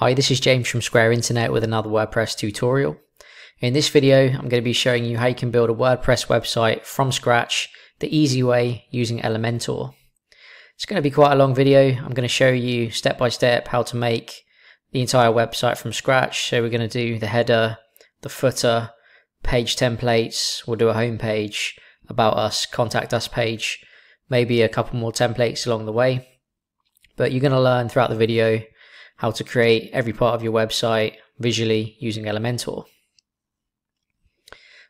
Hi, this is James from Square Internet with another WordPress tutorial. In this video, I'm going to be showing you how you can build a WordPress website from scratch the easy way using Elementor. It's going to be quite a long video. I'm going to show you step by step how to make the entire website from scratch. So we're going to do the header, the footer, page templates, we'll do a home page, about us, contact us page, maybe a couple more templates along the way. But you're going to learn throughout the video how to create every part of your website visually using Elementor.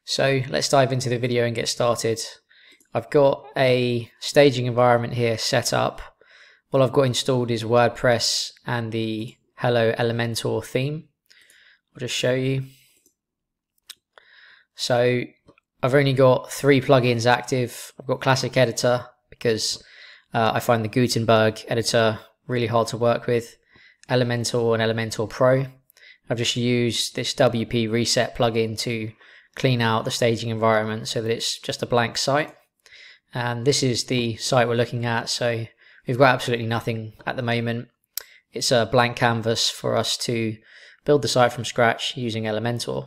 So let's dive into the video and get started. I've got a staging environment here set up. All I've got installed is WordPress and the Hello Elementor theme. I'll just show you. So I've only got 3 plugins active. I've got Classic Editor because I find the Gutenberg editor really hard to work with. Elementor and Elementor Pro. I've just used this WP Reset plugin to clean out the staging environment so that it's just a blank site. And this is the site we're looking at, so we've got absolutely nothing at the moment. It's a blank canvas for us to build the site from scratch using Elementor.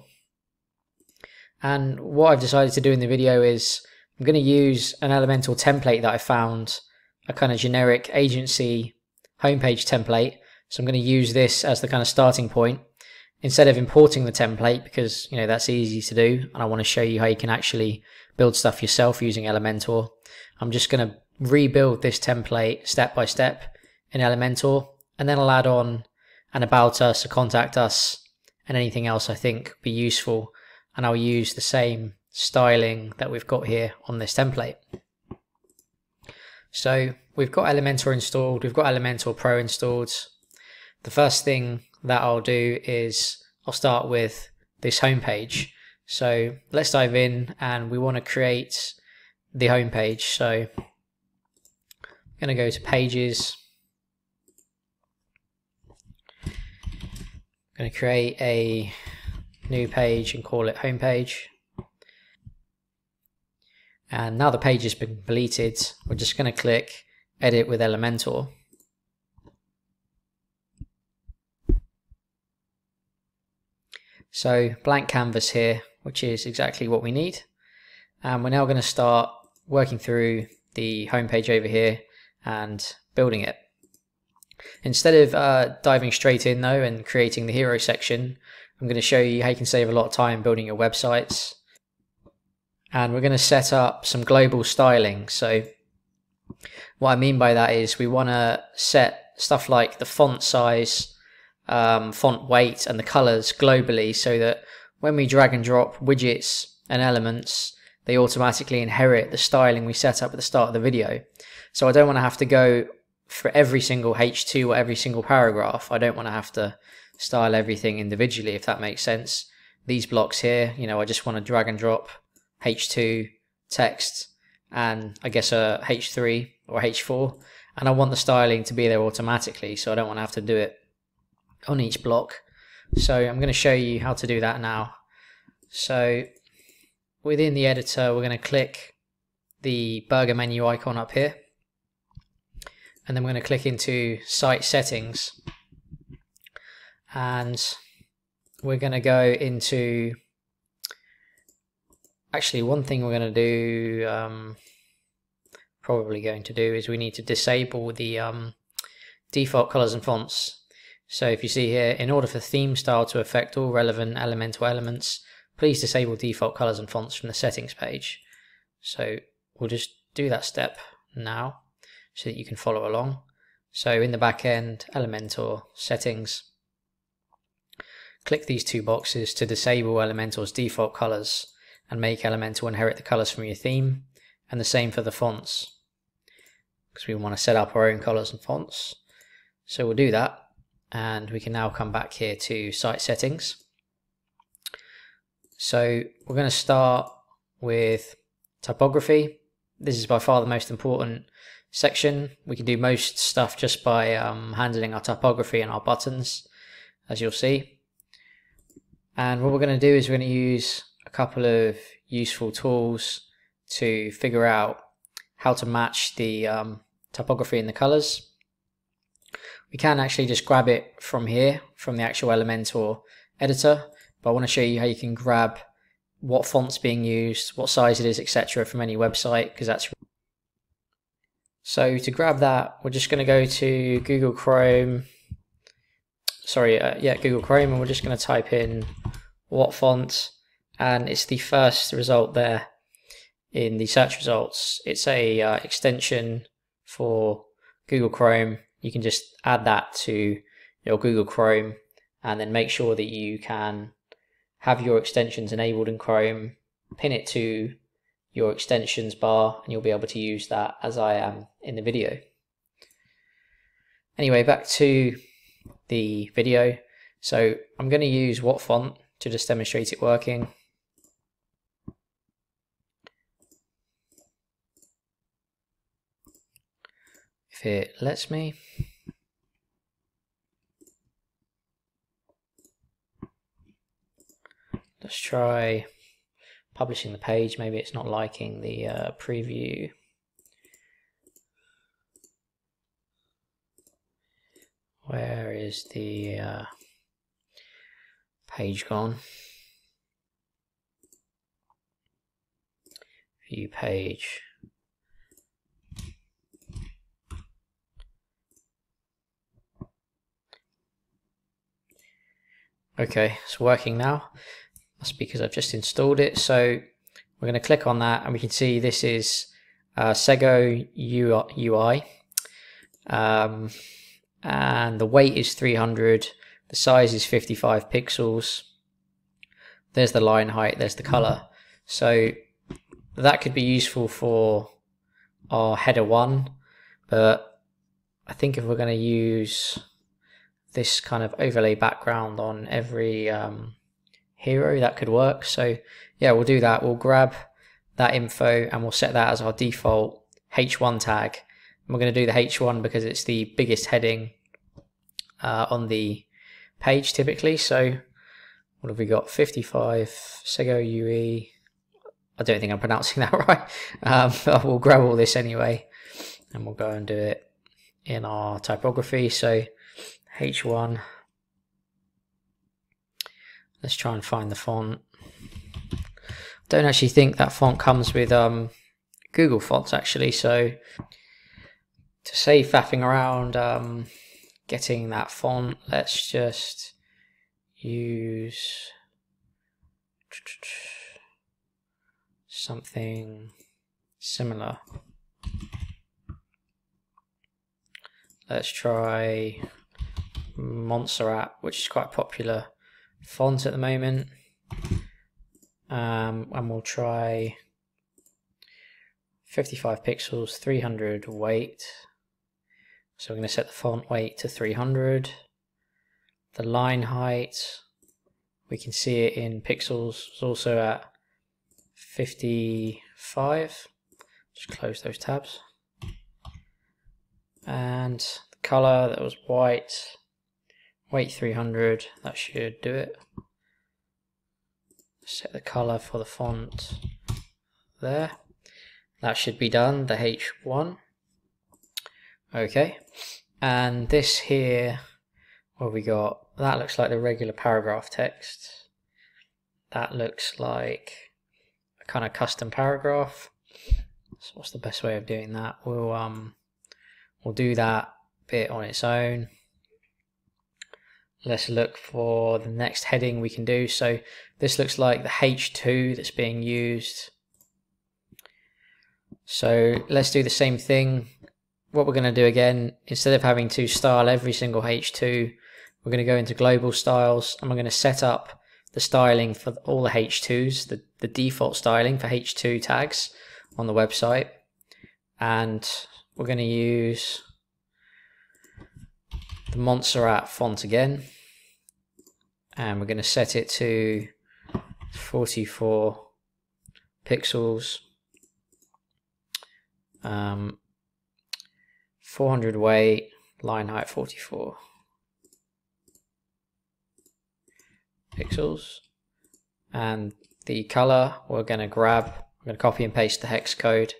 And what I've decided to do in the video is I'm going to use an Elementor template that I found, a kind of generic agency homepage template. So I'm going to use this as the kind of starting point instead of importing the template, because you know that's easy to do and I want to show you how you can actually build stuff yourself using Elementor. I'm just going to rebuild this template step by step in Elementor, and then I'll add on an about us, a contact us, and anything else I think would be useful, and I'll use the same styling that we've got here on this template. So we've got Elementor installed, we've got Elementor Pro installed. The first thing that I'll do is I'll start with this homepage. So let's dive in, and we want to create the homepage. So I'm going to go to Pages. I'm going to create a new page and call it Homepage. And now the page has been deleted, we're just going to click Edit with Elementor. So blank canvas here, which is exactly what we need. And we're now going to start working through the homepage over here and building it. Instead of diving straight in though and creating the hero section, I'm going to show you how you can save a lot of time building your websites. And we're going to set up some global styling. So what I mean by that is we want to set stuff like the font size, font weight, and the colors globally, so that when we drag and drop widgets and elements, they automatically inherit the styling we set up at the start of the video. So I don't want to have to go for every single H2 or every single paragraph. I don't want to have to style everything individually, if that makes sense. These blocks here, you know, I just want to drag and drop H2 text and I guess a H3 or H4, and I want the styling to be there automatically, so I don't want to have to do it on each block. So I'm going to show you how to do that now. So within the editor, we're going to click the burger menu icon up here, and then we're going to click into site settings, and we're going to go into, actually one thing we're going to do, is we need to disable the default colors and fonts. So if you see here, in order for theme style to affect all relevant Elementor elements, please disable default colors and fonts from the settings page. So we'll just do that step now so that you can follow along. So in the back end, Elementor settings, click these 2 boxes to disable Elementor's default colors and make Elementor inherit the colors from your theme, and the same for the fonts, because we want to set up our own colors and fonts. So we'll do that. And we can now come back here to site settings. So we're going to start with typography. This is by far the most important section. We can do most stuff just by handling our typography and our buttons, as you'll see. And what we're going to do is we're going to use a couple of useful tools to figure out how to match the typography and the colors. We can actually just grab it from here, from the actual Elementor editor, but I want to show you how you can grab what font's being used, what size it is, etc. from any website, because that's... So to grab that, we're just going to go to Google Chrome, Google Chrome, and we're just going to type in WhatFont, and it's the first result there in the search results. It's a extension for Google Chrome. You can just add that to your Google Chrome, and then make sure that you can have your extensions enabled in Chrome, pin it to your extensions bar, and you'll be able to use that as I am in the video. Anyway, back to the video. So I'm going to use WhatFont to just demonstrate it working. If it lets me. Let's try publishing the page. Maybe it's not liking the preview. Where is the page gone? View page. Okay, it's working now. That's because I've just installed it. So we're going to click on that, and we can see this is Segoe UI, and the weight is 300, the size is 55 pixels. There's the line height, there's the color. So that could be useful for our header one, but I think if we're going to use this kind of overlay background on every hero, that could work. So yeah, we'll do that. We'll grab that info and we'll set that as our default h1 tag, and we're going to do the h1 because it's the biggest heading on the page typically. So what have we got? 55 Segoe UE. I don't think I'm pronouncing that right. We'll grab all this anyway, and we'll go and do it in our typography. So h1. Let's try and find the font. I don't actually think that font comes with Google Fonts actually, so to save faffing around getting that font, let's just use something similar. Let's try Montserrat, which is quite popular font at the moment, and we'll try 55 pixels, 300 weight. So we're going to set the font weight to 300. The line height, we can see it in pixels, it's also at 55. Just close those tabs. And the color, that was white. Weight 300, that should do it. Set the color for the font there. That should be done, the H1. Okay, and this here, what have we got? That looks like the regular paragraph text. That looks like a kind of custom paragraph. So what's the best way of doing that? We'll do that bit on its own. Let's look for the next heading we can do. So this looks like the H2 that's being used. So let's do the same thing. What we're going to do again, instead of having to style every single H2, we're going to go into global styles, and we're going to set up the styling for all the H2s, the default styling for H2 tags on the website. And we're going to use the Montserrat font again, and we're going to set it to 44 pixels, 400 weight, line height 44 pixels, and the color we're going to grab, we're going to copy and paste the hex code,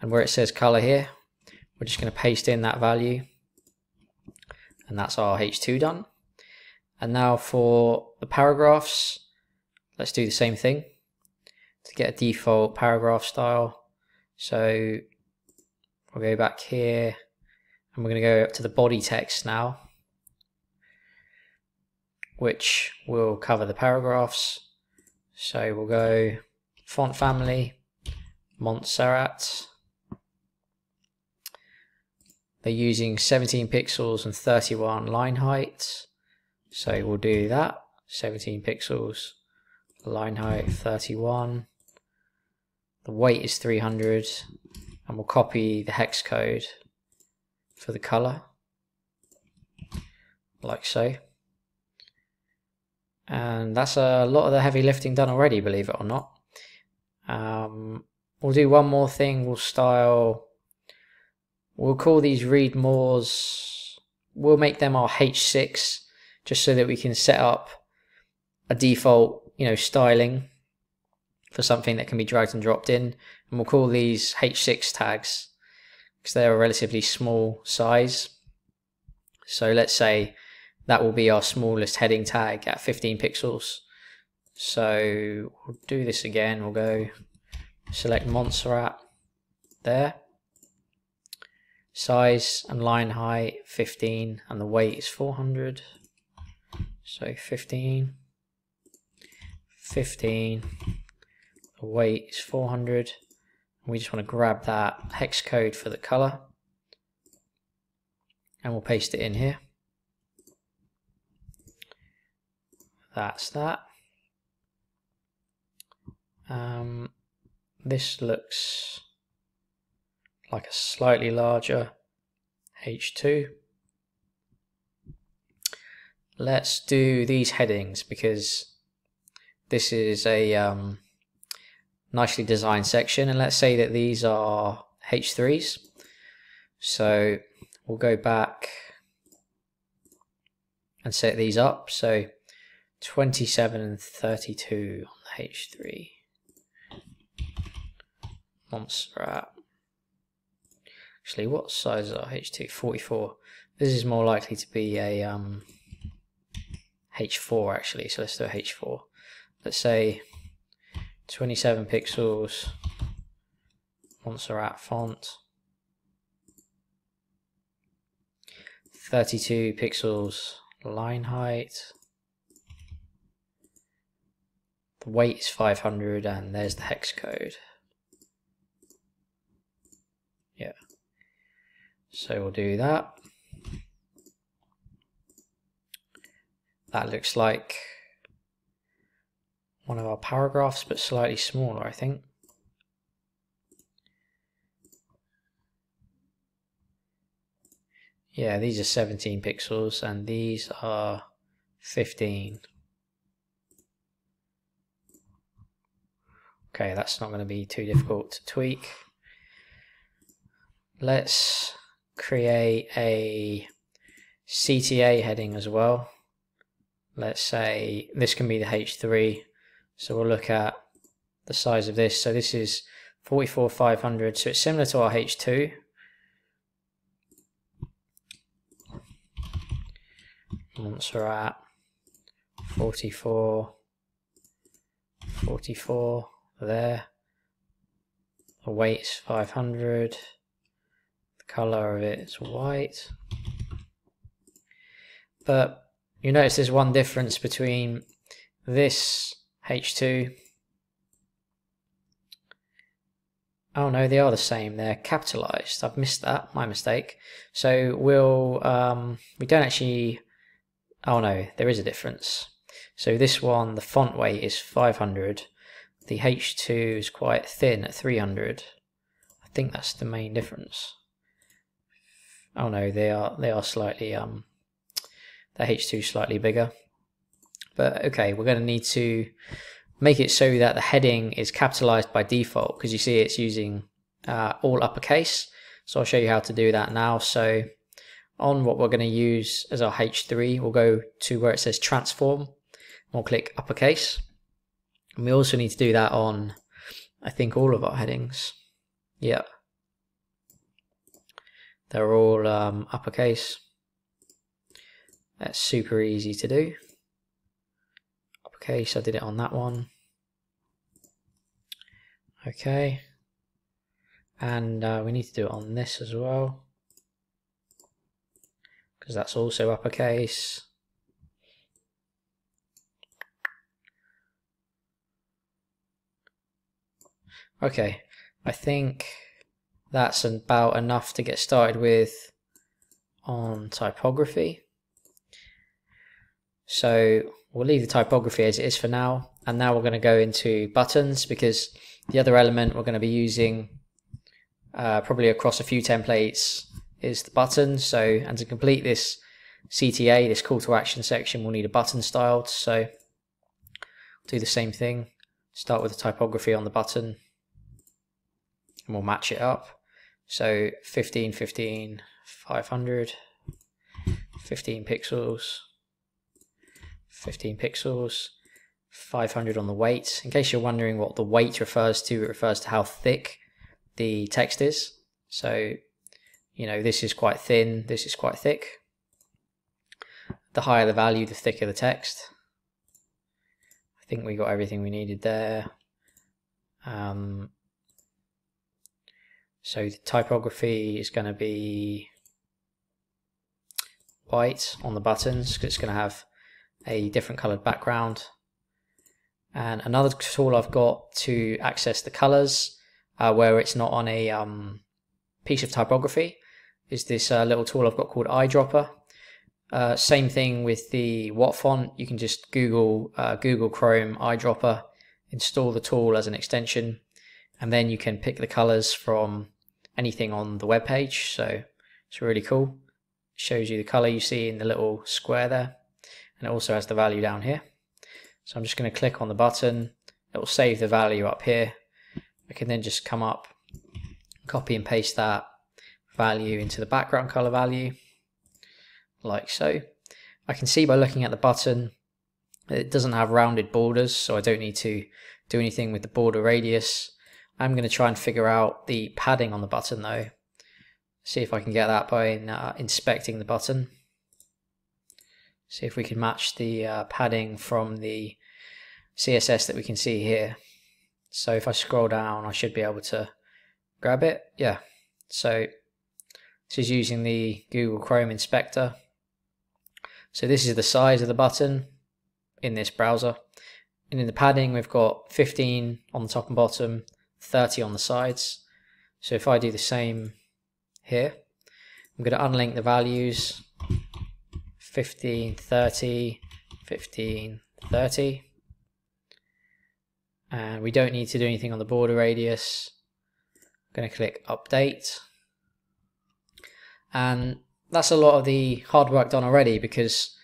and where it says color here, we're just going to paste in that value. And that's our H2 done. And now for the paragraphs, let's do the same thing to get a default paragraph style. So we'll go back here and we're going to go up to the body text now, which will cover the paragraphs. So we'll go font family, Montserrat. They're using 17 pixels and 31 line height. So we'll do that, 17 pixels, line height 31. The weight is 300 and we'll copy the hex code for the color, like so. And that's a lot of the heavy lifting done already, believe it or not. We'll do one more thing. We'll call these read mores. We'll make them our H6 just so that we can set up a default, styling for something that can be dragged and dropped in. And we'll call these H6 tags because they're a relatively small size. So let's say that will be our smallest heading tag at 15 pixels. So we'll do this again. We'll go select Montserrat there. Size and line height 15 and the weight is 400. So 15, 15, the weight is 400. We just want to grab that hex code for the color and we'll paste it in here. That's that. This looks like a slightly larger H2. Let's do these headings because this is a nicely designed section, and let's say that these are H3s. So we'll go back and set these up. So 27 and 32 on the H3. Montserrat. Actually, what size is our H2? 44. This is more likely to be a H4 actually, so let's do a H4. Let's say 27 pixels, Montserrat font. 32 pixels line height. The weight is 500 and there's the hex code. Yeah. So we'll do that. That looks like one of our paragraphs, but slightly smaller, I think. Yeah, these are 17 pixels and these are 15. Okay, that's not going to be too difficult to tweak. Let's create a CTA heading as well. Let's say this can be the H3. So we'll look at the size of this. So this is 44,500. So it's similar to our H2. Montserrat 44. 44 there. The weight is 500. The color of it is white. But you notice there's one difference between this H2. Oh no, they are the same. They're capitalized. I've missed that. My mistake. So we'll we don't actually. Oh no, there is a difference. So this one, the font weight is 500. The H2 is quite thin at 300. I think that's the main difference. Oh no, they are slightly the H2 is slightly bigger. But okay, we're going to need to make it so that the heading is capitalized by default because you see it's using all uppercase. So I'll show you how to do that now. So on what we're going to use as our H3, we'll go to where it says transform. We'll click uppercase. And we also need to do that on, I think, all of our headings. Yeah. They're all uppercase. That's super easy to do. Okay, so I did it on that one. Okay. And we need to do it on this as well, because that's also uppercase. Okay, I think that's about enough to get started with on typography. So we'll leave the typography as it is for now, and now we're going to go into buttons, because the other element we're going to be using probably across a few templates is the button. So, and to complete this CTA, this call to action section, we'll need a button styled. So do the same thing, start with the typography on the button, and we'll match it up. So 15, 15, 500, 15 pixels, 15 pixels, 500 on the weight. In case you're wondering what the weight refers to, it refers to how thick the text is. So, you know, this is quite thin, this is quite thick. The higher the value, the thicker the text. I think we got everything we needed there. So the typography is going to be white on the buttons, because it's going to have a different colored background. And another tool I've got to access the colors where it's not on a piece of typography is this little tool I've got called Eyedropper. Same thing with the WhatFont. You can just Google Google Chrome Eyedropper, install the tool as an extension, and then you can pick the colors from anything on the web page. So it's really cool. It shows you the color you see in the little square there, and it also has the value down here. So I'm just going to click on the button. It will save the value up here. I can then just come up, copy and paste that value into the background color value, like so. I can see by looking at the button, it doesn't have rounded borders, so I don't need to do anything with the border radius. I'm going to try and figure out the padding on the button though. See if I can get that by inspecting the button. See if we can match the padding from the CSS that we can see here. So if I scroll down, I should be able to grab it. Yeah, so this is using the Google Chrome inspector. So this is the size of the button in this browser, and in the padding we've got 15 on the top and bottom, 30 on the sides. So if I do the same here, I'm going to unlink the values, 15, 30, 15, 30. And we don't need to do anything on the border radius. I'm going to click update. And that's a lot of the hard work done already, because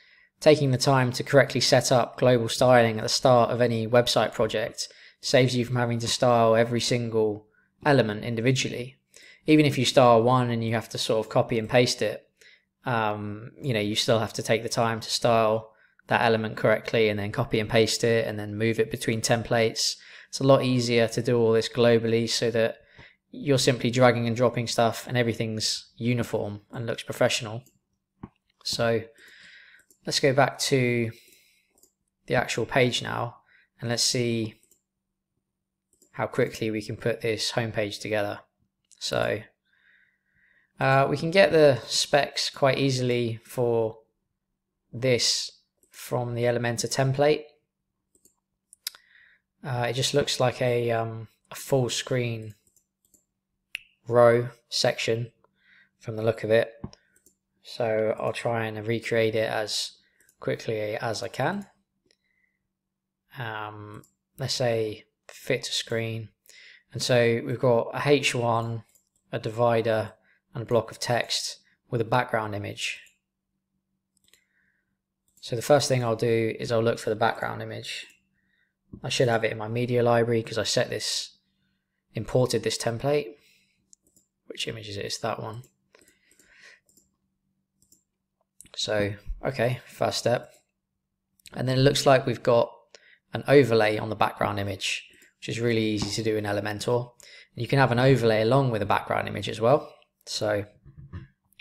taking the time to correctly set up global styling at the start of any website project saves you from having to style every single element individually. Even if you style one and you have to sort of copy and paste it, you know, you still have to take the time to style that element correctly and then copy and paste it and then move it between templates. It's a lot easier to do all this globally, so that you're simply dragging and dropping stuff and everything's uniform and looks professional. So let's go back to the actual page now, and let's see how quickly we can put this home page together. So we can get the specs quite easily for this from the Elementor template. It just looks like a full screen row section from the look of it. So I'll try and recreate it as quickly as I can. Let's say fit to screen. And so we've got a H1, a divider, and a block of text with a background image. So the first thing I'll do is I'll look for the background image. I should have it in my media library, because I set this, imported this template. Which image is it? It's that one. So, okay, first step. And then it looks like we've got an overlay on the background image, which is really easy to do in Elementor. And you can have an overlay along with a background image as well. So,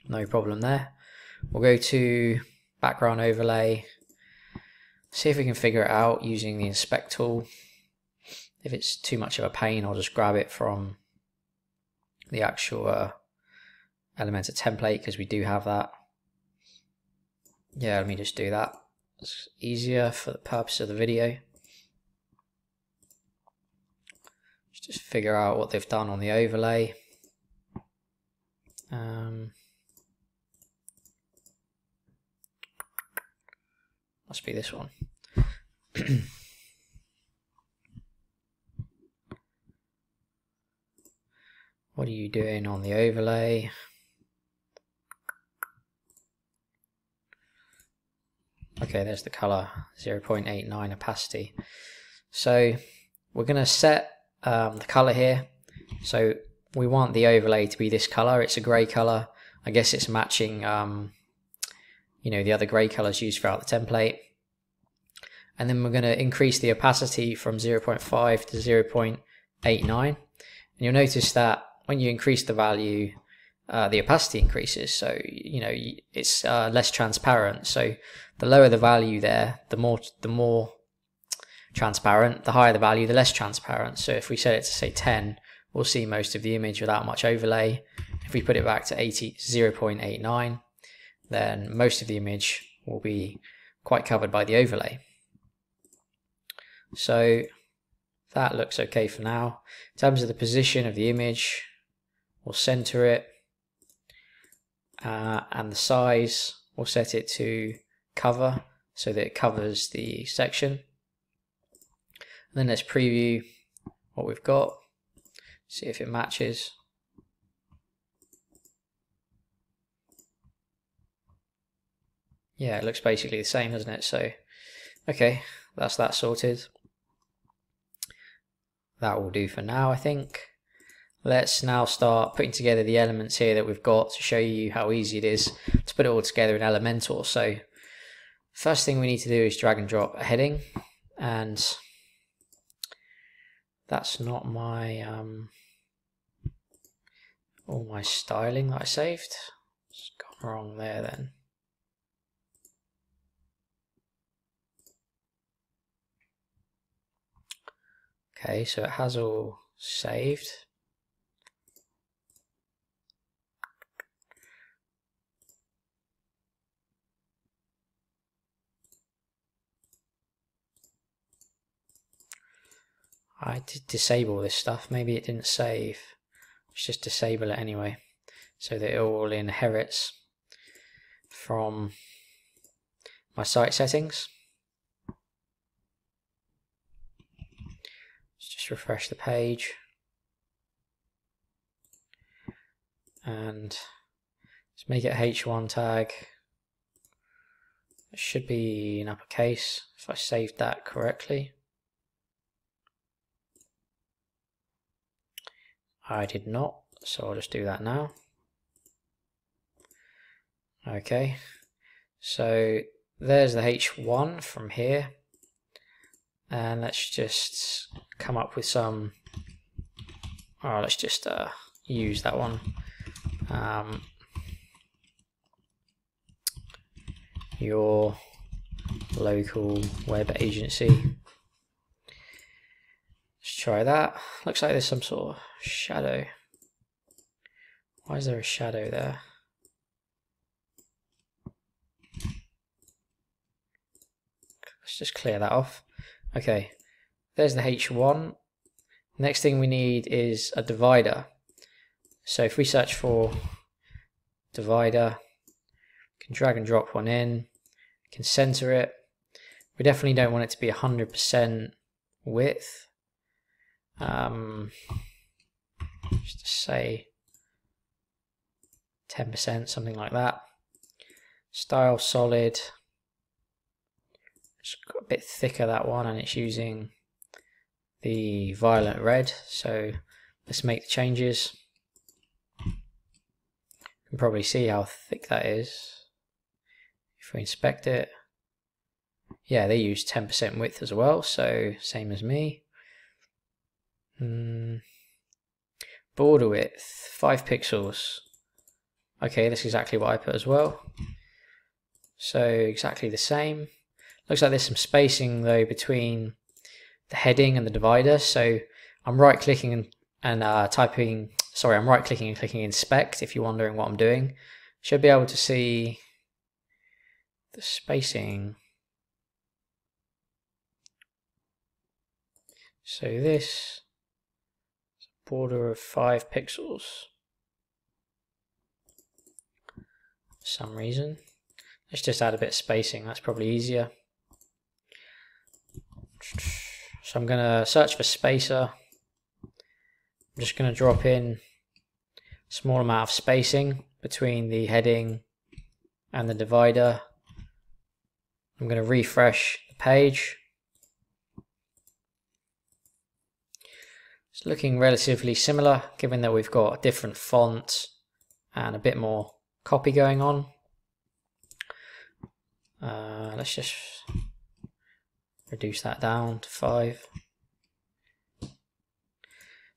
no problem there. We'll go to background overlay. See if we can figure it out using the inspect tool. If it's too much of a pain, I'll just grab it from the actual Elementor template, because we do have that. Yeah, let me just do that. It's easier for the purpose of the video. Just figure out what they've done on the overlay. Must be this one. What are you doing on the overlay? Okay, there's the color, 0.89 opacity. So we're going to set the color here. So we want the overlay to be this color. It's a gray color. I guess it's matching you know, the other gray colors used throughout the template. And then we're going to increase the opacity from 0.5 to 0.89. And you'll notice that when you increase the value, the opacity increases. So, you know, it's less transparent. So the lower the value there, the more transparent. The higher the value, the less transparent. So if we set it to say 10, we'll see most of the image without much overlay. If we put it back to 0.89, then most of the image will be quite covered by the overlay. So that looks okay for now. In terms of the position of the image, we'll center it, and the size, we'll set it to cover so that it covers the section. And then let's preview what we've got, see if it matches. Yeah, it looks basically the same, doesn't it? So, okay, that's that sorted. That will do for now, I think. Let's now start putting together the elements here that we've got to show you how easy it is to put it all together in Elementor. So, first thing we need to do is drag and drop a heading, and that's not my all my styling that I saved. It's gone wrong there then. Okay, so it has all saved. I did disable this stuff, maybe it didn't save. Let's just disable it anyway, so that it all inherits from my site settings. Let's just refresh the page. And let's make it a H1 tag. It should be in uppercase if I saved that correctly. I did not, so I'll just do that now. Okay, so there's the H1 from here, and let's just come up with some, oh, let's just use that one, your local web agency. Let's try that. Looks like there's some sort of shadow. Why is there a shadow there? Let's just clear that off. Okay, there's the H1. Next thing we need is a divider. So if we search for divider, we can drag and drop one in, we can center it. We definitely don't want it to be 100% width. Just to say 10%, something like that. Style solid. It's got a bit thicker, that one, and it's using the violet red. So let's make the changes. You can probably see how thick that is if we inspect it. Yeah, they use 10% width as well, so same as me. Border width 5 pixels. Okay, that's exactly what I put as well. So exactly the same. Looks like there's some spacing though between the heading and the divider. So I'm right clicking I'm right clicking and clicking inspect. If you're wondering what I'm doing, should be able to see the spacing. So this is a border of 5 pixels for some reason. Let's just add a bit of spacing, that's probably easier. So I'm gonna search for spacer. I'm just gonna drop in a small amount of spacing between the heading and the divider. I'm gonna refresh the page. It's looking relatively similar, given that we've got a different font and a bit more copy going on. Let's just reduce that down to 5.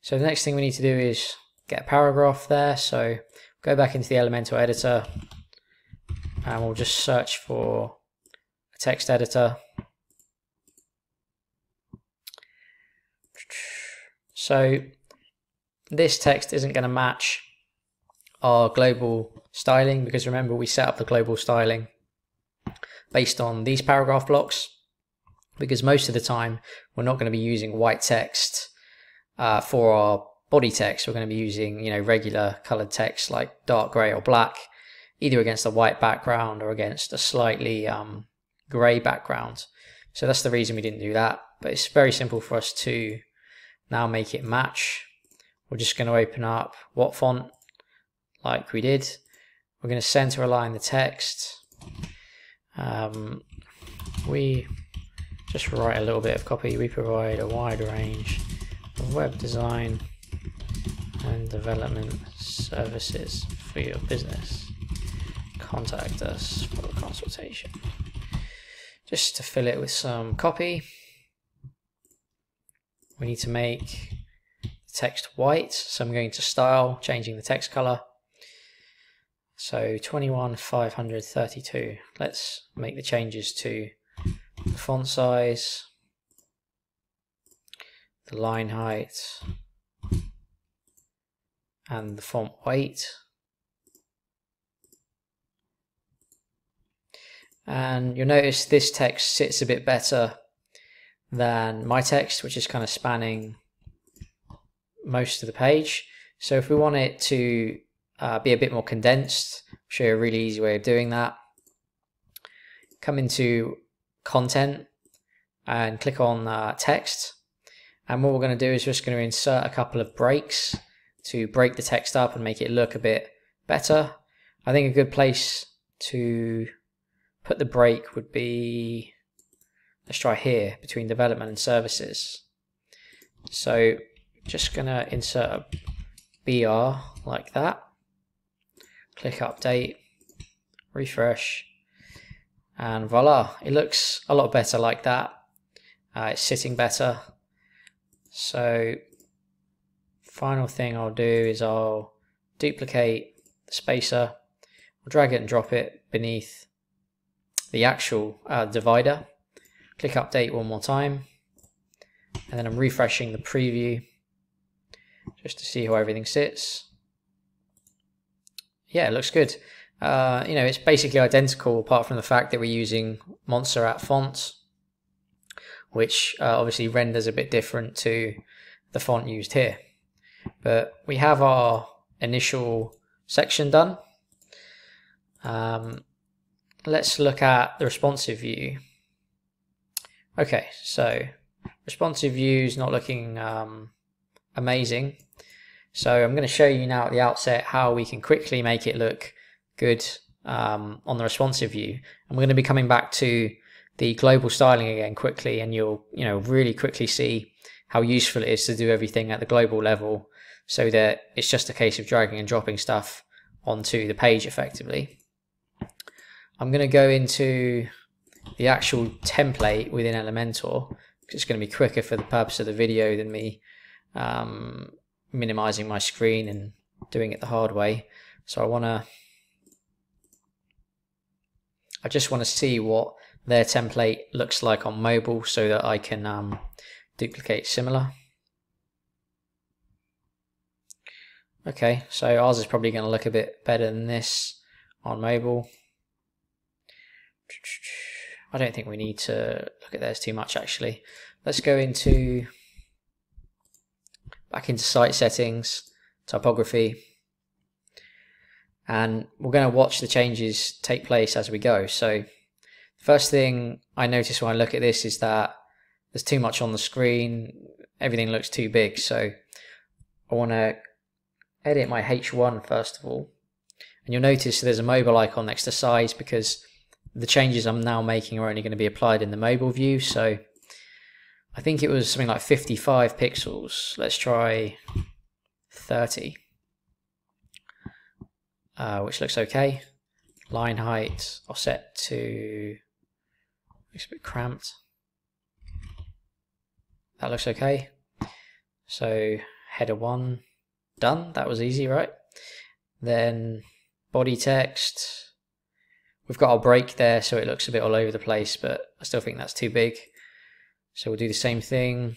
So the next thing we need to do is get a paragraph there. So go back into the Elementor editor and we'll just search for a text editor. So this text isn't going to match our global styling, because remember we set up the global styling based on these paragraph blocks, because most of the time we're not going to be using white text for our body text. We're going to be using, you know, regular colored text like dark gray or black, either against a white background or against a slightly gray background. So that's the reason we didn't do that, but it's very simple for us to now make it match. We're just going to open up WhatFont like we did. We're going to center align the text. We just write a little bit of copy. We provide a wide range of web design and development services for your business. Contact us for a consultation. Just to fill it with some copy, we need to make the text white. So I'm going to style, changing the text color. So 21,532. Let's make the changes to the font size, the line height, and the font weight. And you'll notice this text sits a bit better than my text, which is kind of spanning most of the page. So if we want it to be a bit more condensed, I'll show you a really easy way of doing that. Come into content and click on text, and what we're going to do is we're just going to insert a couple of breaks to break the text up and make it look a bit better. I think a good place to put the break would be, let's try here, between development and services. So just going to insert a BR like that. Click update, refresh, and voila, it looks a lot better like that. It's sitting better. So final thing I'll do is I'll duplicate the spacer. I'll drag it and drop it beneath the actual divider. Click update one more time, and then I'm refreshing the preview just to see how everything sits. Yeah, it looks good. You know, it's basically identical apart from the fact that we're using Montserrat font, which obviously renders a bit different to the font used here. But we have our initial section done. Let's look at the responsive view. Okay, so responsive view is not looking amazing. So I'm going to show you now at the outset how we can quickly make it look good on the responsive view. And we're going to be coming back to the global styling again quickly, and you'll really quickly see how useful it is to do everything at the global level, so that it's just a case of dragging and dropping stuff onto the page effectively. I'm going to go into the actual template within Elementor, because it's going to be quicker for the purpose of the video than me minimizing my screen and doing it the hard way. So I want to I just want to see what their template looks like on mobile so that I can duplicate similar. Okay, so ours is probably going to look a bit better than this on mobile. I don't think we need to look at theirs too much actually. Let's go into back into site settings, typography, and we're going to watch the changes take place as we go. So the first thing I notice when I look at this is that there's too much on the screen, everything looks too big, so I want to edit my H1 first of all, and you'll notice there's a mobile icon next to size because the changes I'm now making are only going to be applied in the mobile view. So I think it was something like 55 pixels. Let's try 30, which looks okay. Line height I'll set to, looks a bit cramped. That looks okay. So header 1, done. That was easy, right? Then body text. We've got our break there, so it looks a bit all over the place, but I still think that's too big. So we'll do the same thing.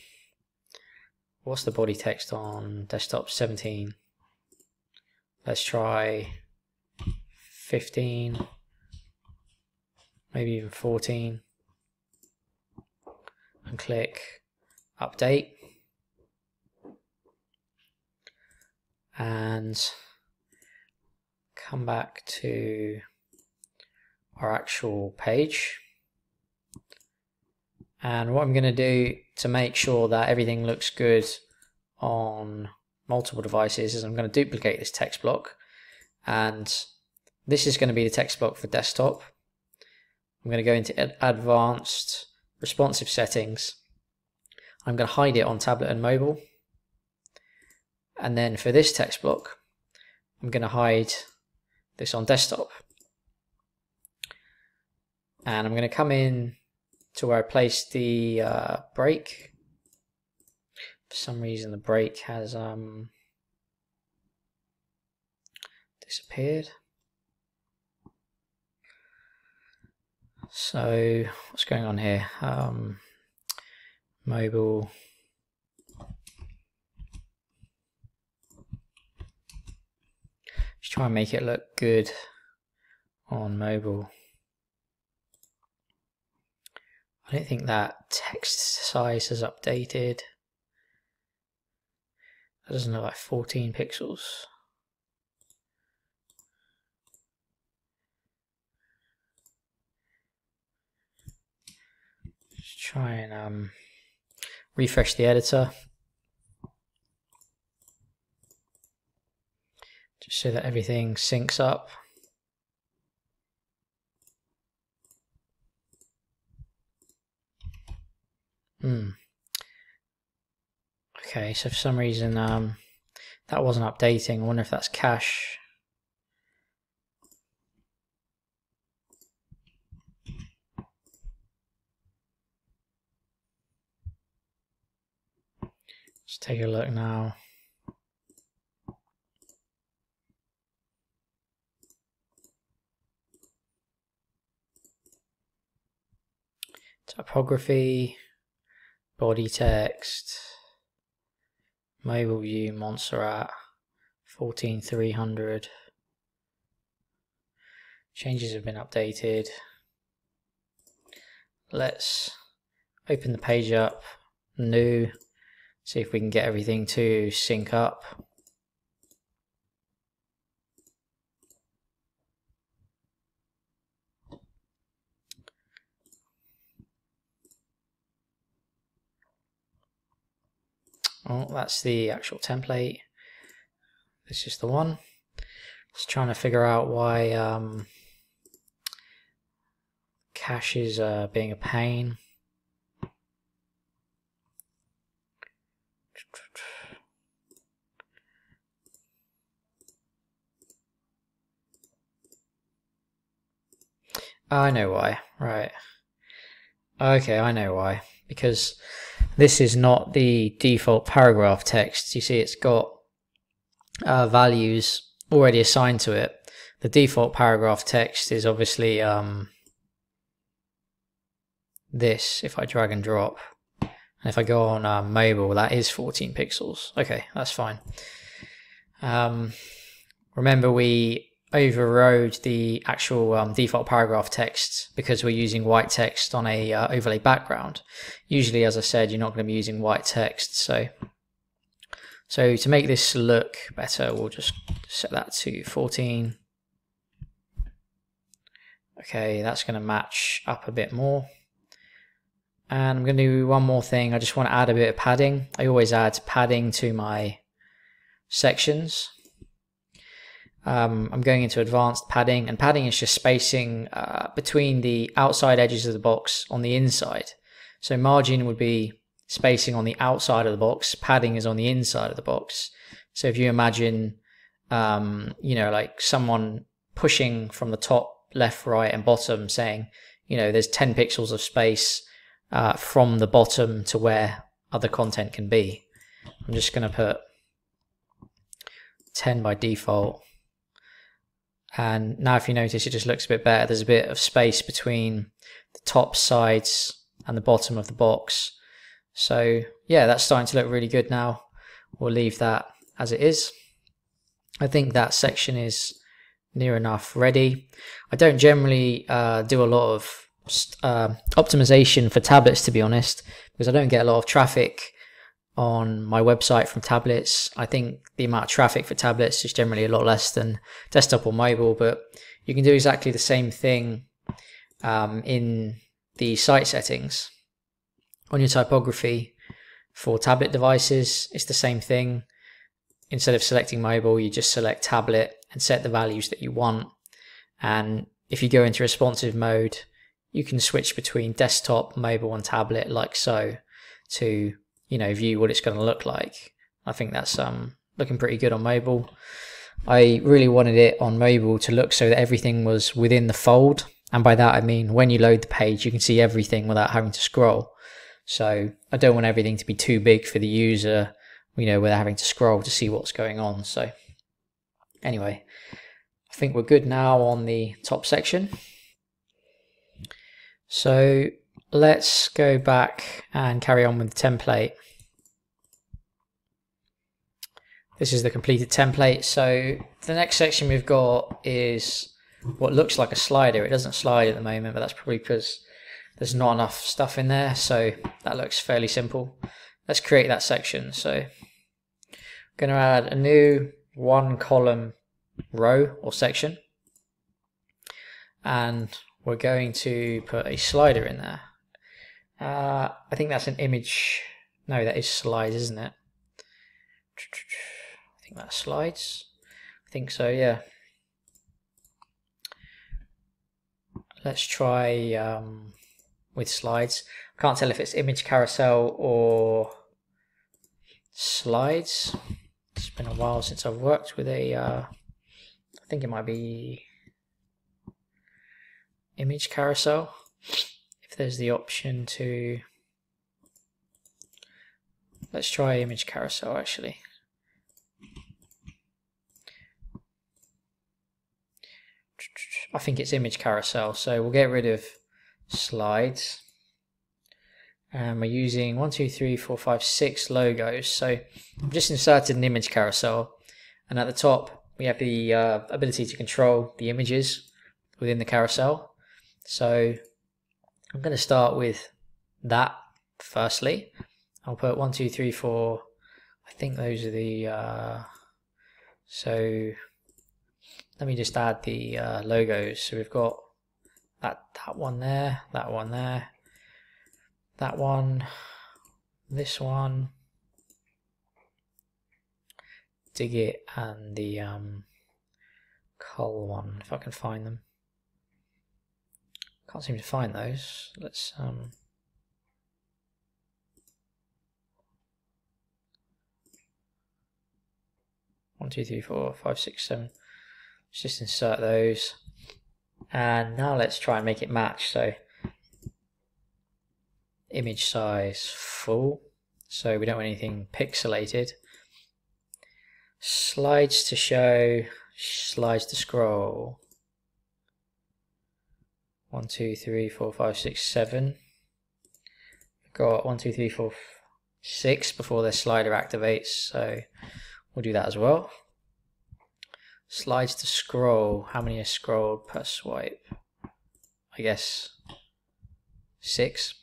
What's the body text on desktop? 17. Let's try 15, maybe even 14, and click update. And come back to our actual page. And what I'm going to do to make sure that everything looks good on multiple devices is I'm going to duplicate this text block, and this is going to be the text block for desktop. I'm going to go into advanced responsive settings. I'm going to hide it on tablet and mobile, and then for this text block I'm going to hide this on desktop. And I'm going to come in to where I placed the break. For some reason the break has disappeared. So what's going on here? Mobile. Just try and make it look good on mobile. I don't think that text size has updated. That doesn't look like 14 pixels. Just try and refresh the editor, just so that everything syncs up. Okay, so for some reason that wasn't updating. I wonder if that's cache. Let's take a look now. Typography, body text, mobile view, Montserrat, 14300. Changes have been updated. Let's open the page up, new, see if we can get everything to sync up. Oh, that's the actual template. This is the one. Just trying to figure out why cache is being a pain. I know why. Right. Okay, I know why. Because this is not the default paragraph text. You see it's got values already assigned to it. The default paragraph text is obviously this, if I drag and drop, and if I go on mobile, that is 14 pixels. Okay, that's fine. Remember, we overrode the actual default paragraph text because we're using white text on a overlay background. Usually, as I said, you're not going to be using white text. So to make this look better, we'll just set that to 14. Okay, that's going to match up a bit more. And I'm going to do one more thing. I just want to add a bit of padding. I always add padding to my sections. I'm going into advanced padding, and padding is just spacing between the outside edges of the box on the inside. So margin would be spacing on the outside of the box, padding is on the inside of the box. So if you imagine, you know, like someone pushing from the top, left, right, and bottom, saying, you know, there's 10 pixels of space from the bottom to where other content can be. I'm just going to put 10 by default. And now if you notice, it just looks a bit better. There's a bit of space between the top sides and the bottom of the box. So yeah, that's starting to look really good now. We'll leave that as it is. I think that section is near enough ready. I don't generally do a lot of optimization for tablets, to be honest, because I don't get a lot of traffic on my website from tablets. I think the amount of traffic for tablets is generally a lot less than desktop or mobile, but you can do exactly the same thing in the site settings. On your typography for tablet devices, it's the same thing. Instead of selecting mobile, you just select tablet and set the values that you want. And if you go into responsive mode, you can switch between desktop, mobile, and tablet like so to, you know, view what it's going to look like. I think that's looking pretty good on mobile. I really wanted it on mobile to look so that everything was within the fold. And by that, I mean, when you load the page, you can see everything without having to scroll. So I don't want everything to be too big for the user, you know, without having to scroll to see what's going on. So anyway, I think we're good now on the top section. So let's go back and carry on with the template. This is the completed template. So the next section we've got is what looks like a slider. It doesn't slide at the moment, but that's probably because there's not enough stuff in there, so that looks fairly simple. Let's create that section. So I'm going to add a new one column row or section, and we're going to put a slider in there. I think that's an image. No, that is slides, isn't it? I think that's slides. I think so, yeah. Let's try with slides. I can't tell if it's image carousel or slides. It's been a while since I've worked with a I think it might be image carousel, if there's the option to. Let's try image carousel actually. I think it's image carousel, so we'll get rid of slides, and we're using 1, 2, 3, 4, 5, 6 logos. So I've just inserted an image carousel, and at the top we have the ability to control the images within the carousel. So I'm going to start with that firstly. I'll put 1, 2, 3, 4. I think those are the so let me just add the logos. So we've got that one there, that one there, that one, this one, Digit, and the Cull one, if I can find them. Can't seem to find those. Let's one, two, three, four, five, six, seven. Let's just insert those. And now let's try and make it match. So image size full, so we don't want anything pixelated. Slides to show, slides to scroll. 1, 2, 3, 4, 5, 6, 7. got 1, 2, 3, 4, 6 before this slider activates, so we'll do that as well. Slides to scroll, how many are scrolled per swipe? I guess 6.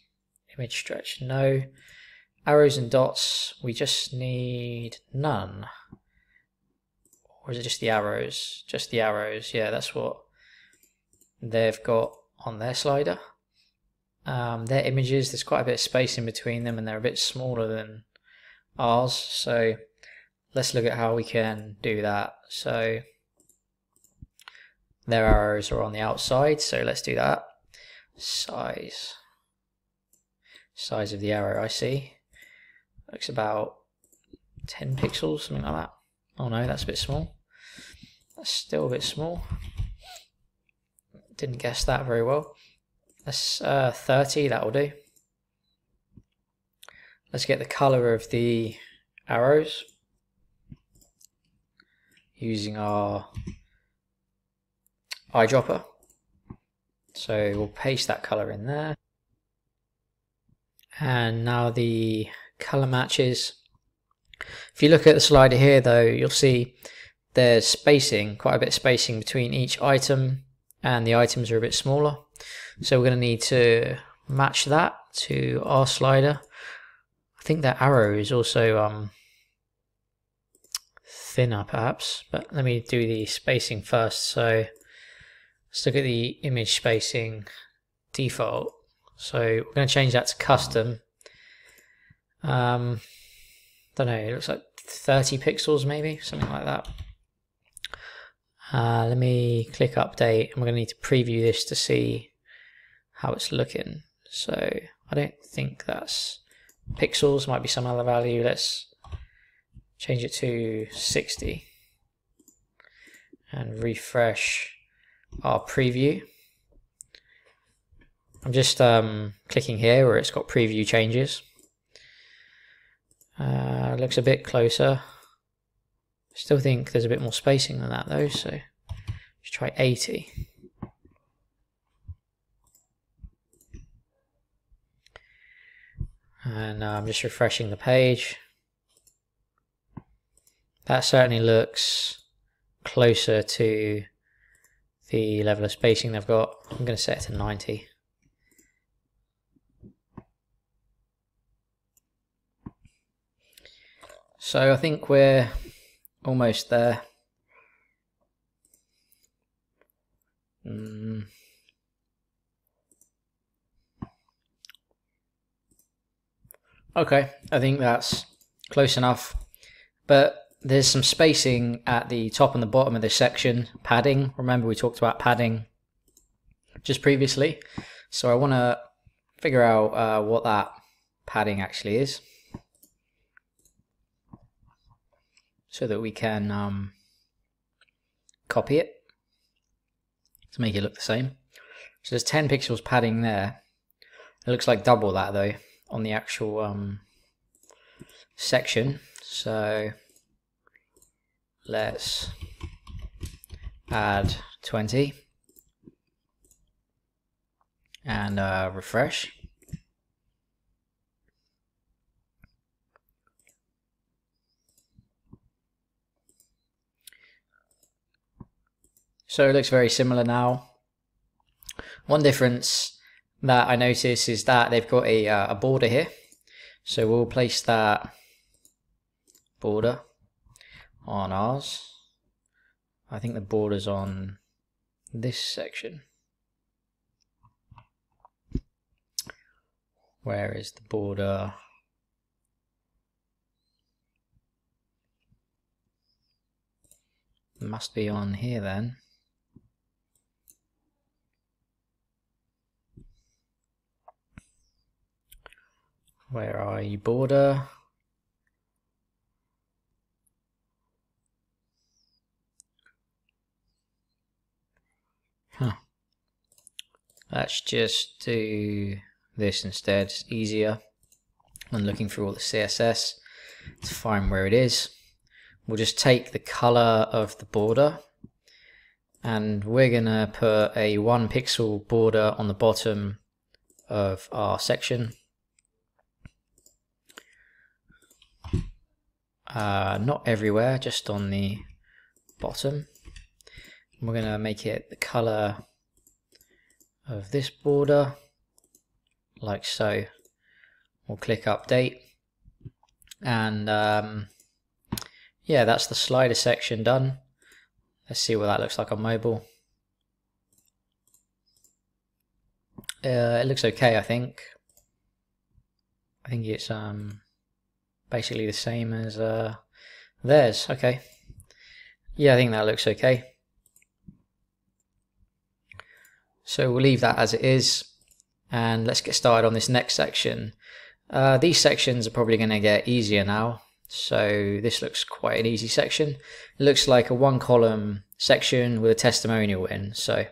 Image stretch, no. Arrows and dots, we just need none. Or is it just the arrows? Just the arrows, yeah, that's what they've got on their slider. Their images, there's quite a bit of space in between them and they're a bit smaller than ours, so let's look at how we can do that. So their arrows are on the outside, so let's do that. Size of the arrow, I see. Looks about 10 pixels, something like that. Oh no, that's a bit small. That's still a bit small. Didn't guess that very well. That's 30, that'll do. Let's get the color of the arrows using our eyedropper. So we'll paste that color in there. And now the color matches. If you look at the slider here though, you'll see there's spacing, quite a bit of spacing between each item, and the items are a bit smaller. So we're going to need to match that to our slider. I think that arrow is also thinner perhaps, but let me do the spacing first. So let's look at the image spacing default. So we're going to change that to custom. Don't know, it looks like 30 pixels maybe, something like that. Let me click update, and we're going to need to preview this to see how it's looking. So I don't think that's pixels, might be some other value. Let's change it to 60 and refresh our preview. I'm just clicking here where it's got preview changes. Looks a bit closer. Still think there's a bit more spacing than that though, so let's try 80. And I'm just refreshing the page. That certainly looks closer to the level of spacing they've got. I'm going to set it to 90. So I think we're almost there. Okay, I think that's close enough, but there's some spacing at the top and the bottom of this section, padding. Remember we talked about padding just previously, so I want to figure out what that padding actually is, so that we can copy it to make it look the same. So there's 10 pixels padding there. It looks like double that though on the actual section. So let's add 20 and refresh. So it looks very similar now. One difference that I notice is that they've got a border here. So we'll place that border on ours. I think the border's on this section. Where is the border? It must be on here then. Where are you, border? Let's just do this instead. It's easier than looking through all the CSS to find where it is. We'll just take the color of the border, and we're gonna put a 1 pixel border on the bottom of our section. not everywhere, just on the bottom. We're going to make it the color of this border, like so. We'll click update, and yeah, that's the slider section done. Let's see what that looks like on mobile. It looks okay, I think. I think it's basically the same as theirs. Okay, yeah, I think that looks okay. So we'll leave that as it is, and let's get started on this next section. These sections are probably going to get easier now. So this looks quite an easy section. It looks like a one-column section with a testimonial in. So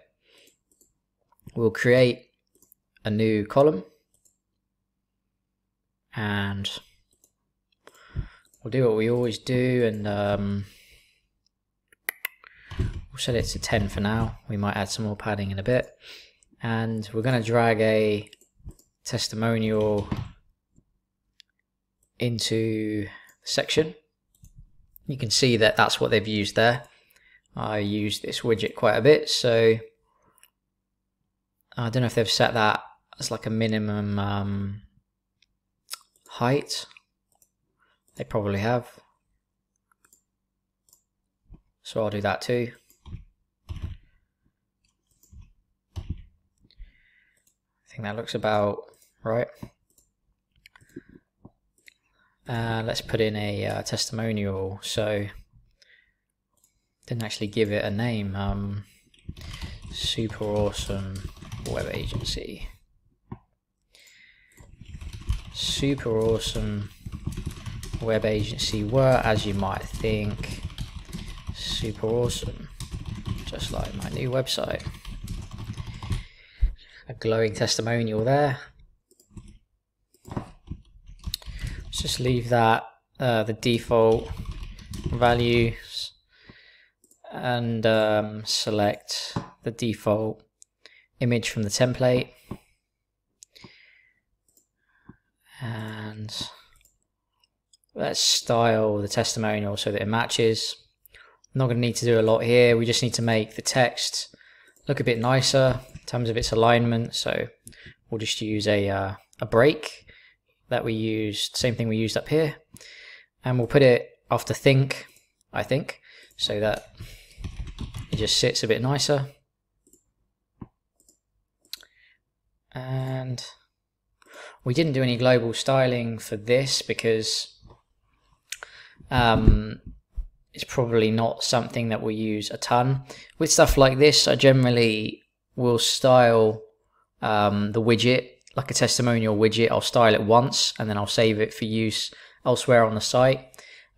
we'll create a new column, and we'll do what we always do, and we'll set it to 10 for now. We might add some more padding in a bit, and we're going to drag a testimonial into the section. You can see that that's what they've used there. I use this widget quite a bit, so I don't know if they've set that as like a minimum height. They probably have, so I'll do that too. I think that looks about right. Let's put in a testimonial. So didn't actually give it a name. Super awesome web agency. Super awesome web agency were, as you might think, super awesome, just like my new website. A glowing testimonial there. Let's just leave that the default values, and select the default image from the template, and let's style the testimonial so that it matches. I'm not going to need to do a lot here. We just need to make the text look a bit nicer in terms of its alignment. So we'll just use a break that we used, same thing we used up here, and we'll put it after think, I think, so that it just sits a bit nicer. And we didn't do any global styling for this because it's probably not something that we use a ton. With stuff like this, I generally will style the widget, like a testimonial widget. I'll style it once, and then I'll save it for use elsewhere on the site.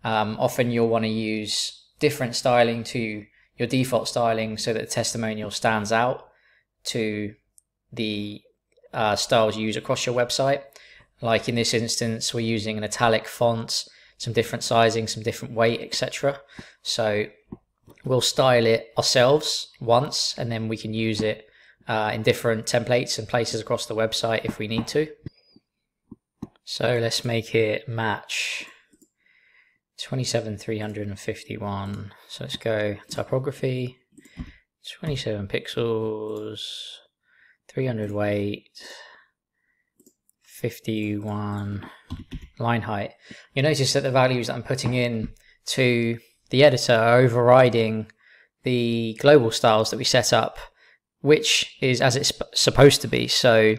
Often you'll want to use different styling to your default styling so that the testimonial stands out to the styles you use across your website. Like in this instance, we're using an italic font, some different sizing, some different weight, etc. So we'll style it ourselves once, and then we can use it in different templates and places across the website if we need to. So let's make it match 27,351. So let's go typography, 27 pixels, 300 weight, 51 line height. You'll notice that the values that I'm putting in to the editor are overriding the global styles that we set up, which is as it's supposed to be. So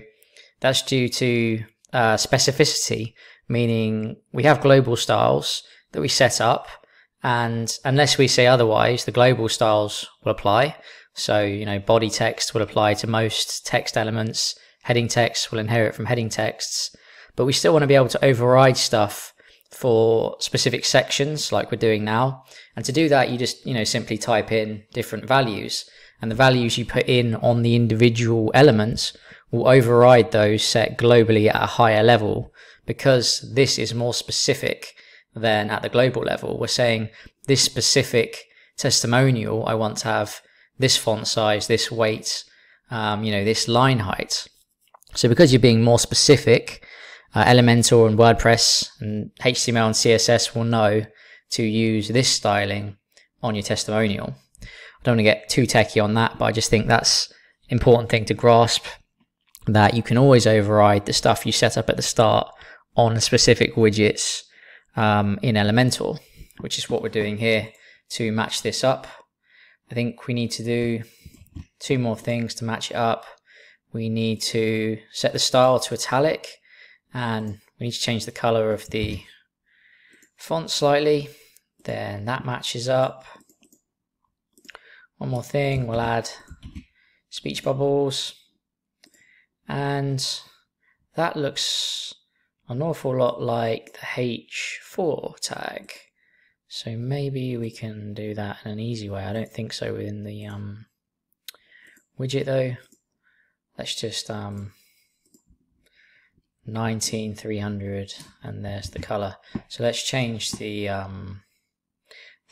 that's due to specificity, meaning we have global styles that we set up, and unless we say otherwise, the global styles will apply. So, you know, body text will apply to most text elements, heading text will inherit from heading texts, but we still want to be able to override stuff for specific sections like we're doing now. And to do that, you just, you know, simply type in different values, and the values you put in on the individual elements will override those set globally at a higher level, because this is more specific than at the global level. We're saying this specific testimonial, I want to have this font size, this weight, you know, this line height. So because you're being more specific, Elementor and WordPress and HTML and CSS will know to use this styling on your testimonial. I don't want to get too techie on that, but I just think that's an important thing to grasp, that you can always override the stuff you set up at the start on specific widgets in Elementor, which is what we're doing here to match this up. I think we need to do two more things to match it up. We need to set the style to italic, and we need to change the color of the font slightly. Then that matches up. One more thing, we'll add speech bubbles, and that looks an awful lot like the H4 tag. So maybe we can do that in an easy way. I don't think so within the widget though. Let's just 19300, and there's the color. So let's change the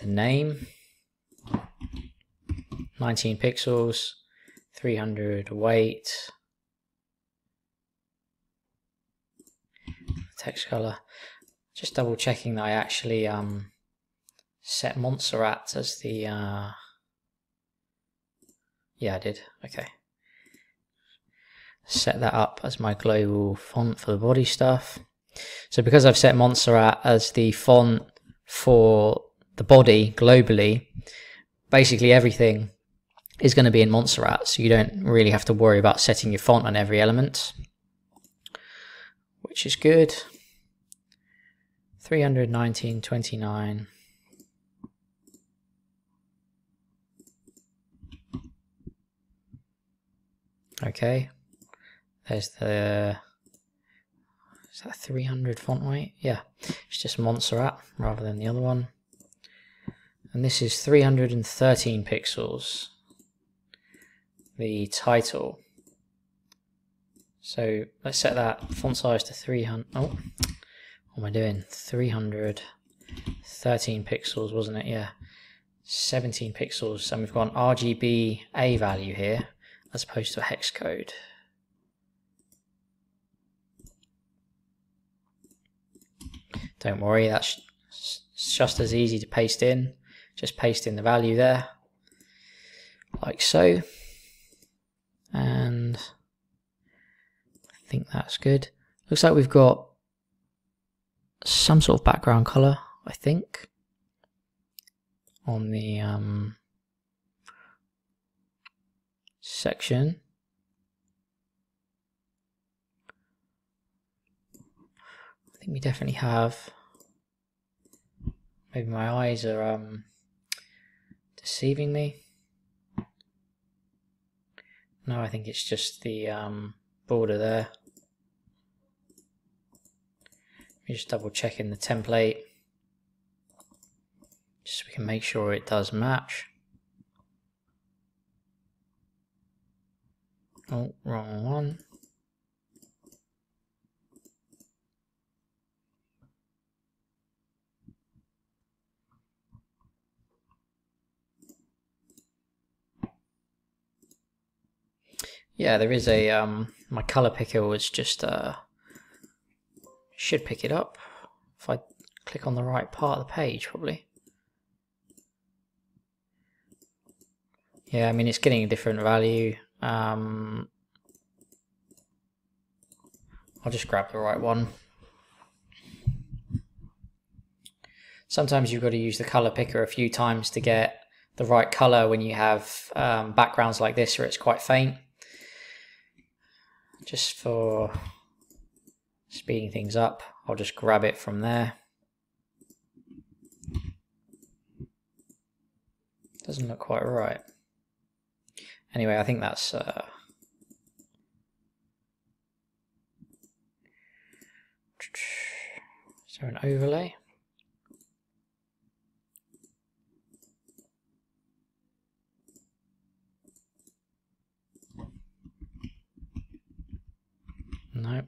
name. 19 pixels, 300 weight, text color. Just double checking that I actually set Montserrat as the yeah, I did. Okay, set that up as my global font for the body stuff. So because I've set Montserrat as the font for the body globally, basically everything is going to be in Montserrat, so you don't really have to worry about setting your font on every element, which is good. 31929. Okay, there's the, is that 300 font weight? Yeah, it's just Montserrat rather than the other one. And this is 313 pixels, the title. So let's set that font size to 300. Oh, what am I doing? 313 pixels, wasn't it? Yeah, 17 pixels. And we've got an RGBA value here as opposed to a hex code. Don't worry, that's just as easy to paste in. Just paste in the value there, like so. And I think that's good. Looks like we've got some sort of background color, I think, on the section. I think we definitely have. Maybe my eyes are deceiving me. No, I think it's just the border there. Let me just double check in the template, just so we can make sure it does match. Oh, wrong one. Yeah, there is a my color picker was just should pick it up if I click on the right part of the page, probably. Yeah, I mean, it's getting a different value. I'll just grab the right one. Sometimes you've got to use the color picker a few times to get the right color when you have backgrounds like this where it's quite faint. Just for speeding things up, I'll just grab it from there. Doesn't look quite right. Anyway, I think that's is there an overlay? No.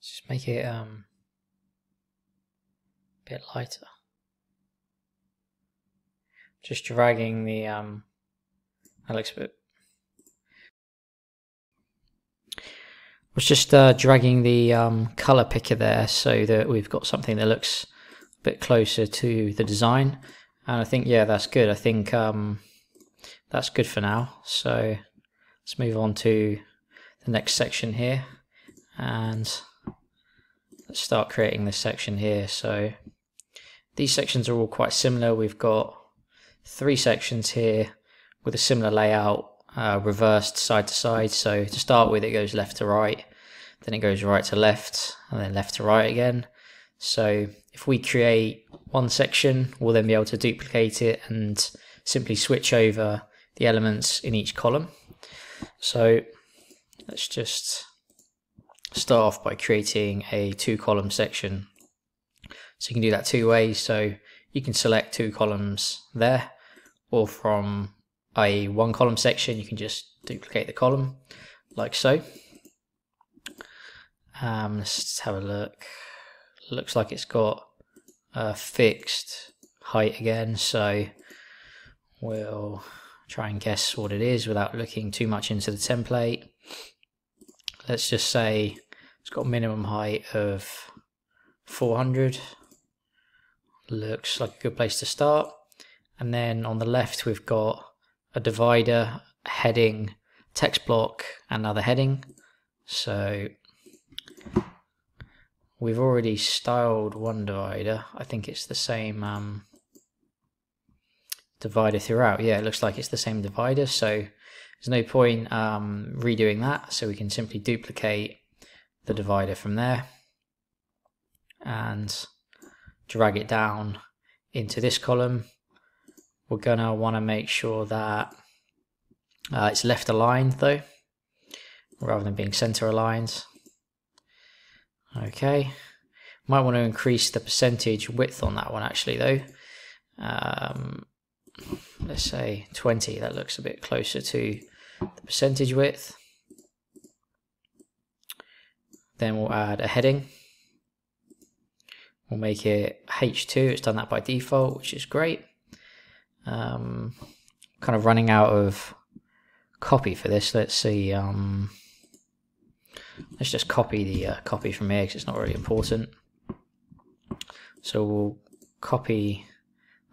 Let's just make it a bit lighter. Just dragging the that looks a bit. was just dragging the color picker there so that we've got something that looks a bit closer to the design. And I think, yeah, that's good. I think that's good for now. So let's move on to the next section here, and let's start creating this section here. So these sections are all quite similar. We've got three sections here with a similar layout, reversed side to side. So to start with, it goes left to right, then it goes right to left, and then left to right again. So if we create one section, we'll then be able to duplicate it and simply switch over the elements in each column. So let's just start off by creating a two-column section. So you can do that two ways. So you can select two columns there, or from a one-column section, you can just duplicate the column like so. Let's just have a look. Looks like it's got a fixed height again, so we'll try and guess what it is without looking too much into the template. Let's just say it's got a minimum height of 400. Looks like a good place to start. And then on the left, we've got a divider, a heading, text block, another heading. So we've already styled one divider. I think it's the same divider throughout. Yeah, it looks like it's the same divider. So there's no point redoing that. So we can simply duplicate the divider from there and drag it down into this column. We're going to want to make sure that it's left aligned though, rather than being center aligned. Okay, might want to increase the percentage width on that one actually though. Let's say 20, that looks a bit closer to the percentage width. Then we'll add a heading. We'll make it H2, it's done that by default, which is great. Kind of running out of copy for this. Let's see, let's just copy the copy from here because it's not really important. So we'll copy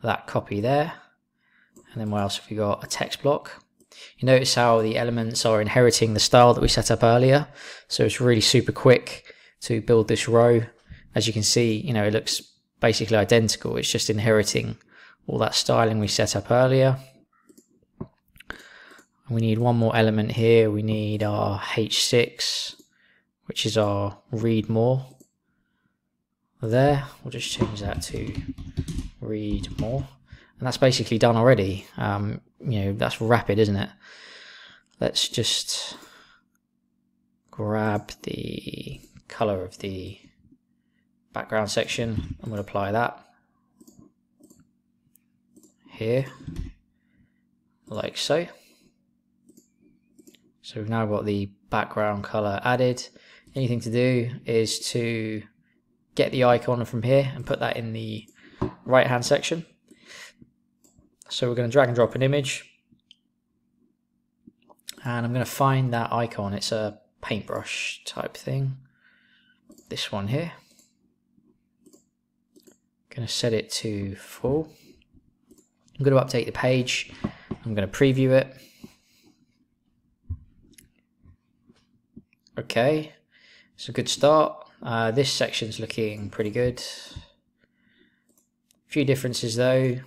that copy there. And then what else have we got? A text block. You notice how the elements are inheriting the style that we set up earlier. So it's really super quick to build this row. As you can see, you know, it looks basically identical. It's just inheriting all that styling we set up earlier. We need one more element here. We need our H6, which is our read more. There, we'll just change that to read more. And that's basically done already. You know, that's rapid, isn't it? Let's just grab the color of the background section and we'll apply that here, like so. So we've now got the background color added. Anything to do is to get the icon from here and put that in the right hand section. So we're going to drag and drop an image, and I'm going to find that icon. It's a paintbrush type thing, this one here. I'm going to set it to full. I'm going to update the page. I'm going to preview it. Okay, it's a good start. This section's looking pretty good. A few differences though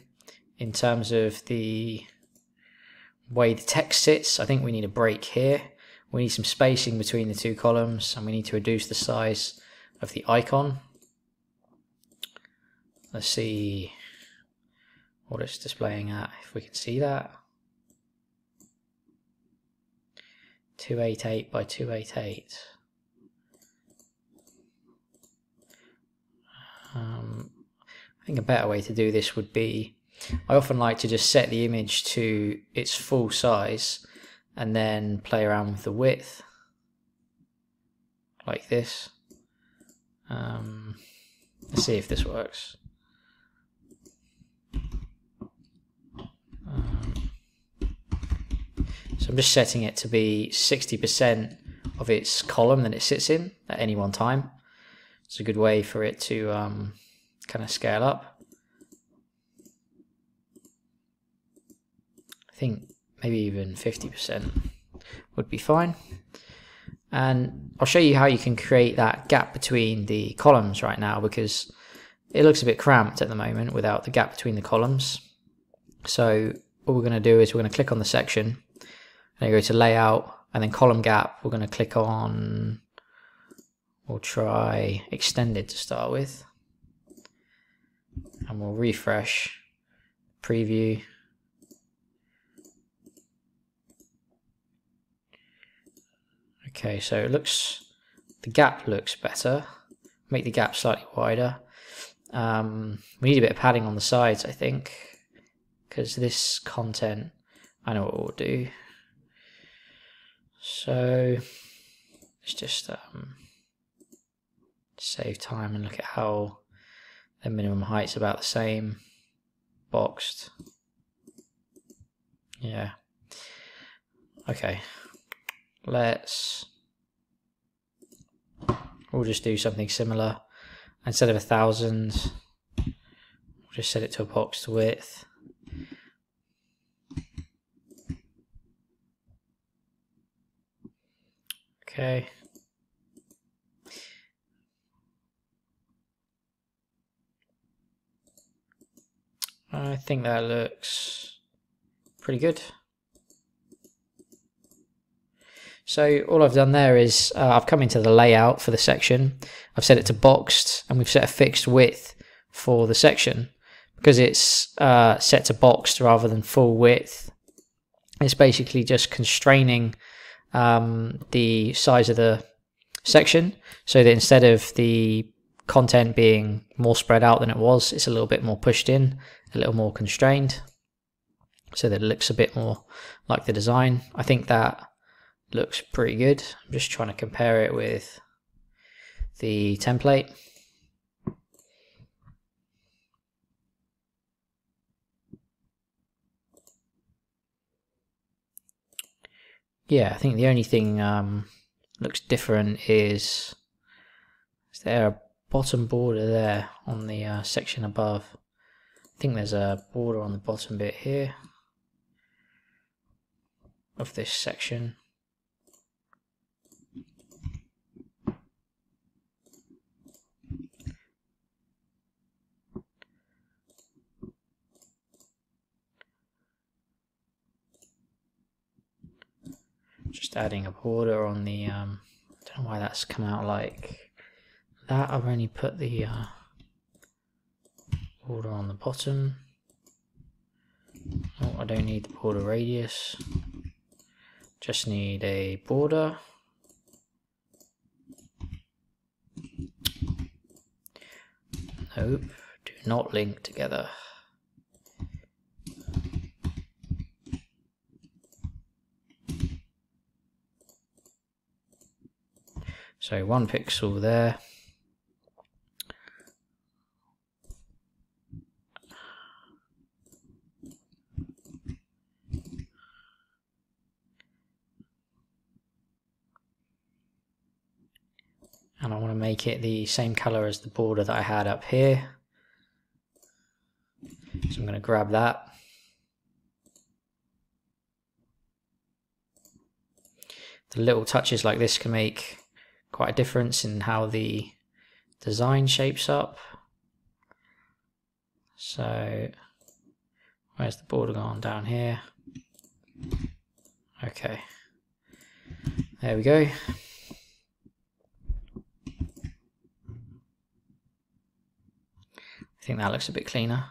in terms of the way the text sits. I think we need a break here. We need some spacing between the two columns, and we need to reduce the size of the icon. Let's see what it's displaying at, if we can see that. 288 by 288. I think a better way to do this would be, I often like to just set the image to its full size and then play around with the width like this. Let's see if this works. So I'm just setting it to be 60% of its column that it sits in at any one time. It's a good way for it to kind of scale up. I think maybe even 50% would be fine. And I'll show you how you can create that gap between the columns right now, because it looks a bit cramped at the moment without the gap between the columns. So what we're going to do is we're going to click on the section and go to layout and then column gap. We're going to click on, we'll try extended to start with, and we'll refresh, preview. Okay, so it looks, the gap looks better. Make the gap slightly wider. We need a bit of padding on the sides, I think, because this content, I know what we'll do. So let's just save time and look at how the minimum height's about the same. Boxed. Yeah. Okay. We'll just do something similar. Instead of 1,000, we'll just set it to a boxed width. Okay. I think that looks pretty good. So all I've done there is I've come into the layout for the section. I've set it to boxed, and we've set a fixed width for the section because it's set to boxed rather than full width. It's basically just constraining the size of the section so that instead of the content being more spread out than it was, it's a little bit more pushed in, a little more constrained, so that it looks a bit more like the design. I think that looks pretty good. I'm just trying to compare it with the template. Yeah, I think the only thing looks different is there a bottom border there on the section above? I think there's a border on the bottom bit here of this section. Just adding a border on the, I don't know why that's come out like that. I've only put the border on the bottom. Oh, I don't need the border radius. Just need a border. Nope, do not link together. So 1 pixel there. And I want to make it the same color as the border that I had up here. So I'm going to grab that. The little touches like this can make quite a difference in how the design shapes up. So where's the border gone? Down here. Okay, there we go. I think that looks a bit cleaner.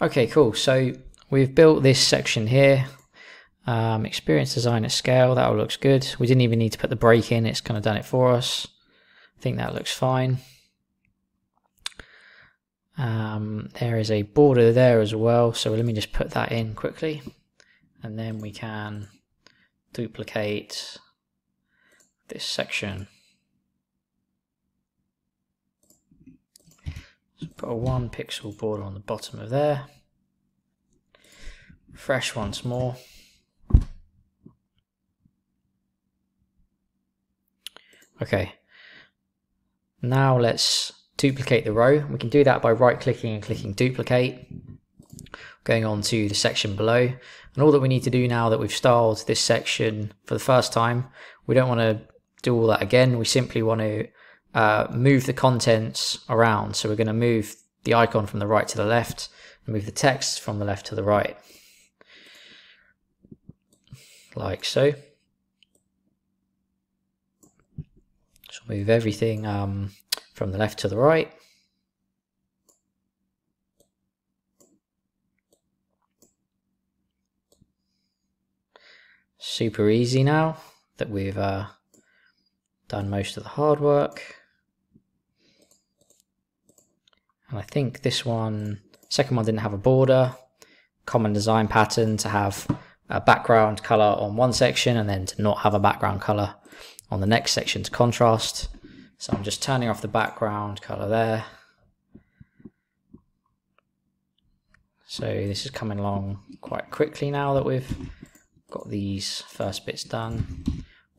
Okay, cool. So we've built this section here. Experience design at scale, that all looks good. We didn't even need to put the break in, it's kind of done it for us. I think that looks fine. There is a border there as well, so let me just put that in quickly, and then we can duplicate this section. So put a 1 pixel border on the bottom of there. Refresh once more. Okay, now let's duplicate the row. We can do that by right clicking and clicking duplicate, going on to the section below. And all that we need to do now that we've styled this section for the first time, we don't want to do all that again. We simply want to move the contents around. So we're going to move the icon from the right to the left and move the text from the left to the right, like so. So move everything from the left to the right. Super easy now that we've done most of the hard work. And I think this one, second one, didn't have a border. Common design pattern to have a background color on one section and then to not have a background color on the next section to contrast. So I'm just turning off the background color there. So this is coming along quite quickly now that we've got these first bits done.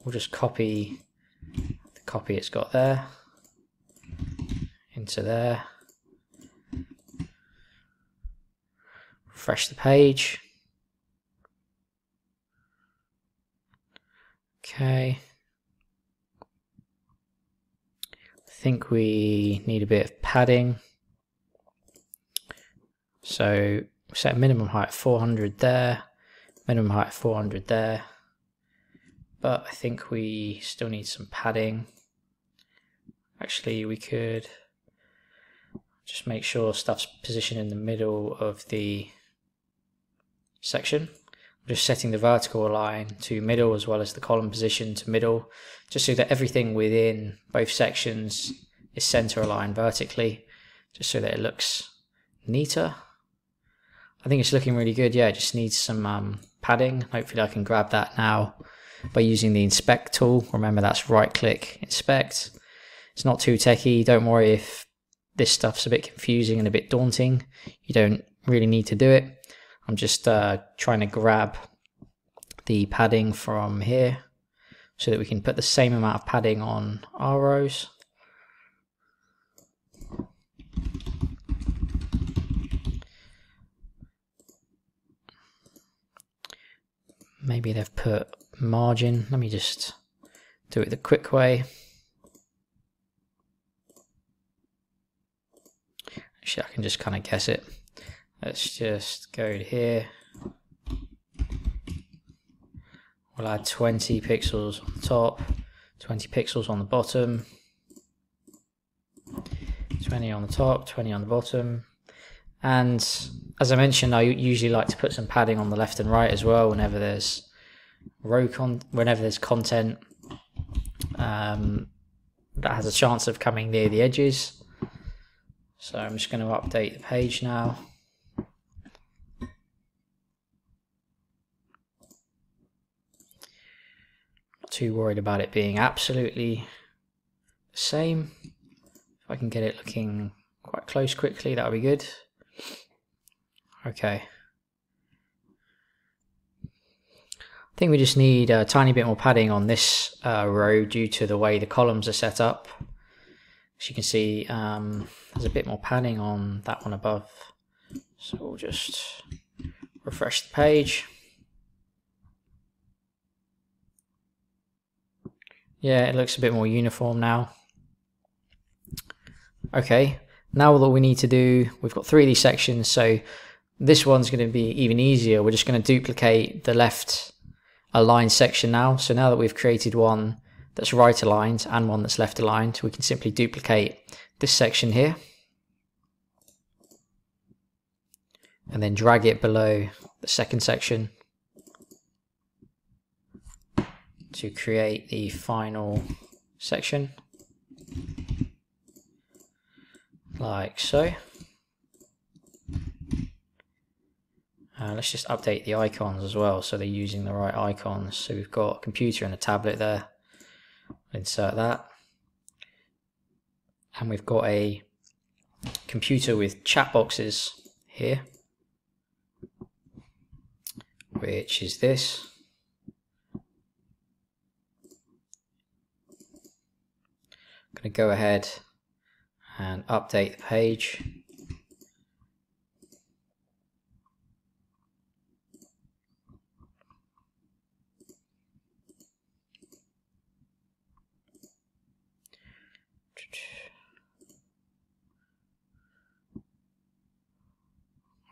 We'll just copy the copy it's got there into there. Refresh the page. Okay. I think we need a bit of padding, so set minimum height 400 there, minimum height 400 there, but I think we still need some padding. Actually, we could just make sure stuff's positioned in the middle of the section. I'm just setting the vertical align to middle as well as the column position to middle, just so that everything within both sections is center aligned vertically, just so that it looks neater. I think it's looking really good. Yeah, it just needs some padding. Hopefully I can grab that now by using the inspect tool. Remember, that's right click, inspect. It's not too techie. Don't worry if this stuff's a bit confusing and a bit daunting. You don't really need to do it. I'm just trying to grab the padding from here so that we can put the same amount of padding on our rows. Maybe they've put margin. Let me just do it the quick way. Actually, I can just kind of guess it. Let's just go to here. We'll add 20 pixels on the top, 20 pixels on the bottom, 20 on the top, 20 on the bottom. And as I mentioned, I usually like to put some padding on the left and right as well whenever there's content that has a chance of coming near the edges. So I'm just going to update the page now. Too worried about it being absolutely the same. If I can get it looking quite close quickly, that'll be good. Okay, I think we just need a tiny bit more padding on this row due to the way the columns are set up. As you can see, there's a bit more padding on that one above, so we'll just refresh the page. Yeah, it looks a bit more uniform now. Okay, now all that we need to do, we've got three of these sections, so this one's going to be even easier. We're just going to duplicate the left aligned section now. So now that we've created one that's right aligned and one that's left aligned, we can simply duplicate this section here and then drag it below the second section to create the final section, like so. Let's just update the icons as well, so they're using the right icons. So we've got a computer and a tablet there. Insert that. And we've got a computer with chat boxes here, which is this. I'm going to go ahead and update the page.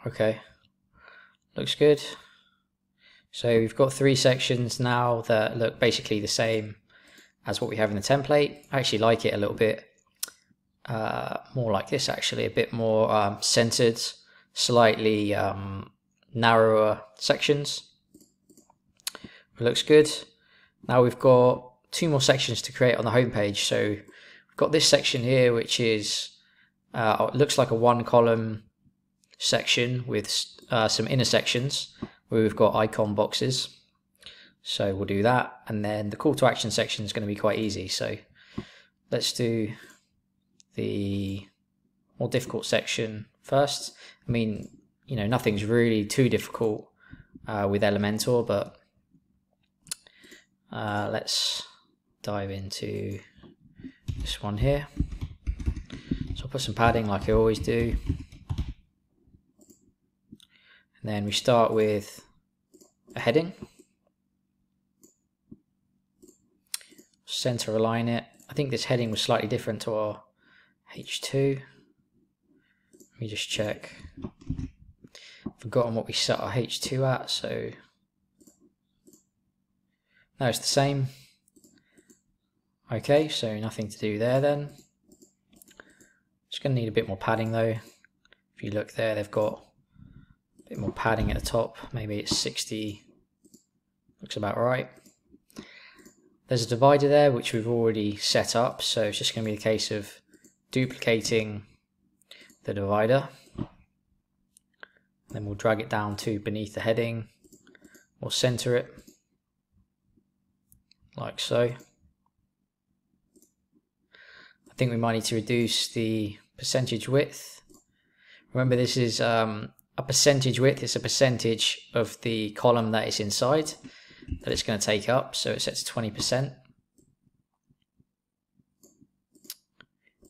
Okay, looks good. So we've got three sections now that look basically the same as what we have in the template. I actually like it a little bit more like this, actually, a bit more centered, slightly narrower sections. It looks good. Now we've got two more sections to create on the home page. So we've got this section here, which is, it looks like a one column section with some inner sections where we've got icon boxes, so we'll do that. And then the call to action section is going to be quite easy, so let's do the more difficult section first. I mean, you know, nothing's really too difficult with Elementor, but let's dive into this one here. So I'll put some padding like I always do. Then we start with a heading, center align it. I think this heading was slightly different to our H2. Let me just check. Forgotten what we set our H2 at, so no, it's the same. Okay, so nothing to do there then. Just gonna need a bit more padding though. If you look there, they've got bit more padding at the top, maybe it's 60, looks about right. There's a divider there which we've already set up, so it's just going to be the case of duplicating the divider. Then we'll drag it down to beneath the heading, we'll center it like so. I think we might need to reduce the percentage width. Remember, this is a percentage width, it's a percentage of the column that is inside that it's going to take up, so it sets 20%.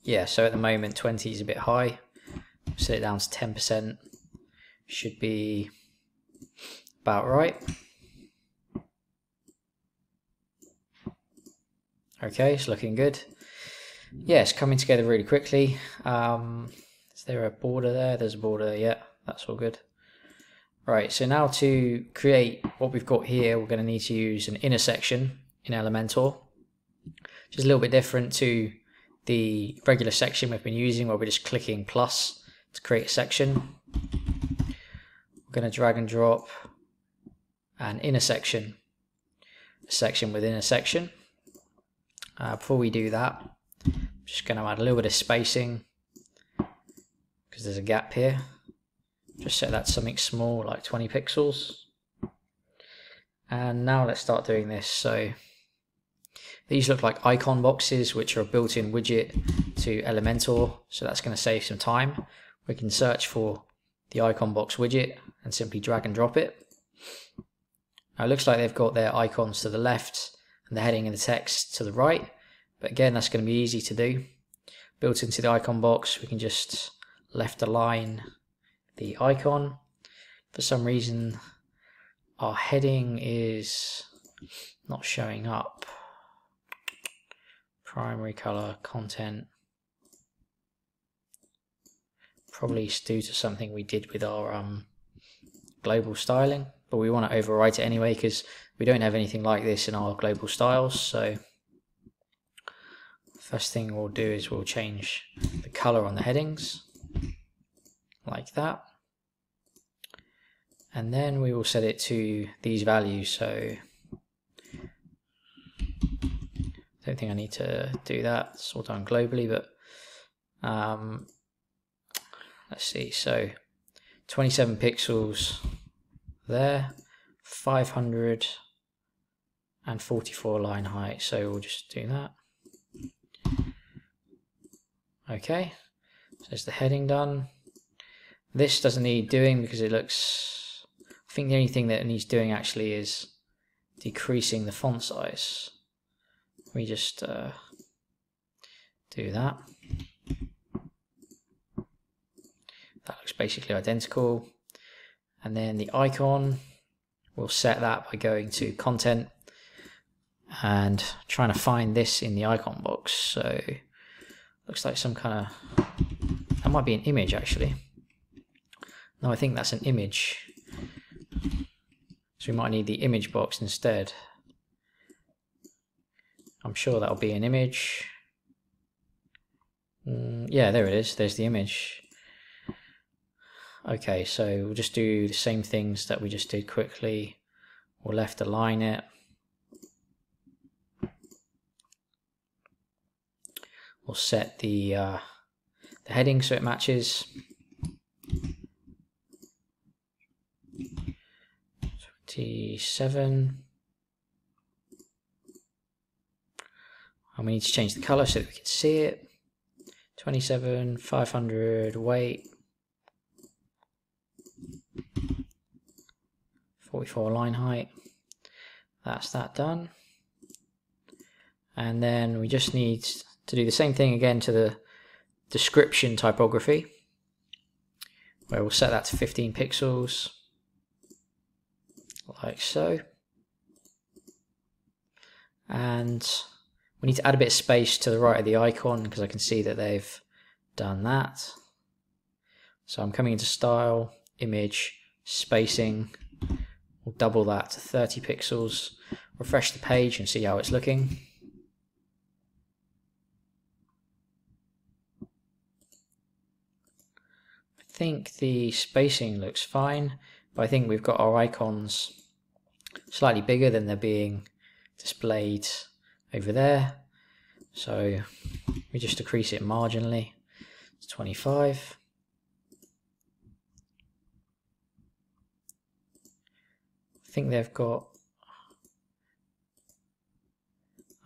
Yeah, so at the moment 20 is a bit high, set it down to 10%, should be about right. Okay, it's looking good. Yeah, it's coming together really quickly. Is there a border there? There's a border, yeah. That's all good. Right, so now to create what we've got here, we're going to need to use an inner section in Elementor, which is a little bit different to the regular section we've been using where we're just clicking plus to create a section. We're going to drag and drop an inner section, a section within a section. Before we do that, I'm just going to add a little bit of spacing because there's a gap here. Just set that to something small, like 20 pixels. And now let's start doing this. So these look like icon boxes, which are a built-in widget to Elementor. So that's going to save some time. We can search for the icon box widget and simply drag and drop it. Now it looks like they've got their icons to the left and the heading and the text to the right. But again, that's going to be easy to do. Built into the icon box, we can just left align the icon. For some reason our heading is not showing up. Primary color content, probably due to something we did with our global styling, but we want to overwrite it anyway because we don't have anything like this in our global styles. So first thing we'll do is we'll change the color on the headings like that, and then we will set it to these values. So I don't think I need to do that, it's all done globally, but let's see, so 27 pixels there, 544 line height, so we'll just do that. Okay, so there's the heading done. This doesn't need doing because it looks, I think the only thing that it needs doing actually is decreasing the font size. Let me just do that. That looks basically identical. And then the icon, we'll set that by going to content and trying to find this in the icon box. So looks like some kind of, that might be an image actually. No, I think that's an image. So we might need the image box instead. I'm sure that'll be an image. Yeah, there it is. There's the image. Okay, so we'll just do the same things that we just did quickly. We'll left align it. We'll set the heading so it matches. T7. And we need to change the color so that we can see it. 27, 500 weight, 44 line height. That's that done. And then we just need to do the same thing again to the description typography, where we'll set that to 15 pixels, like so. And we need to add a bit of space to the right of the icon because I can see that they've done that. So I'm coming into style, image, spacing. We'll double that to 30 pixels. Refresh the page and see how it's looking. I think the spacing looks fine, but I think we've got our icons slightly bigger than they're being displayed over there, so we just decrease it marginally to 25. I think they've got,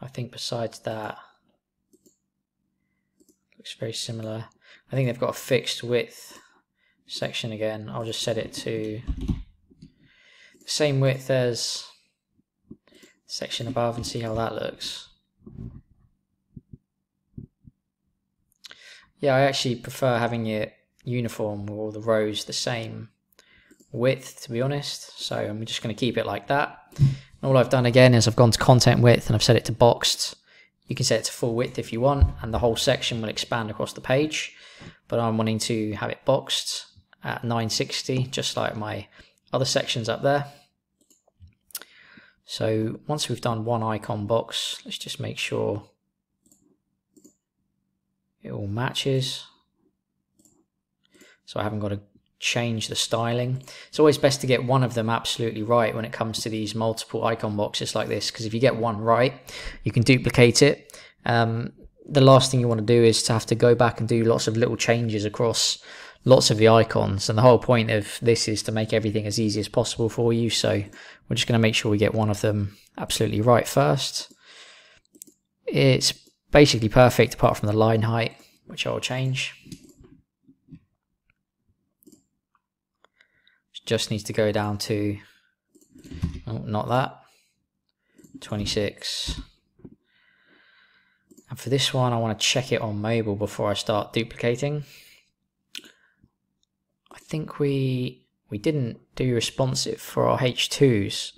I think besides that, looks very similar. I think they've got a fixed width section again. I'll just set it to the same width as section above and see how that looks. Yeah, I actually prefer having it uniform with all the rows the same width, to be honest. So I'm just going to keep it like that. And all I've done again is I've gone to content width and I've set it to boxed. You can set it to full width if you want, and the whole section will expand across the page. But I'm wanting to have it boxed at 960, just like my other sections up there. So once we've done one icon box, let's just make sure it all matches. So I haven't got to change the styling. It's always best to get one of them absolutely right when it comes to these multiple icon boxes like this, because if you get one right, you can duplicate it. The last thing you want to do is to have to go back and do lots of little changes across lots of the icons, and the whole point of this is to make everything as easy as possible for you. So we're just going to make sure we get one of them absolutely right first. It's basically perfect apart from the line height, which I'll change. Just needs to go down to, oh, not that, 26. And for this one I want to check it on mobile before I start duplicating. I think we didn't do responsive for our h2s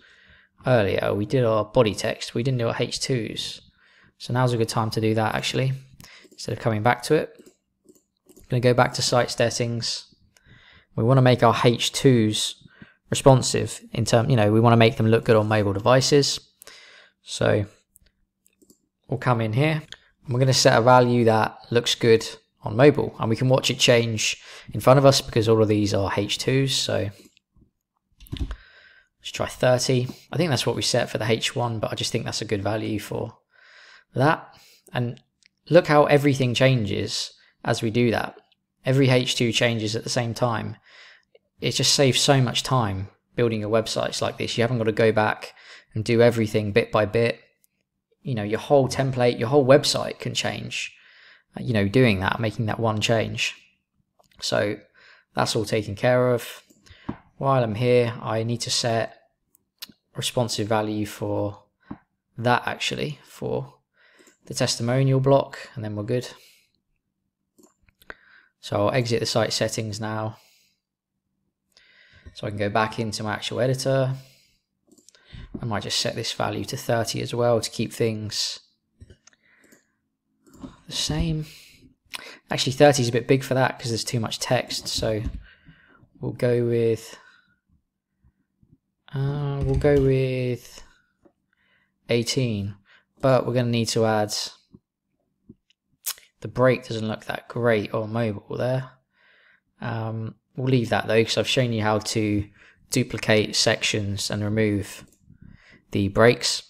earlier. We did our body text, we didn't do our h2s, so now's a good time to do that actually, instead of coming back to it. I'm going to go back to site settings. We want to make our h2s responsive, in term, you know, we want to make them look good on mobile devices. So we'll come in here and we're going to set a value that looks good on mobile, and we can watch it change in front of us because all of these are h2s. So let's try 30. I think that's what we set for the h1, but I just think that's a good value for that. And look how everything changes as we do that. Every h2 changes at the same time. It just saves so much time building your websites like this. You haven't got to go back and do everything bit by bit. You know, your whole template, your whole website can change, you know, doing that, making that one change. So that's all taken care of. While I'm here, I need to set responsive value for that actually, for the testimonial block, and then we're good. So I'll exit the site settings now. So I can go back into my actual editor. I might just set this value to 30 as well to keep things the same. Actually, 30 is a bit big for that because there's too much text. So we'll go with 18, but we're going to need to add the break. Doesn't look that great or mobile there. We'll leave that though, because I've shown you how to duplicate sections and remove the breaks.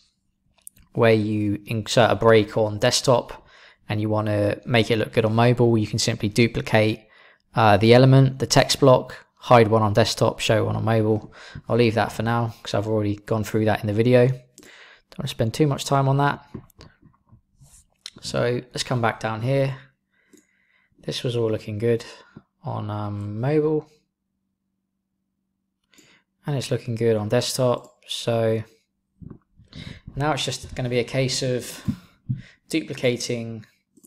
Where you insert a break on desktop and you want to make it look good on mobile, you can simply duplicate the element, the text block, hide one on desktop, show one on mobile. I'll leave that for now because I've already gone through that in the video. Don't want to spend too much time on that. So let's come back down here. This was all looking good on mobile, and it's looking good on desktop. So now it's just going to be a case of duplicating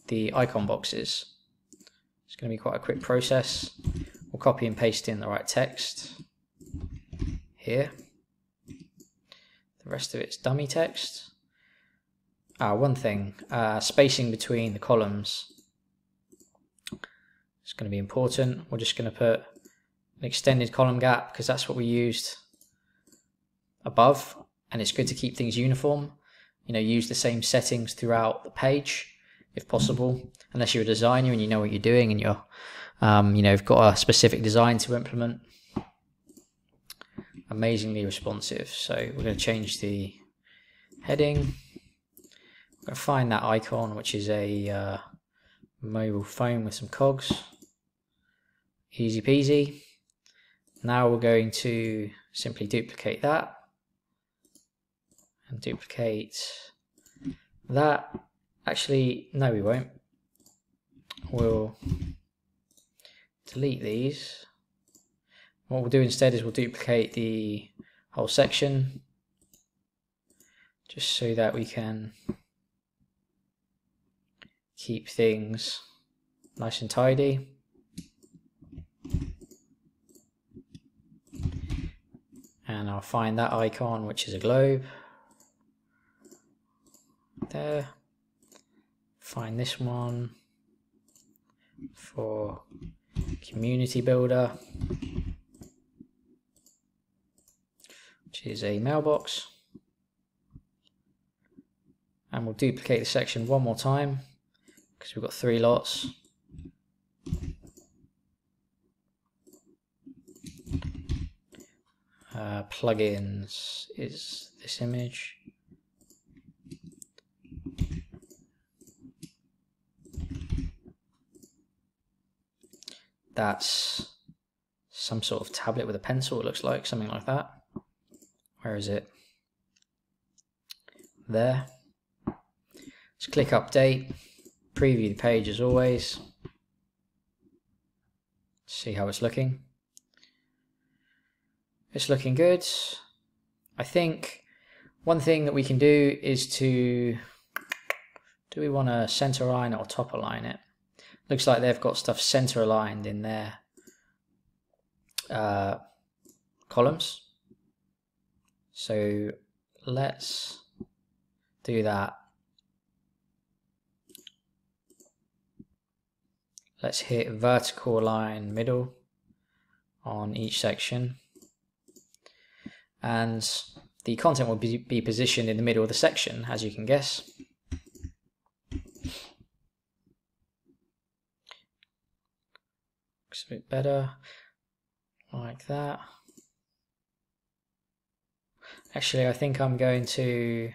the icon boxes. It's going to be quite a quick process. We'll copy and paste in the right text here. The rest of it's dummy text. One thing, spacing between the columns. It's going to be important. We're just going to put an extended column gap because that's what we used above, and it's good to keep things uniform. You know, use the same settings throughout the page if possible, unless you're a designer and you know what you're doing and you're, you know, you've got a specific design to implement. Amazingly responsive. So we're going to change the heading. We're going to find that icon, which is a mobile phone with some cogs. Easy peasy. Now we're going to simply duplicate that. And duplicate that. Actually, no, we won't. We'll delete these. What we'll do instead is we'll duplicate the whole section just so that we can keep things nice and tidy. And I'll find that icon, which is a globe. There. Find this one for community builder, which is a mailbox, and we'll duplicate the section one more time because we've got three lots. Plugins is this image. That's some sort of tablet with a pencil, it looks like, something like that. Where is it? There. Let's click update, preview the page as always. See how it's looking. It's looking good. I think one thing that we can do is to, do we want to center align or top align it? Looks like they've got stuff center aligned in their columns. So let's do that. Let's hit vertical align middle on each section. And the content will be positioned in the middle of the section, as you can guess. Looks a bit better like that. Actually, I think I'm going to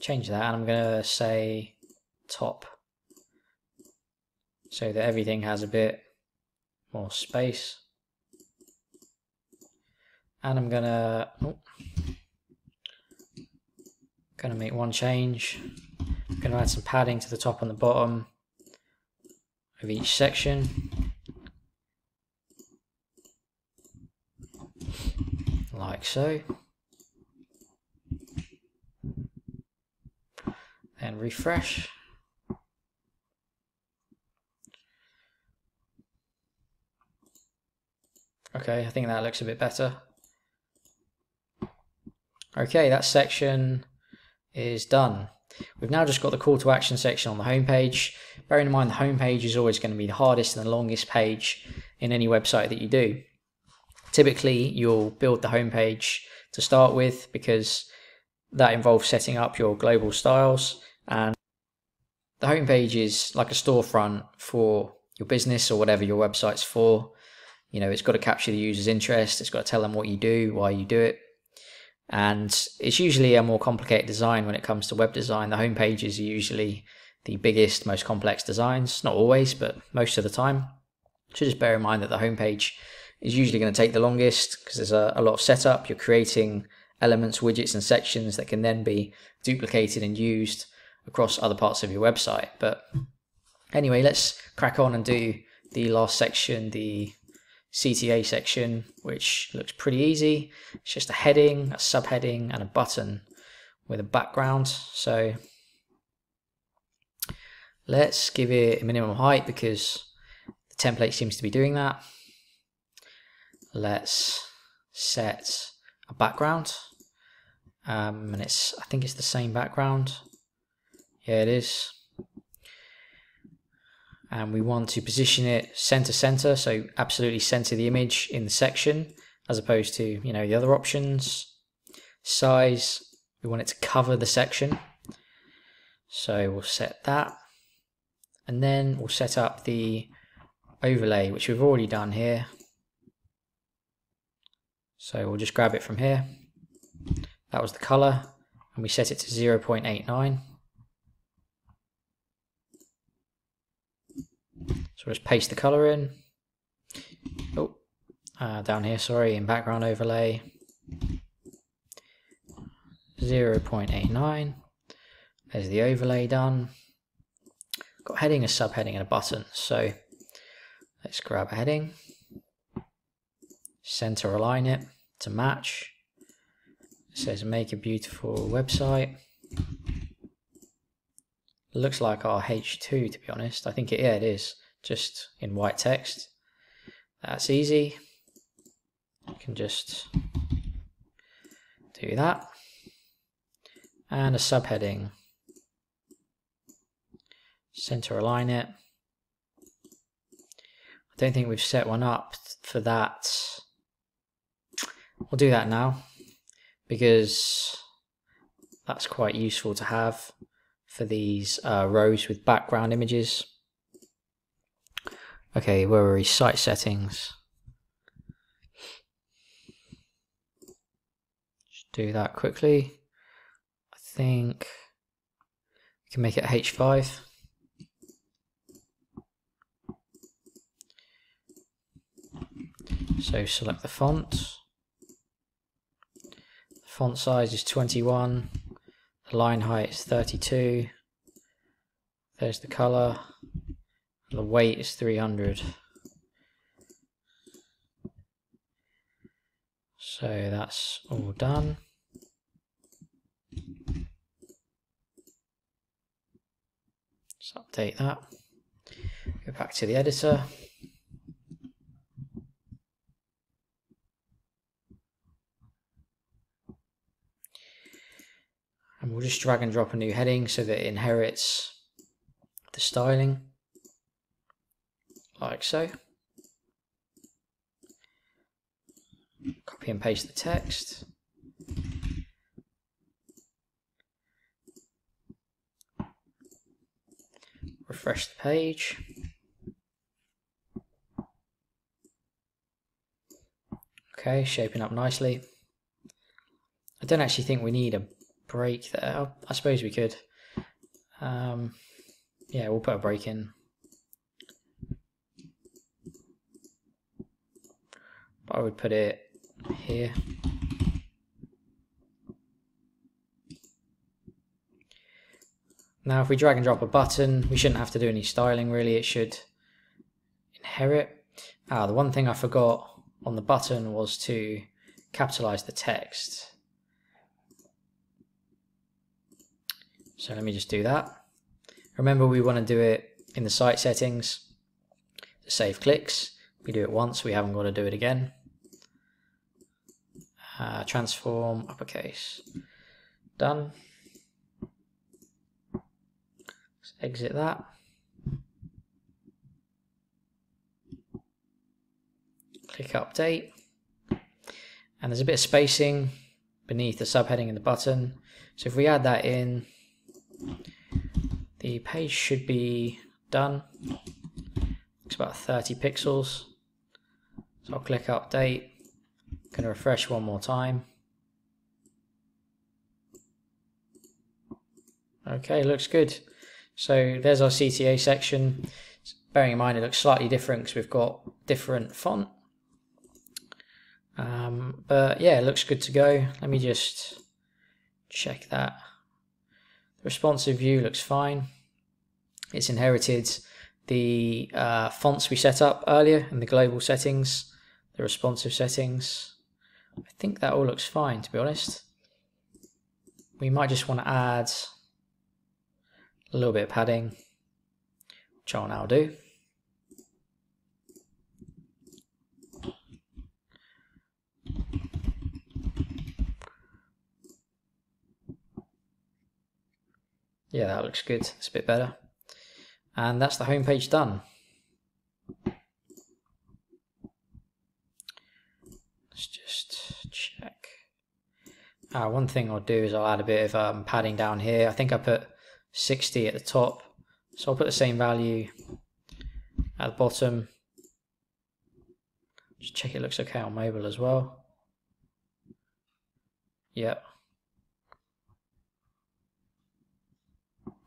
change that, and I'm going to say top so that everything has a bit more space. And I'm going to make one change. I'm going to add some padding to the top and the bottom of each section, like so. and refresh. Okay, I think that looks a bit better. Okay, that section is done. We've now just got the call to action section on the home page. Bearing in mind the home page is always going to be the hardest and the longest page in any website that you do. Typically you'll build the home page to start with because that involves setting up your global styles, and the home page is like a storefront for your business or whatever your website's for. You know, it's got to capture the user's interest, it's got to tell them what you do, why you do it. And it's usually a more complicated design when it comes to web design. The home pages are usually the biggest, most complex designs. Not always, but most of the time. So just bear in mind that the home page is usually going to take the longest because there's a lot of setup. You're creating elements, widgets, and sections that can then be duplicated and used across other parts of your website. But anyway, let's crack on and do the last section, the CTA section, which looks pretty easy. It's just a heading, a subheading, and a button with a background. So let's give it a minimum height because the template seems to be doing that. Let's set a background, and I think it's the same background. Yeah, it is. And we want to position it center, so absolutely center the image in the section as opposed to, you know, the other options. Size, we want it to cover the section, so we'll set that, and then we'll set up the overlay, which we've already done here, so we'll just grab it from here. That was the color, and we set it to 0.89. So we'll just paste the color in. Oh, down here, sorry, in background overlay. 0.89. There's the overlay done. Got heading, a subheading, and a button. So let's grab a heading. Center align it to match. It says make a beautiful website. Looks like our H2, to be honest. I think it, yeah, it is, just in white text. That's easy. You can just do that. And a subheading. Center align it. I don't think we've set one up for that. We'll do that now because that's quite useful to have for these rows with background images. Okay, where are we? Site settings. Just do that quickly. I think we can make it H5. So select the font. The font size is 21. The line height is 32, there's the colour, the weight is 300. So that's all done. Let's update that, go back to the editor. And we'll just drag and drop a new heading so that it inherits the styling, like so. Copy and paste the text. Refresh the page. Okay, shaping up nicely. I don't actually think we need a break there. I suppose we could. Yeah, we'll put a break in. But I would put it here. Now if we drag and drop a button, we shouldn't have to do any styling really, it should inherit. The one thing I forgot on the button was to capitalize the text. So let me just do that. Remember, we want to do it in the site settings to save clicks. We do it once, we haven't got to do it again. Transform uppercase. Done. Let's exit that. Click update. And there's a bit of spacing beneath the subheading in the button. So if we add that in, the page should be done. It's about 30 pixels. So I'll click update. I'm going to refresh one more time. Okay, looks good. So there's our CTA section. Bearing in mind it looks slightly different because we've got different font. But yeah, it looks good to go. Let me just check that. The responsive view looks fine. It's inherited the fonts we set up earlier in the global settings, the responsive settings. I think that all looks fine, to be honest. We might just want to add a little bit of padding, which I'll now do. Yeah, that looks good. It's a bit better. And that's the home page done. Let's just check. One thing I'll do is I'll add a bit of padding down here. I think I put 60 at the top. So I'll put the same value at the bottom. Just check it looks okay on mobile as well. Yep.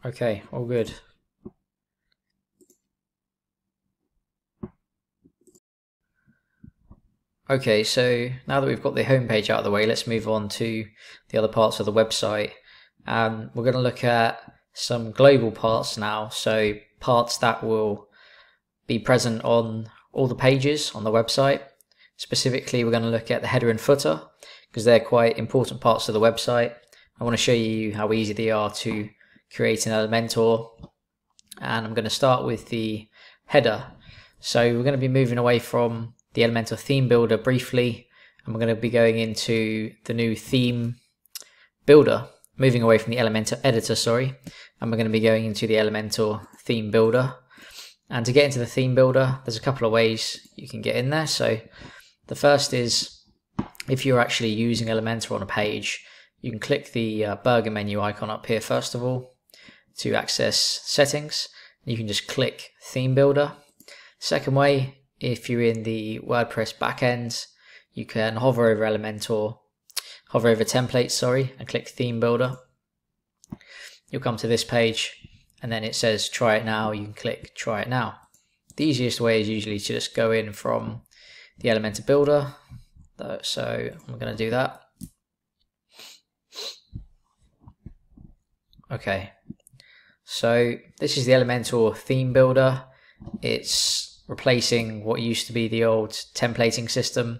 Okay, all good. Okay, so now that we've got the home page out of the way, let's move on to the other parts of the website. We're going to look at some global parts now, so parts that will be present on all the pages on the website. Specifically, we're going to look at the header and footer because they're quite important parts of the website. I want to show you how easy they are to create in Elementor, and I'm going to start with the header. So we're going to be moving away from the Elementor theme builder briefly, and we're going to be going into the new theme builder, moving away from the Elementor editor, sorry, and we're going to be going into the Elementor theme builder. And to get into the theme builder, there's a couple of ways you can get in there. So the first is if you're actually using Elementor on a page, you can click the burger menu icon up here first of all to access settings. You can just click theme builder. Second way, if you're in the WordPress backend, you can hover over Elementor, hover over templates, sorry, and click theme builder. You'll come to this page and then it says try it now. You can click try it now. The easiest way is usually to just go in from the Elementor builder. So I'm going to do that. Okay, so this is the Elementor theme builder. It's replacing what used to be the old templating system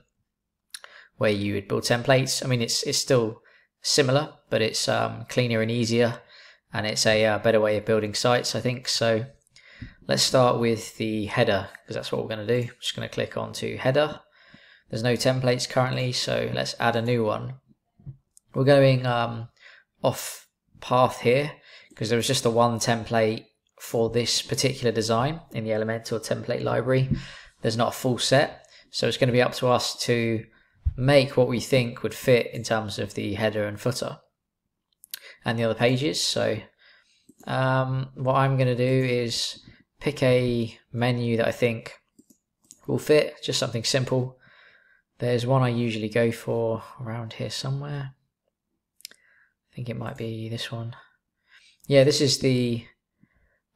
where you would build templates. I mean, it's still similar, but it's cleaner and easier, and it's a better way of building sites, I think. So let's start with the header because that's what we're going to do. I'm just going to click onto header. There's no templates currently, so let's add a new one. We're going off path here because there was just the one template for this particular design in the Elementor template library. There's not a full set, so it's going to be up to us to make what we think would fit in terms of the header and footer and the other pages. So what I'm going to do is pick a menu that I think will fit, just something simple. There's one I usually go for around here somewhere. I think it might be this one. Yeah, this is the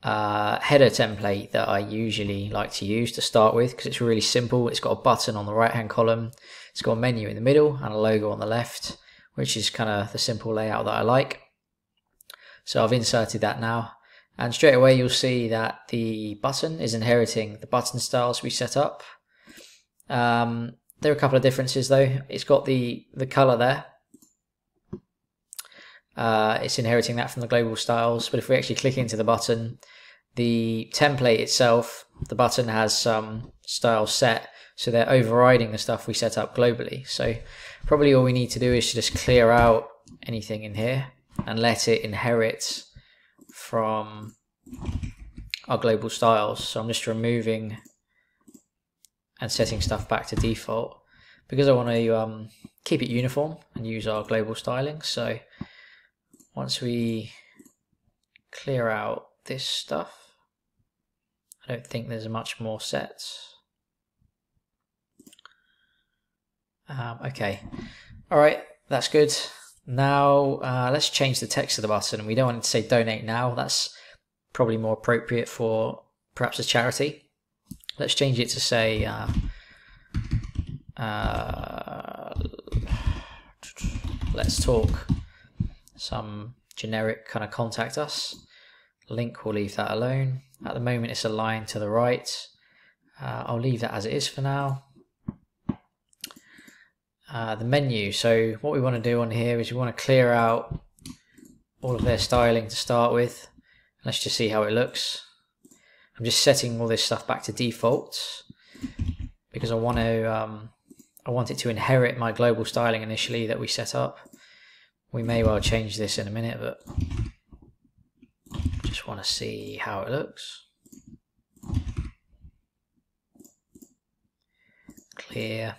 header template that I usually like to use to start with because it's really simple. It's got a button on the right hand column, it's got a menu in the middle and a logo on the left, which is kind of the simple layout that I like. So I've inserted that now, and straight away you'll see that the button is inheriting the button styles we set up. There are a couple of differences though. It's got the color there. It's inheriting that from the global styles. But if we actually click into the button, the template itself, the button has some styles set, so they're overriding the stuff we set up globally. So probably all we need to do is to just clear out anything in here and let it inherit from our global styles. So I'm just removing and setting stuff back to default because I want to keep it uniform and use our global styling. So once we clear out this stuff, I don't think there's much more set. Okay, all right, that's good. Now let's change the text of the button. We don't want it to say donate now. That's probably more appropriate for perhaps a charity. Let's change it to say let's talk, some generic kind of contact us. Link, we'll leave that alone. At the moment it's aligned to the right. I'll leave that as it is for now. The menu, so what we want to do on here is we want to clear out all of their styling to start with. Let's just see how it looks. I'm just setting all this stuff back to default because I want to I want it to inherit my global styling initially that we set up. We may well change this in a minute, but just want to see how it looks. Clear,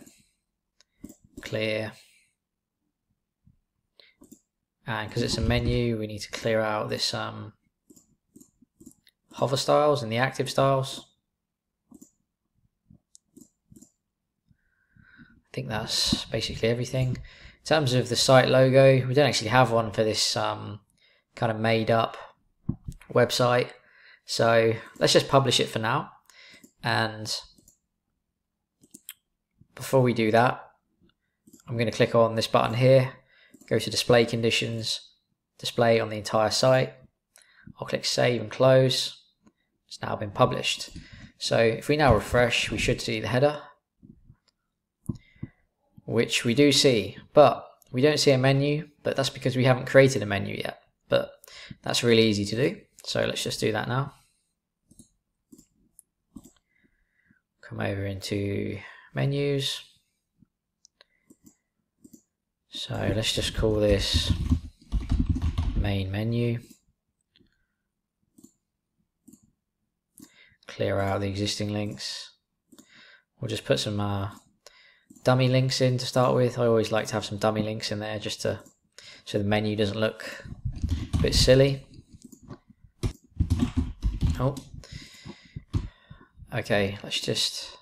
clear. And because it's a menu, we need to clear out this hover styles and the active styles. I think that's basically everything. In terms of the site logo, we don't actually have one for this kind of made up website. So let's just publish it for now. And before we do that, I'm going to click on this button here, go to display conditions, display on the entire site. I'll click save and close. It's now been published. So if we now refresh, we should see the header, which we do see, but we don't see a menu. But that's because we haven't created a menu yet, but that's really easy to do. So let's just do that now. Come over into menus. So let's just call this main menu. Clear out the existing links. We'll just put some dummy links in to start with. I always like to have some dummy links in there just to, so the menu doesn't look a bit silly. Oh, okay, let's just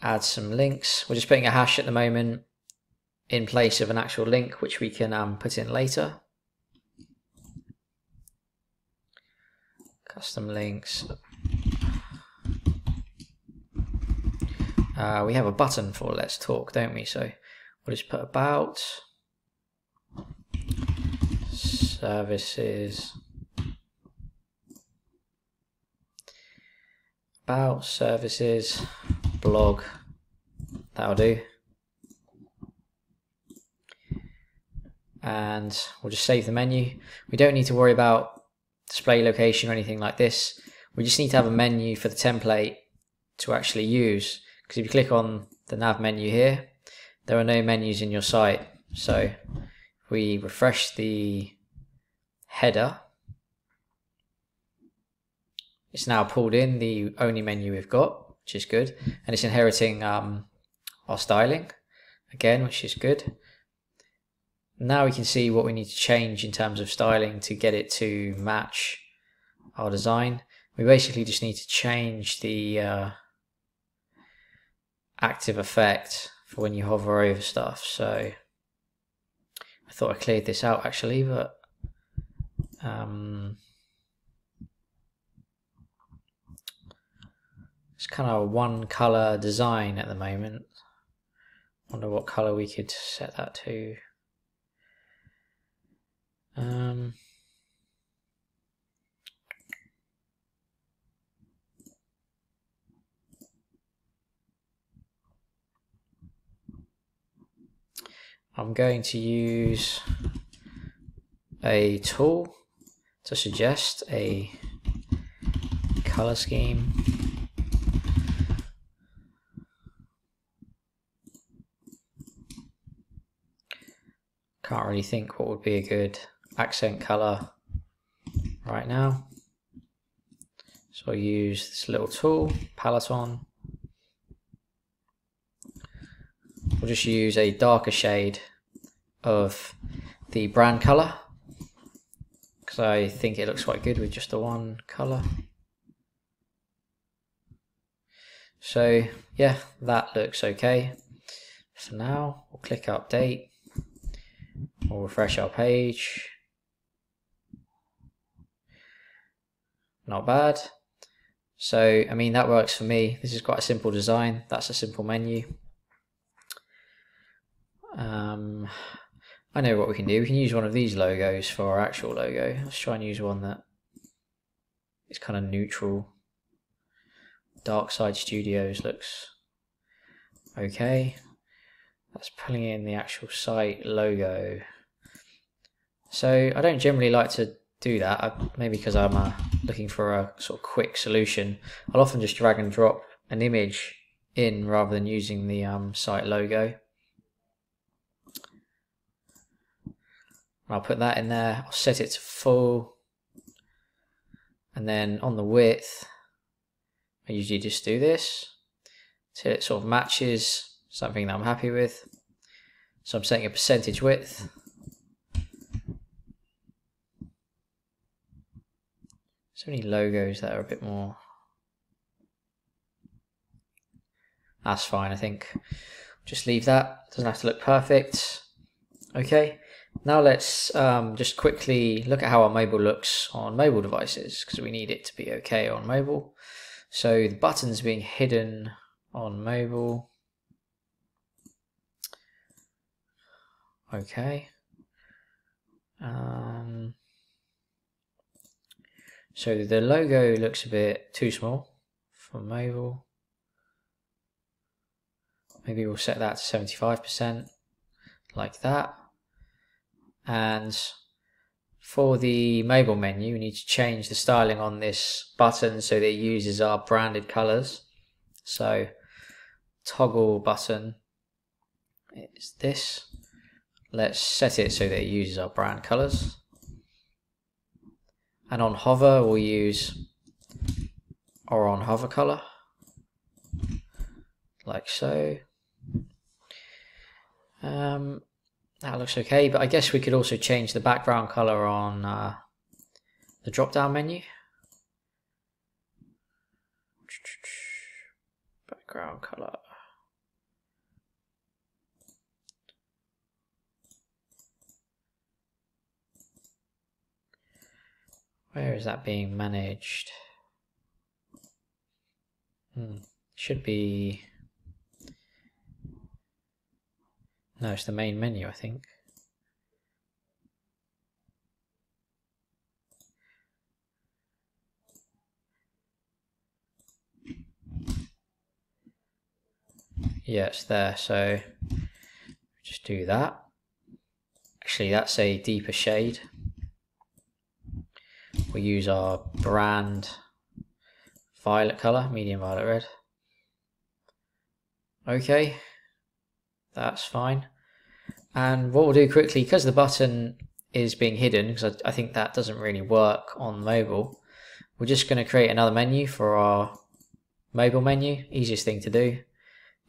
add some links. We're just putting a hash at the moment in place of an actual link, which we can put in later. Custom links. We have a button for Let's Talk, don't we? So we'll just put about services, about services blog. That'll do. And we'll just save the menu. We don't need to worry about display location or anything like this. We just need to have a menu for the template to actually use, because if you click on the nav menu here, there are no menus in your site. So if we refresh the header, it's now pulled in the only menu we've got, which is good, and it's inheriting our styling again, which is good. Now we can see what we need to change in terms of styling to get it to match our design. We basically just need to change the active effect for when you hover over stuff. So I thought I cleared this out actually, but it's kind of a one color design at the moment. Wonder what color we could set that to. I'm going to use a tool to suggest a color scheme. Can't really think what would be a good accent color right now. So I'll use this little tool, Palettone. We'll just use a darker shade of the brand color because I think it looks quite good with just the one color. So yeah, that looks okay. So now we'll click update. We'll refresh our page. Not bad. So I mean, that works for me. This is quite a simple design. That's a simple menu. I know what we can do. We can use one of these logos for our actual logo. Let's try and use one that is kind of neutral. Dark Side Studios looks okay. That's pulling in the actual site logo. So I don't generally like to do that. Maybe because I'm looking for a sort of quick solution. I'll often just drag and drop an image in rather than using the site logo. I'll put that in there. I'll set it to full, and then on the width I usually just do this till it sort of matches something that I'm happy with. So I'm setting a percentage width, so many logos that are a bit more. That's fine, I think. Just leave that, doesn't have to look perfect. Okay. Now let's just quickly look at how our mobile looks on mobile devices, because we need it to be okay on mobile. So the button's being hidden on mobile. Okay. So the logo looks a bit too small for mobile. Maybe we'll set that to 75%, like that. And for the mobile menu, we need to change the styling on this button so that it uses our branded colors. So toggle button is this. Let's set it so that it uses our brand colors. And on hover, we'll use our on hover color, like so. That looks okay, but I guess we could also change the background color on the drop-down menu. Background color. Where is that being managed? Should be. No, it's the main menu, I think. Yeah, it's there, so just do that. Actually, that's a deeper shade. We'll use our brand violet color, medium violet red. Okay, that's fine. And what we'll do quickly, because the button is being hidden, because I think that doesn't really work on mobile, we're just going to create another menu for our mobile menu. Easiest thing to do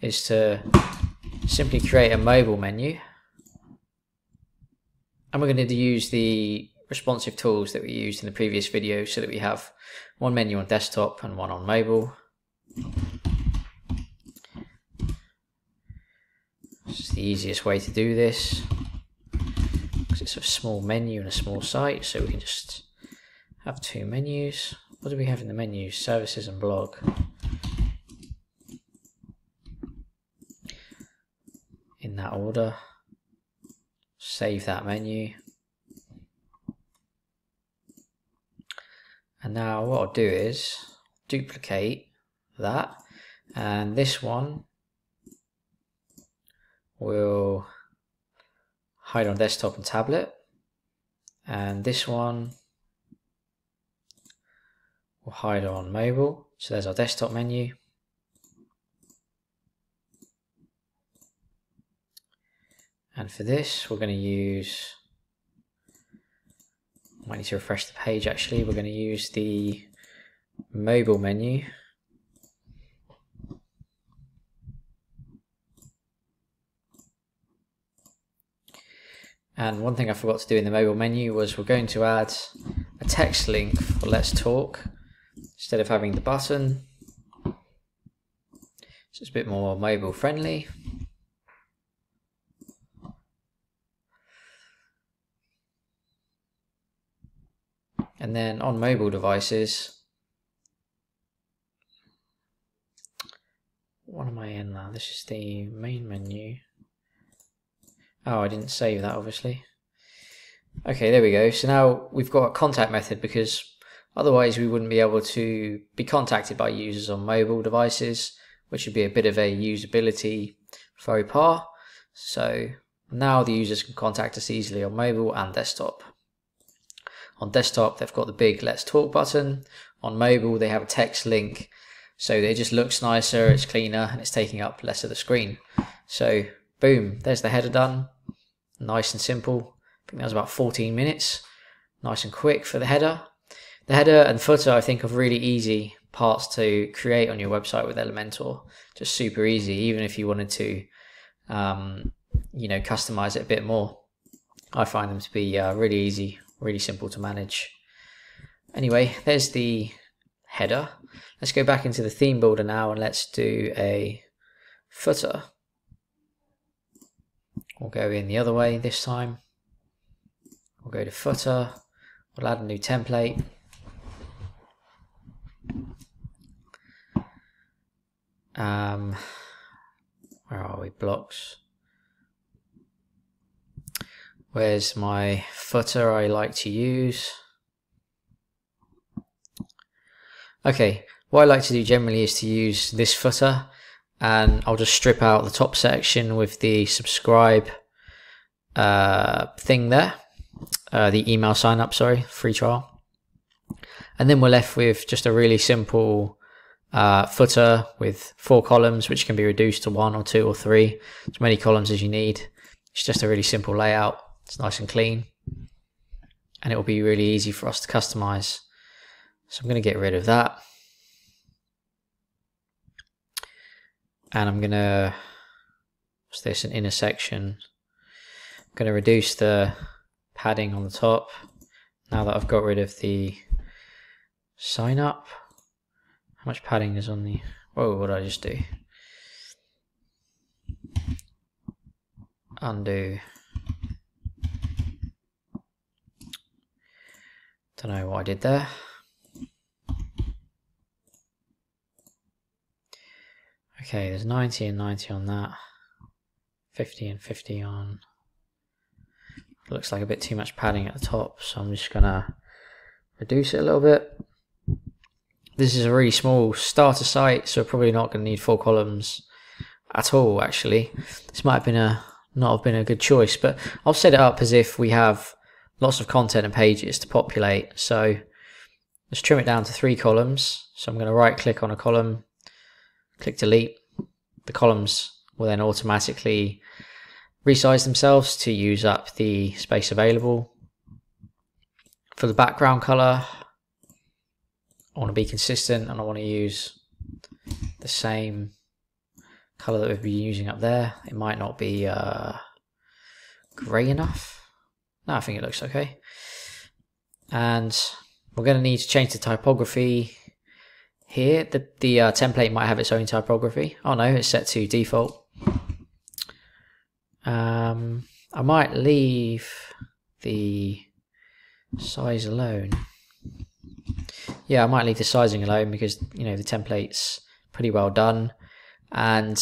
is to simply create a mobile menu. And we're going to use the responsive tools that we used in the previous video so that we have one menu on desktop and one on mobile. It's the easiest way to do this because it's a small menu and a small site, so we can just have two menus. What do we have in the menu? Services and blog. In that order. Save that menu. And now what I'll do is duplicate that, and this one we'll hide on desktop and tablet, and this one we'll hide on mobile. So there's our desktop menu. And for this, we're going to use, I might need to refresh the page actually, we're going to use the mobile menu. And one thing I forgot to do in the mobile menu was we're going to add a text link for Let's Talk instead of having the button. So it's a bit more mobile friendly. And then on mobile devices, what am I in now? This is the main menu. Oh, I didn't save that, obviously. Okay, there we go. So now we've got a contact method, because otherwise we wouldn't be able to be contacted by users on mobile devices, which would be a bit of a usability faux pas. So now the users can contact us easily on mobile and desktop. On desktop, they've got the big Let's Talk button. On mobile, they have a text link. So it just looks nicer, it's cleaner, and it's taking up less of the screen. So boom, there's the header done. Nice and simple. I think that was about 14 minutes. Nice and quick for the header. The header and footer, I think, are really easy parts to create on your website with Elementor. Just super easy, even if you wanted to, you know, customize it a bit more. I find them to be really easy, really simple to manage. Anyway, there's the header. Let's go back into the theme builder now and let's do a footer. We'll go in the other way this time. We'll go to footer. We'll add a new template. Where are we? Blocks. Where's my footer I like to use? Okay, what I like to do generally is to use this footer. And I'll just strip out the top section with the subscribe thing there, the email sign up, sorry, free trial. And then we're left with just a really simple footer with 4 columns, which can be reduced to 1 or 2 or 3, as many columns as you need. It's just a really simple layout. It's nice and clean, and it will be really easy for us to customize. So I'm going to get rid of that. And I'm gonna, what's this, an inner section. I'm gonna reduce the padding on the top now that I've got rid of the sign up. How much padding is on the, whoa, what did I just do? Undo. Don't know what I did there. Okay, there's 90 and 90 on that, 50 and 50 on, looks like a bit too much padding at the top, so I'm just gonna reduce it a little bit. This is a really small starter site, so we're probably not gonna need 4 columns at all actually. This might have been not a good choice, but I'll set it up as if we have lots of content and pages to populate. So let's trim it down to 3 columns. So I'm gonna right click on a column, click delete. The columns will then automatically resize themselves to use up the space available. For the background color, I want to be consistent and I want to use the same color that we've been using up there. It might not be gray enough. No, I think it looks okay. And we're going to need to change the typography. Here, the template might have its own typography. Oh no, it's set to default. I might leave the size alone. Yeah, I might leave the sizing alone because, you know, the template's pretty well done. And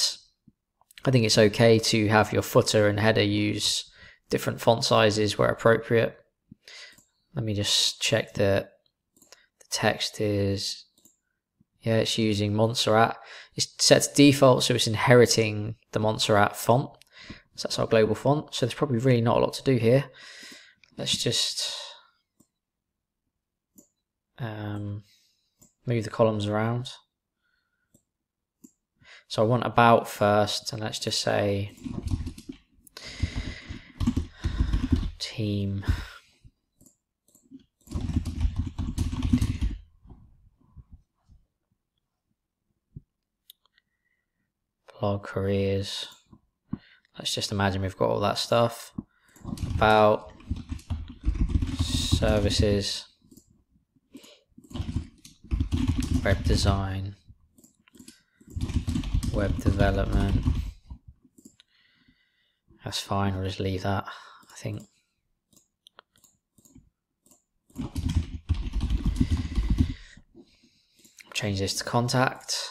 I think it's okay to have your footer and header use different font sizes where appropriate. Let me just check that the text is... yeah, it's using Montserrat. It's set to default, so it's inheriting the Montserrat font. So that's our global font. So there's probably really not a lot to do here. Let's just move the columns around. So I want about first, and let's just say team. Blog careers. Let's just imagine we've got all that stuff. About services, web design, web development. That's fine, we'll just leave that, I think. Change this to contact.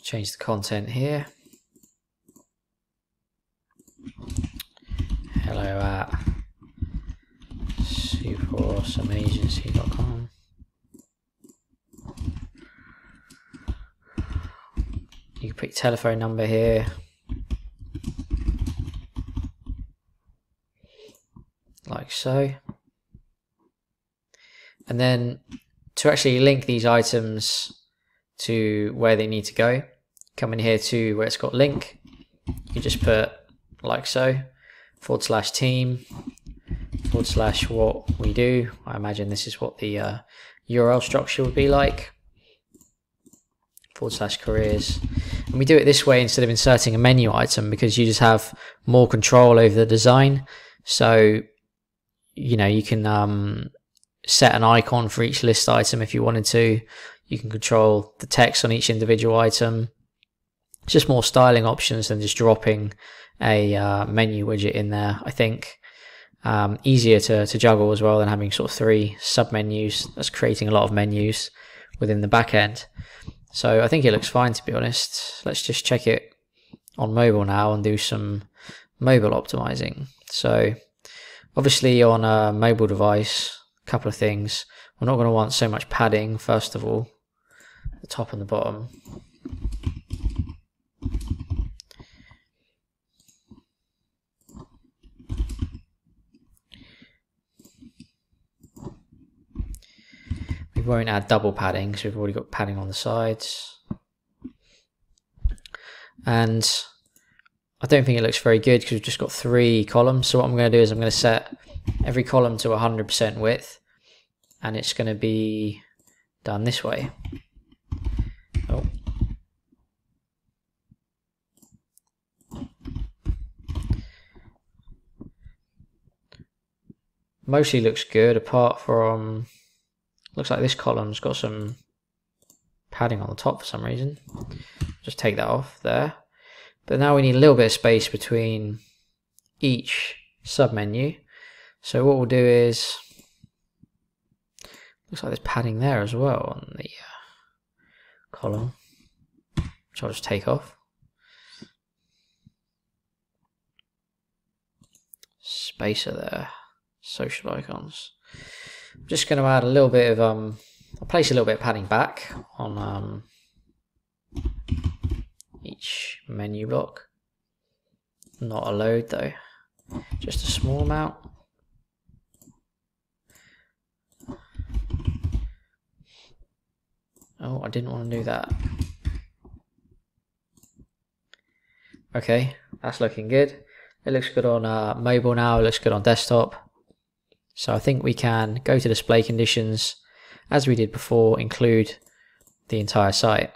Change the content here. Hello at superawesomeagency.com. You can pick telephone number here. Like so. And then to actually link these items to where they need to go, come in here to where it's got link, you just put like so, /team, /what we do. I imagine this is what the URL structure would be like, /careers. And we do it this way instead of inserting a menu item, because you just have more control over the design. So, you know, you can set an icon for each list item if you wanted to. You can control the text on each individual item. It's just more styling options than just dropping a menu widget in there, I think. Easier to juggle as well than having sort of 3 sub-menus. That's creating a lot of menus within the back end. So I think it looks fine, to be honest. Let's just check it on mobile now and do some mobile optimizing. So obviously on a mobile device, a couple of things. We're not going to want so much padding, first of all, the top and the bottom. We won't add double padding because we've already got padding on the sides. And I don't think it looks very good because we've just got 3 columns. So what I'm going to do is I'm going to set every column to 100% width, and it's going to be done this way. Oh. Mostly looks good apart from, looks like this column's got some padding on the top for some reason. Just take that off there. But now we need a little bit of space between each submenu. So what we'll do is, looks like there's padding there as well on the column, which I'll just take off. Spacer there, social icons. I'm just going to add a little bit of, I'll place a little bit of padding back on each menu block. Not a load though, just a small amount. Oh, I didn't want to do that. Okay, that's looking good. It looks good on mobile now, it looks good on desktop. So I think we can go to display conditions, as we did before, include the entire site.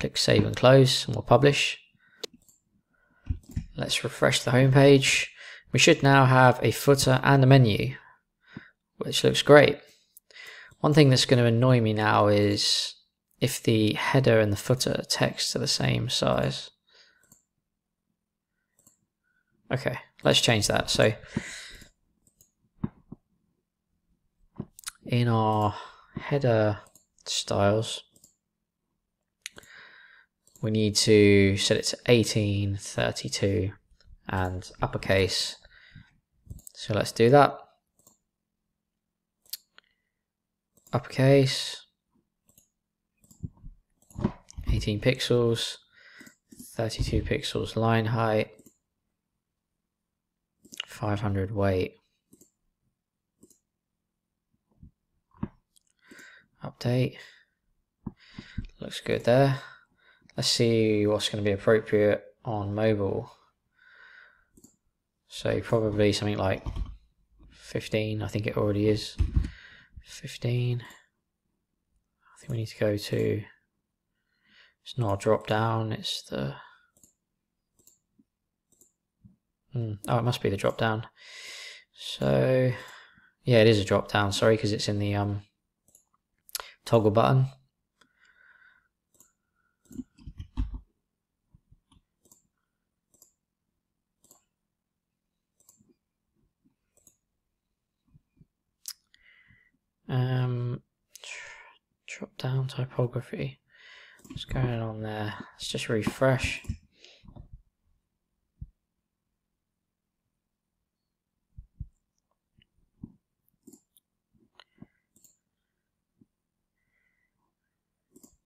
Click save and close, and we'll publish. Let's refresh the home page. We should now have a footer and a menu, which looks great. One thing that's going to annoy me now is if the header and the footer text are the same size. Okay, let's change that. So in our header styles, we need to set it to 18, 32, and uppercase. So let's do that. Uppercase, 18 pixels, 32 pixels line height, 500 weight. Update. Looks good there. Let's see what's going to be appropriate on mobile. So probably something like 15, I think it already is. 15. I think we need to go to, it's not a drop down, it's the, oh, it must be the drop down. So yeah, it is a drop down, sorry, because it's in the toggle button. Drop down typography. What's going on there? Let's just refresh.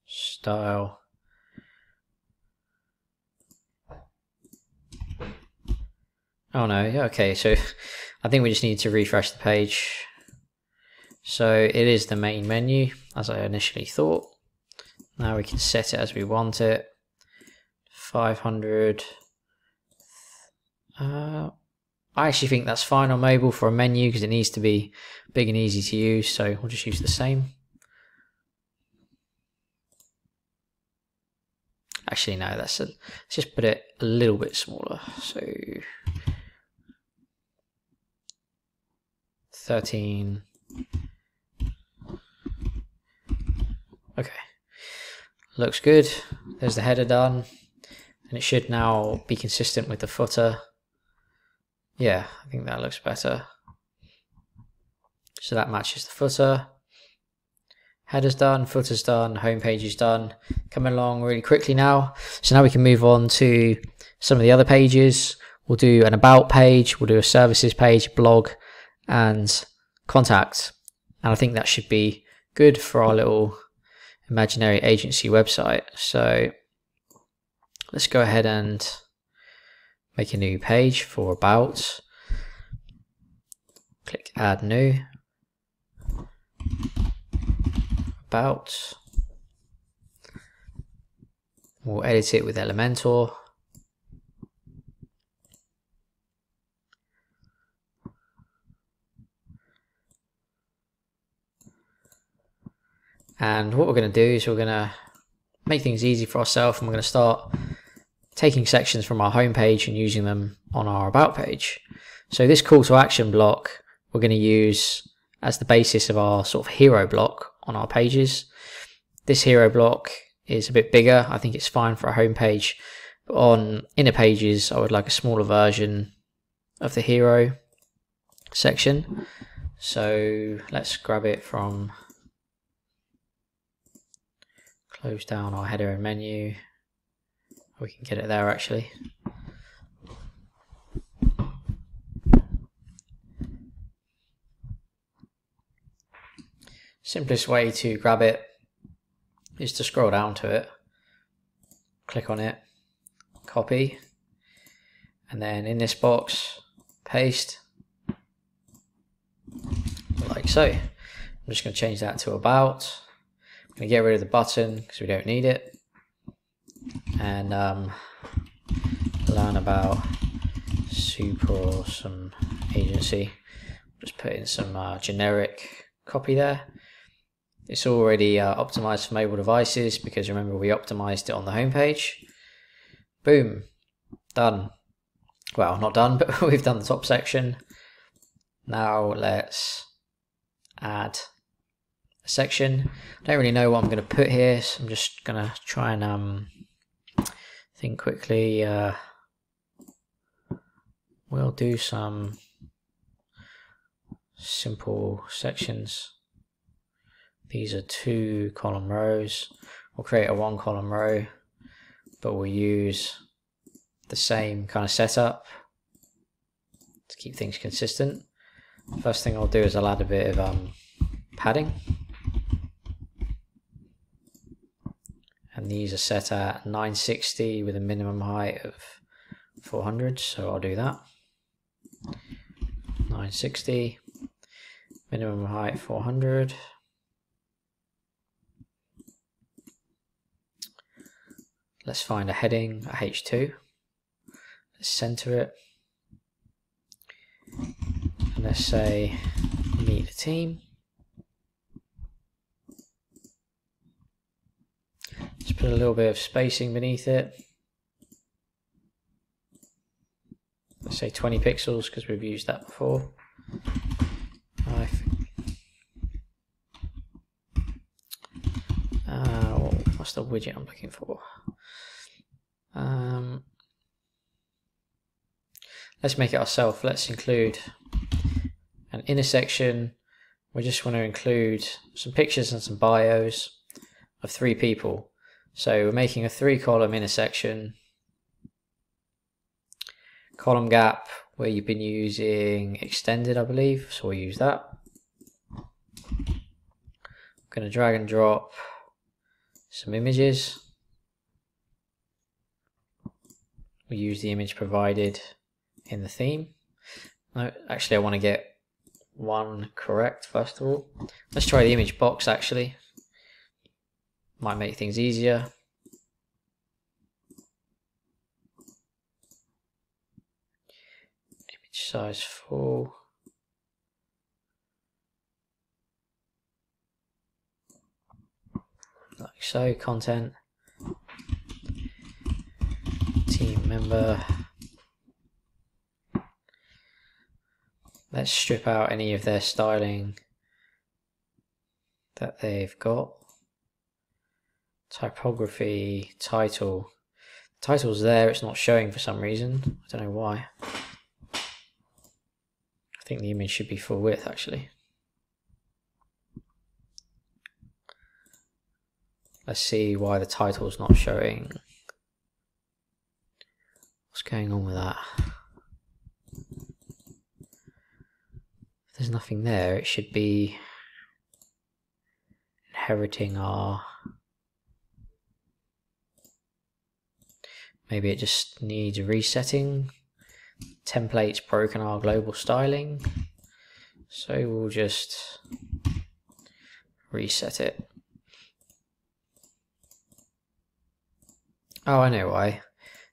Style. Oh no, okay, so I think we just need to refresh the page. So it is the main menu, as I initially thought. Now we can set it as we want it. 500. I actually think that's fine on mobile for a menu because it needs to be big and easy to use. So we'll just use the same. Actually, no, that's a, let's just put it a little bit smaller. So 13. Okay, looks good. There's the header done, and it should now be consistent with the footer. Yeah, I think that looks better. So that matches the footer. Header's done, footer's done, homepage is done. Coming along really quickly now. So now we can move on to some of the other pages. We'll do an about page, we'll do a services page, blog, and contact. And I think that should be good for our little imaginary agency website. So let's go ahead and make a new page for about. Click add new. About. We'll edit it with Elementor. And what we're going to do is we're going to make things easy for ourselves, and we're going to start taking sections from our home page and using them on our about page. So this call to action block we're going to use as the basis of our sort of hero block on our pages. This hero block is a bit bigger. I think it's fine for a home page. But on inner pages, I would like a smaller version of the hero section. So let's grab it from... Close down our header and menu. We can get it there actually. Simplest way to grab it is to scroll down to it, click on it, copy, and then in this box, paste, like so. I'm just going to change that to about. I'm going to get rid of the button because we don't need it, and learn about super awesome agency. Just put in some generic copy there. It's already optimized for mobile devices because remember we optimized it on the home page. Boom, done. Well, not done, but we've done the top section. Now let's add section. I don't really know what I'm going to put here, so I'm just going to try and think quickly. We'll do some simple sections. These are 2 column rows. We'll create a 1 column row, but we'll use the same kind of setup to keep things consistent. First thing I'll do is I'll add a bit of padding. And these are set at 960 with a minimum height of 400, so I'll do that. 960, minimum height 400. Let's find a heading at H2. Let's center it. And let's say meet the team. Let's put a little bit of spacing beneath it. Let's say 20 pixels because we've used that before. What's the widget I'm looking for? Let's make it ourselves. Let's include an intersection. We just want to include some pictures and some bios of three people. So we're making a 3-column intersection. Column gap where you've been using extended, I believe, so we'll use that. I'm going to drag and drop some images. We use the image provided in the theme. No, actually I want to get one correct first of all. Let's try the image box actually. Might make things easier. Image size full. Like so, content, team member. Let's strip out any of their styling that they've got. Typography, title. The title's there, it's not showing for some reason. I don't know why. I think the image should be full width actually. Let's see why the title's not showing. What's going on with that? If there's nothing there, it should be inheriting our... Maybe it just needs resetting. Template's broken our global styling. So we'll just reset it. Oh, I know why.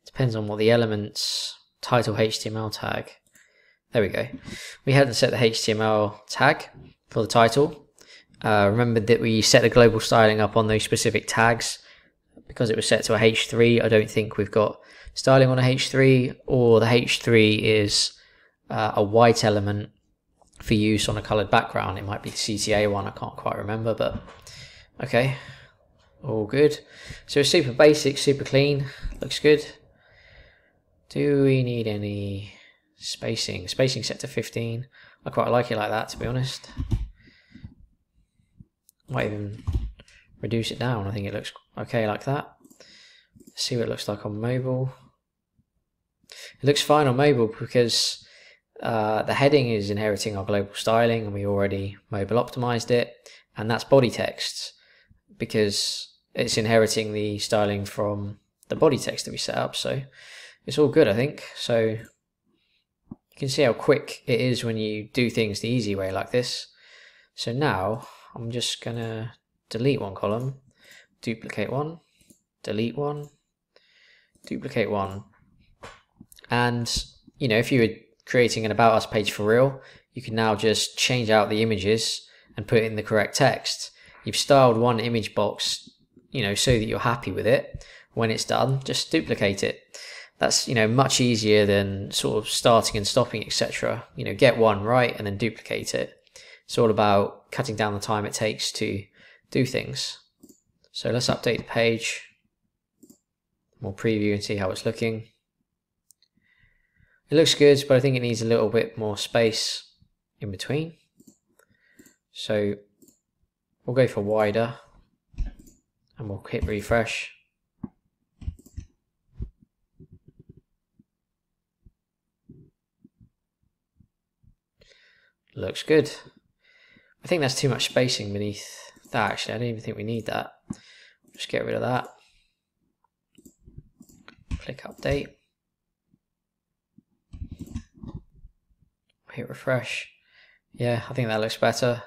Depends on what the elements title HTML tag. There we go. We hadn't set the HTML tag for the title. Remember that we set the global styling up on those specific tags. Because it was set to a H3, I don't think we've got styling on a H3, or the H3 is a white element for use on a coloured background. It might be the CTA one, I can't quite remember, but okay. All good. So it's super basic, super clean, looks good. Do we need any spacing? Spacing set to 15. I quite like it like that, to be honest. Might even reduce it down. I think it looks okay like that. Let's see what it looks like on mobile. It looks fine on mobile because the heading is inheriting our global styling and we already mobile optimized it, and that's body text because it's inheriting the styling from the body text that we set up, so it's all good I think. So you can see how quick it is when you do things the easy way like this. So now I'm just gonna delete one column, duplicate one, delete one, duplicate one, and you know, if you were creating an About Us page for real, you can now just change out the images and put in the correct text. You've styled one image box, you know, so that you're happy with it. When it's done, just duplicate it. That's, you know, much easier than sort of starting and stopping, etc. You know, get one right and then duplicate it. It's all about cutting down the time it takes to do things. So let's update the page. We'll preview and see how it's looking. It looks good, but I think it needs a little bit more space in between. So we'll go for wider and we'll hit refresh. Looks good. I think that's too much spacing beneath that actually. I don't even think we need that. Just get rid of that. Click update. hit refresh. Yeah, I think that looks better.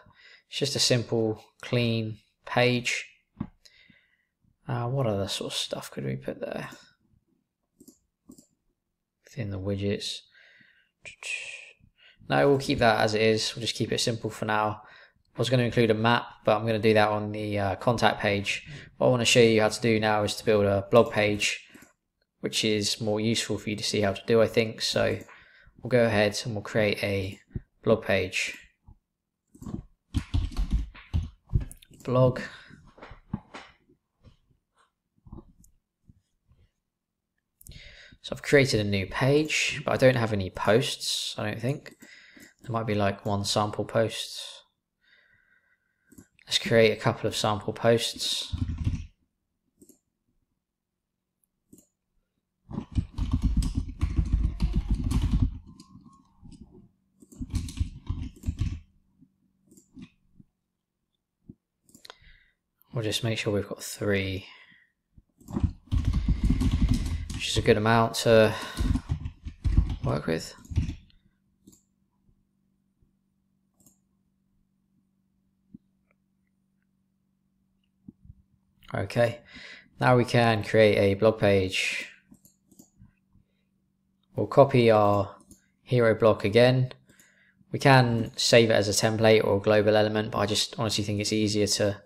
It's just a simple, clean page. What other sort of stuff could we put there? Within the widgets. No, we'll keep that as it is. We'll just keep it simple for now. I was going to include a map, but I'm going to do that on the contact page. What I want to show you how to do now is to build a blog page, which is more useful for you to see how to do, I think. So we'll go ahead and we'll create a blog page. Blog. So I've created a new page, but I don't have any posts, I don't think. There might be like one sample post. Let's create a couple of sample posts. We'll just make sure we've got 3, which is a good amount to work with. Okay, now we can create a blog page. We'll copy our hero block again. We can save it as a template or a global element, but I just honestly think it's easier to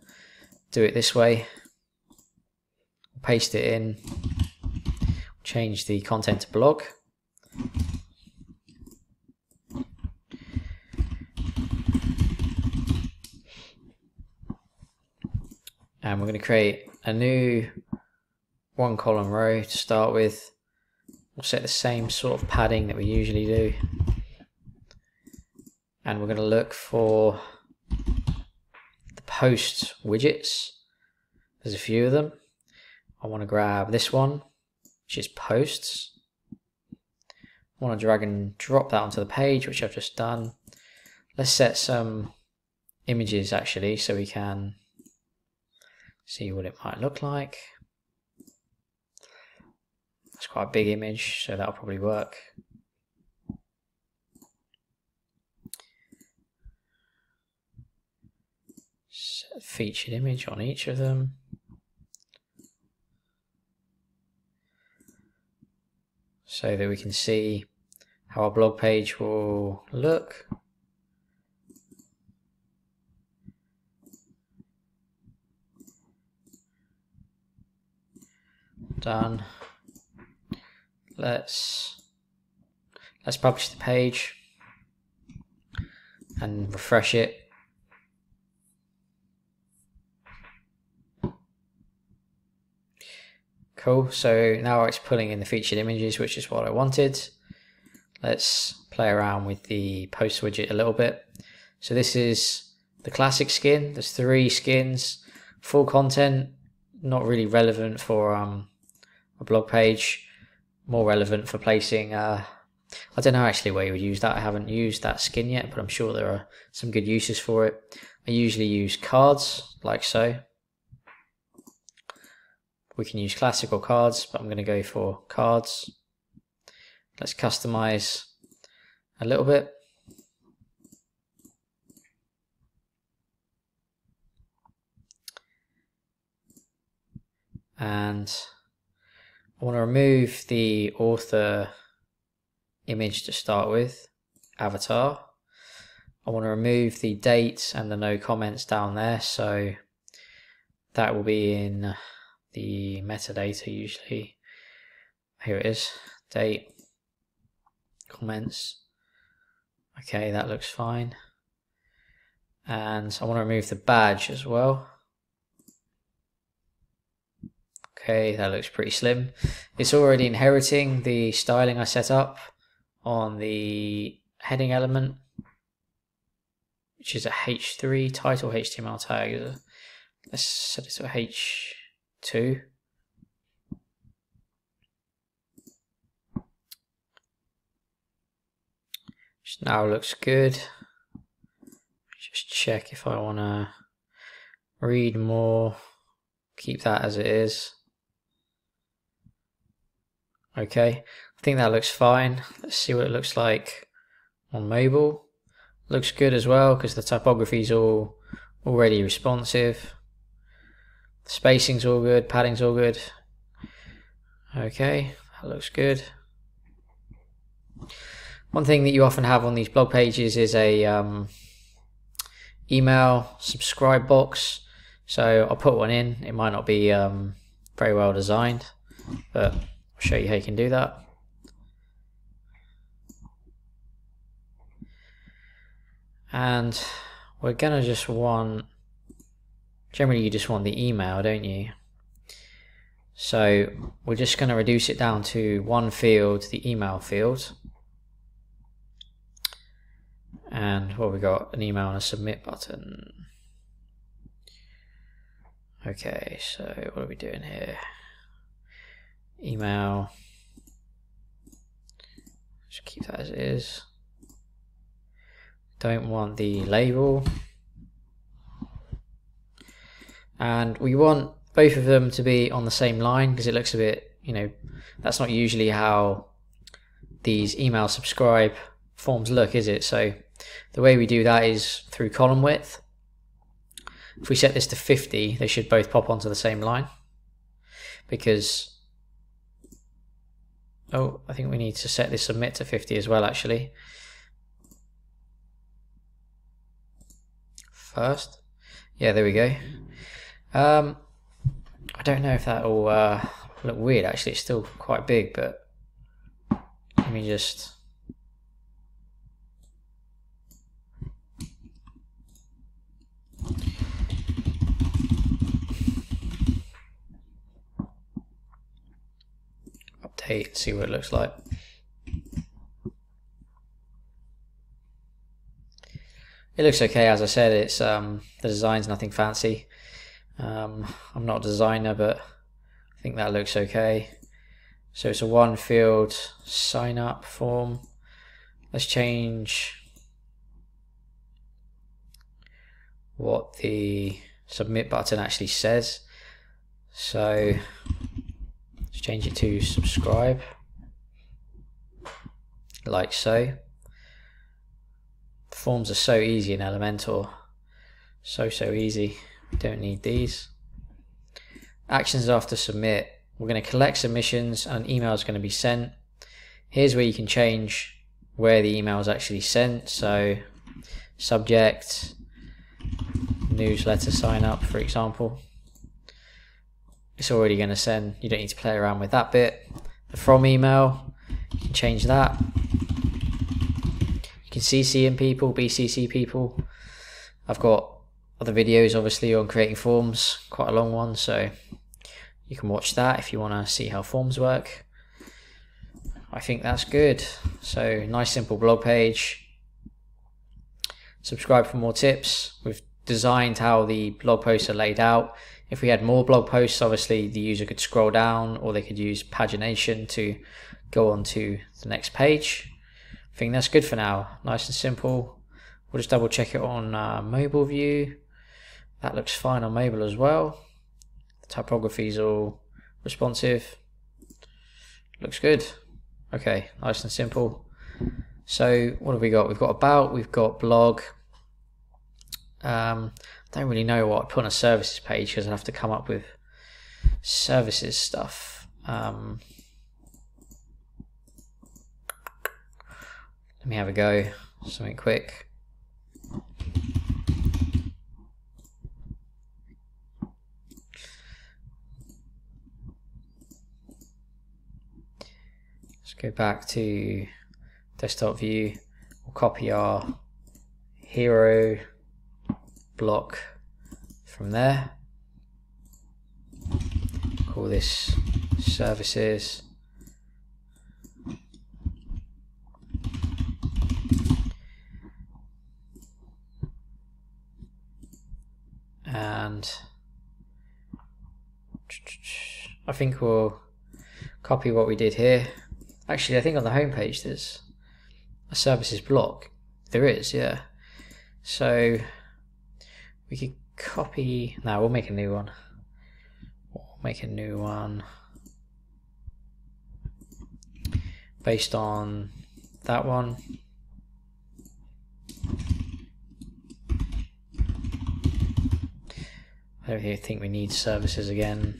do it this way. Paste it in, change the content to blog. And we're going to create a new 1-column row to start with. We'll set the same sort of padding that we usually do. And we're going to look for the post widgets. There's a few of them. I want to grab this one, which is posts. I want to drag and drop that onto the page, which I've just done. Let's set some images actually, so we can see what it might look like. It's quite a big image, so that'll probably work. Set a featured image on each of them. So that we can see how our blog page will look. Done. Let's publish the page and refresh it. Cool, so now it's pulling in the featured images, which is what I wanted. Let's play around with the post widget a little bit. So this is the classic skin. There's 3 skins. Full content, not really relevant for a blog page, more relevant for placing I don't know actually where you would use that. I haven't used that skin yet, but I'm sure there are some good uses for it. I usually use cards like so. We can use classical cards, but I'm going to go for cards. Let's customize a little bit. And I want to remove the author image to start with, avatar. I want to remove the date and the no comments down there, so that will be in the metadata usually. Here it is, date, comments. Okay, that looks fine. And I want to remove the badge as well. Okay, that looks pretty slim. It's already inheriting the styling I set up on the heading element, which is a H3 title HTML tag. Let's set it to H2. Which now looks good. Just check if I want to read more. Keep that as it is. Okay, I think that looks fine. Let's see what it looks like on mobile. Looks good as well because the typography is all already responsive. Spacing's all good, padding's all good. Okay, that looks good. One thing that you often have on these blog pages is a email subscribe box. So I'll put one in. It might not be very well designed, but I'll show you how you can do that. And we're gonna just want, generally you just want the email, don't you? So we're just gonna reduce it down to one field, the email field. And what we got, an email and a submit button. Okay, so what are we doing here? Email, just keep that as it is. Don't want the label. And we want both of them to be on the same line because it looks a bit, you know, that's not usually how these email subscribe forms look, is it? So the way we do that is through column width. If we set this to 50, they should both pop onto the same line because, oh, I think we need to set this submit to 50 as well, actually. First, yeah, there we go. I don't know if that will look weird. Actually, it's still quite big, but let me just. Update, see what it looks like. It looks okay, as I said. It's the design's nothing fancy. I'm not a designer, but I think that looks okay. So it's a one field sign up form. Let's change what the submit button actually says. So let's change it to subscribe, like so. Forms are so easy in Elementor, so easy. We don't need these. Actions after submit, we're going to collect submissions and an email is going to be sent. Here's where you can change where the email is actually sent. So subject, newsletter sign up, for example. It's already going to send. You don't need to play around with that bit. The from email, you can change that. You can CC in people, BCC people. I've got other videos obviously on creating forms, quite a long one, so you can watch that if you want to see how forms work. I think that's good. So nice simple blog page. Subscribe for more tips. We've designed how the blog posts are laid out. If we had more blog posts, obviously the user could scroll down or they could use pagination to go on to the next page. I think that's good for now. Nice and simple. We'll just double check it on mobile view. That looks fine on mobile as well. The typography is all responsive. Looks good. Okay, nice and simple. So what have we got? We've got about, we've got blog. I don't really know what I'd put on a services page because I'd have to come up with services stuff. Let me have a go, something quick. Let's go back to desktop view. We'll copy our hero block from there. Call this services. And I think we'll copy what we did here. Actually, I think on the home page there's a services block. There is, yeah. So we could copy. No, we'll make a new one. We'll make a new one based on that one. don't really think we need services again.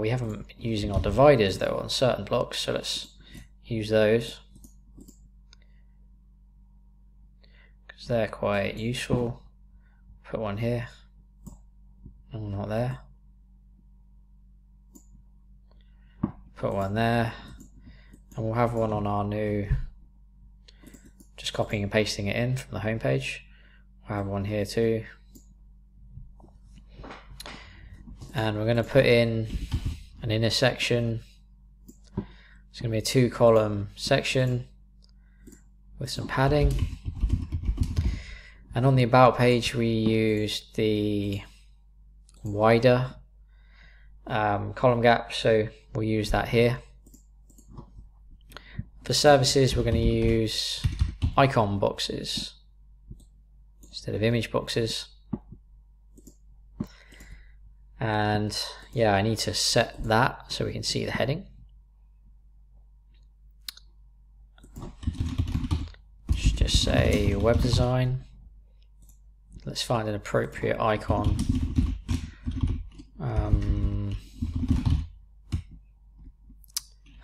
We haven't been using our dividers though on certain blocks, so let's use those because they're quite useful. Put one here. No, not there. Put one there, and we'll have one on our new. Just copying and pasting it in from the home page. We'll have one here too. And we're going to put in an intersection. It's going to be a 2-column section with some padding. And on the about page, we used the wider column gap, so we'll use that here. For services, we're going to use icon boxes instead of image boxes. And yeah, I need to set that so we can see the heading. Let's just say web design. Let's find an appropriate icon.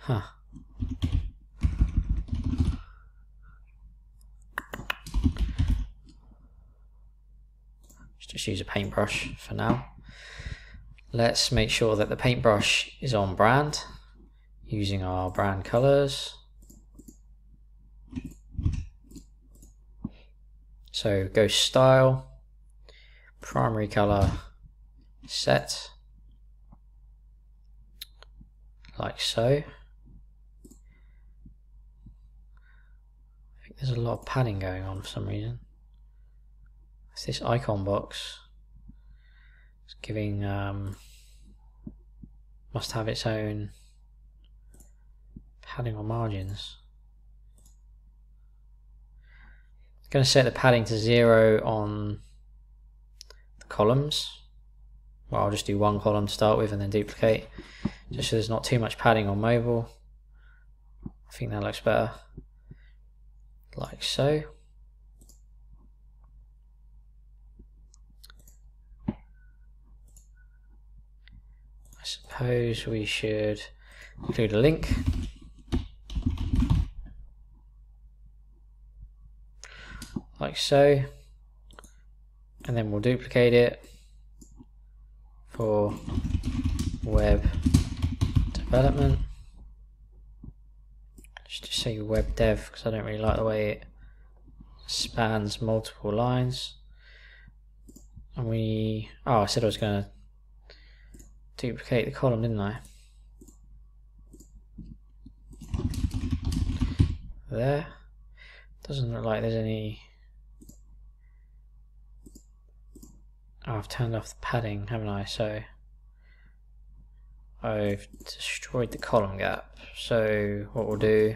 Let's just use a paintbrush for now. Let's make sure that the paintbrush is on brand, using our brand colors. So go style, primary color, set, like so. I think there's a lot of padding going on for some reason. It's this icon box. It's giving must have its own padding or margins. I'm going to set the padding to 0 on the columns. Well, I'll just do one column to start with and then duplicate, just so there's not too much padding on mobile. I think that looks better, like so. I suppose we should include a link. Like so. And then we'll duplicate it for web development. Let's just say web dev because I don't really like the way it spans multiple lines. And we, oh, I said I was going to duplicate the column, didn't I? There. Doesn't look like there's any. Oh, I've turned off the padding, haven't I? So I've destroyed the column gap. So what we'll do,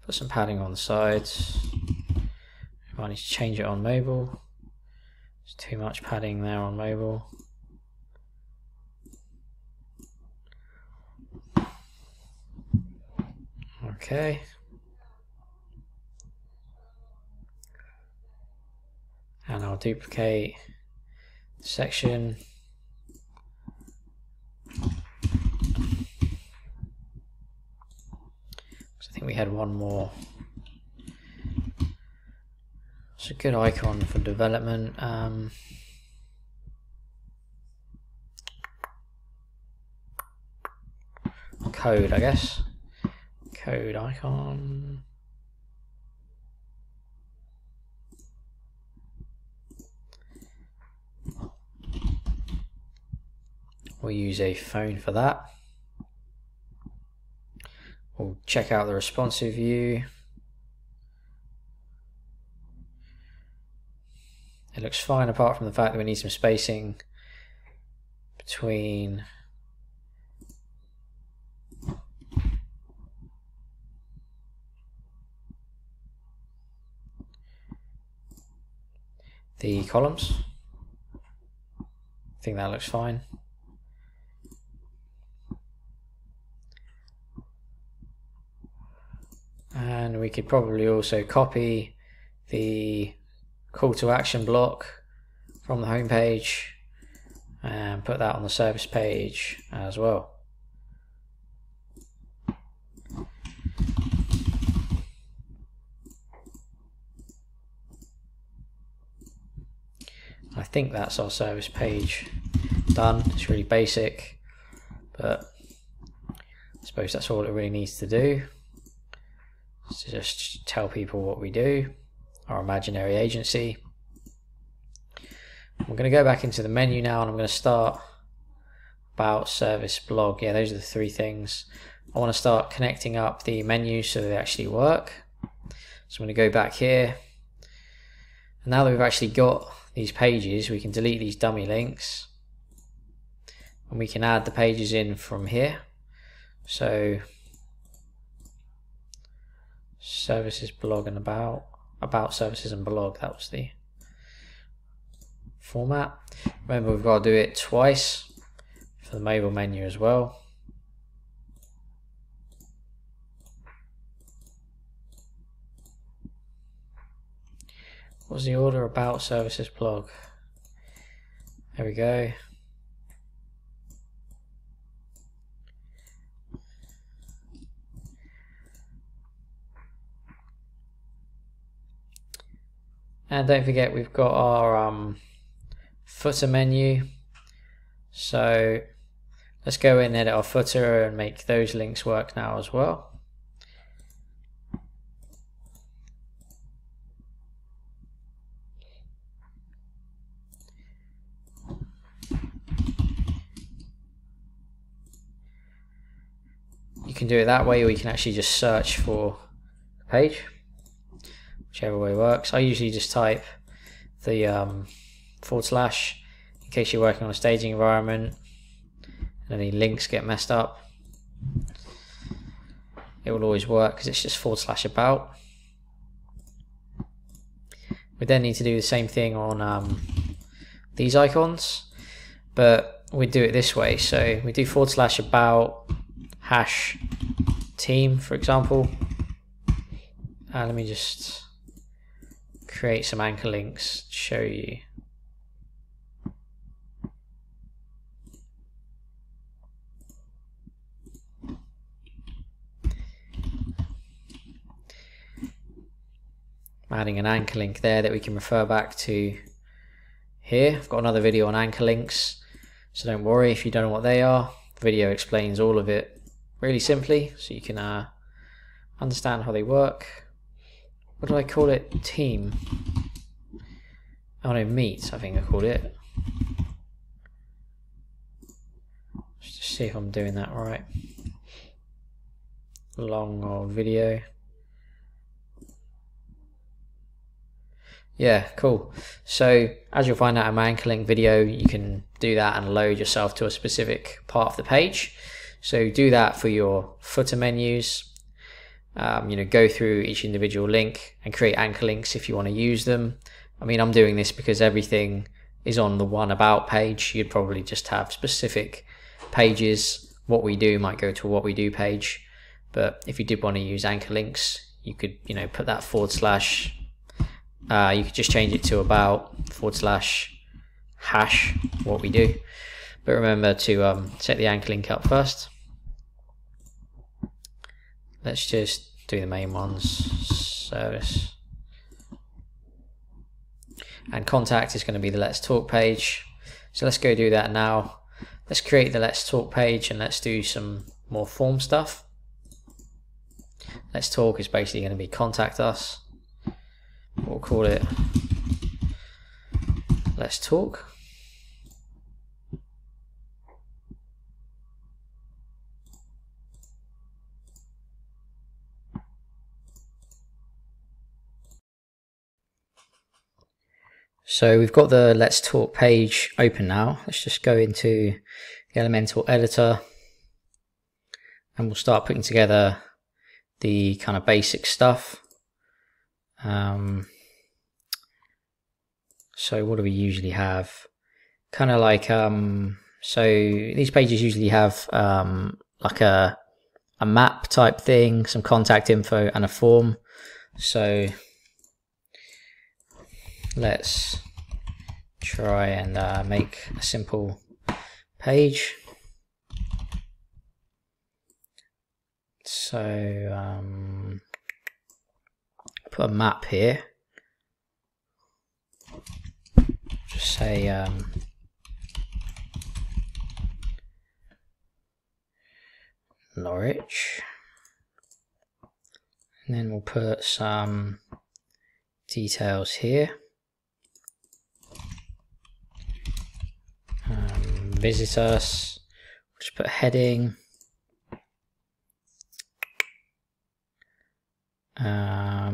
put some padding on the sides. I need to change it on mobile. There's too much padding there on mobile. Okay. And I'll duplicate the section. So I think we had one more. It's a good icon for development. Code, I guess. Code icon. We'll use a phone for that. We'll check out the responsive view. It looks fine apart from the fact that we need some spacing between the columns. I think that looks fine. And we could probably also copy the call to action block from the home page and put that on the service page as well. I think that's our service page done. It's really basic, but I suppose that's all it really needs to do. So just tell people what we do, our imaginary agency. We're going to go back into the menu now, and I'm going to start about, service, blog. Yeah, those are the three things. I want to start connecting up the menus so they actually work. So I'm going to go back here, and now that we've actually got these pages, we can delete these dummy links, and we can add the pages in from here. So services, blog, and about services and blog, that was the format. Remember, we've got to do it twice for the mobile menu as well. What was the order? About services, blog, there we go. And don't forget, we've got our footer menu. So let's go in and edit our footer and make those links work now as well. You can do it that way, or you can actually just search for the page, whichever way works. I usually just type the / in case you're working on a staging environment and any links get messed up. It will always work because it's just / about. We then need to do the same thing on these icons, but we do it this way. So we do / about # team, for example. And let me just create some anchor links to show you. I'm adding an anchor link there that we can refer back to here. I've got another video on anchor links, so don't worry if you don't know what they are. The video explains all of it really simply, so you can understand how they work. What do I call it? Team. Oh no, meet, I think I called it. Let's just see if I'm doing that right. Long old video. Yeah, cool. So as you'll find out in my anchor link video, you can do that and load yourself to a specific part of the page. So do that for your footer menus. You know, go through each individual link and create anchor links if you want to use them. I mean, I'm doing this because everything is on the one about page. You'd probably just have specific pages. What we do might go to a what we do page, but if you did want to use anchor links, you could, you know, put that /. You could just change it to about / what we do, but remember to set the anchor link up first. Let's just do the main ones, service. And contact is going to be the Let's Talk page. So let's go do that now. Let's create the Let's Talk page and let's do some more form stuff. Let's Talk is basically going to be contact us. We'll call it Let's Talk. So we've got the Let's Talk page open now. Let's just go into the Elementor editor and we'll start putting together the kind of basic stuff. So what do we usually have? kind of like, so these pages usually have like a map type thing, some contact info and a form. So let's try and make a simple page. So put a map here, just say Norwich, and then we'll put some details here. Visit us, we'll just put a heading.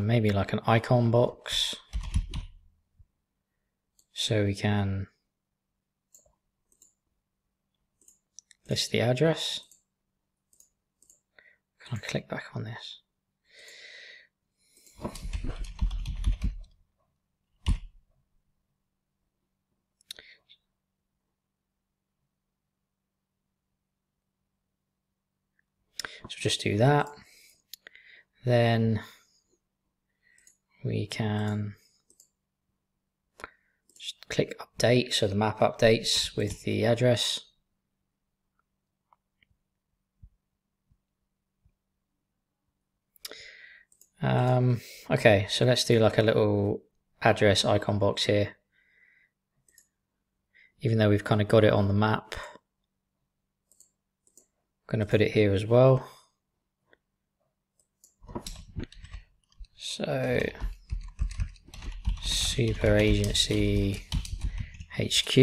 Maybe like an icon box, so we can list the address. Can I click back on this? So just do that. Then we can just click update, so the map updates with the address. Okay, so let's do like a little address icon box here, even though we've kind of got it on the map. I'm going to put it here as well. So Super Agency HQ.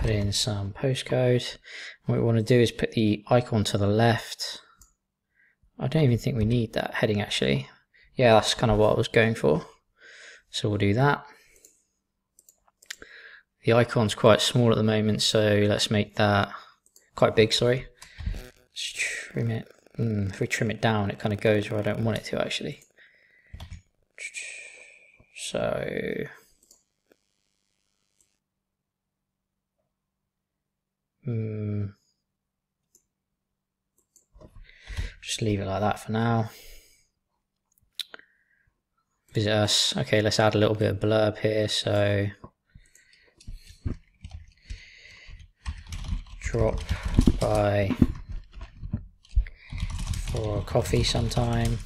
Put in some postcode. What we want to do is put the icon to the left. I don't even think we need that heading actually. Yeah, that's kind of what I was going for. So we'll do that. The icon's quite small at the moment, so let's make that quite big, sorry. Let's trim it. If we trim it down, it kind of goes where I don't want it to actually. So just leave it like that for now. Visit us. Okay, let's add a little bit of blurb here. So drop by for coffee sometime.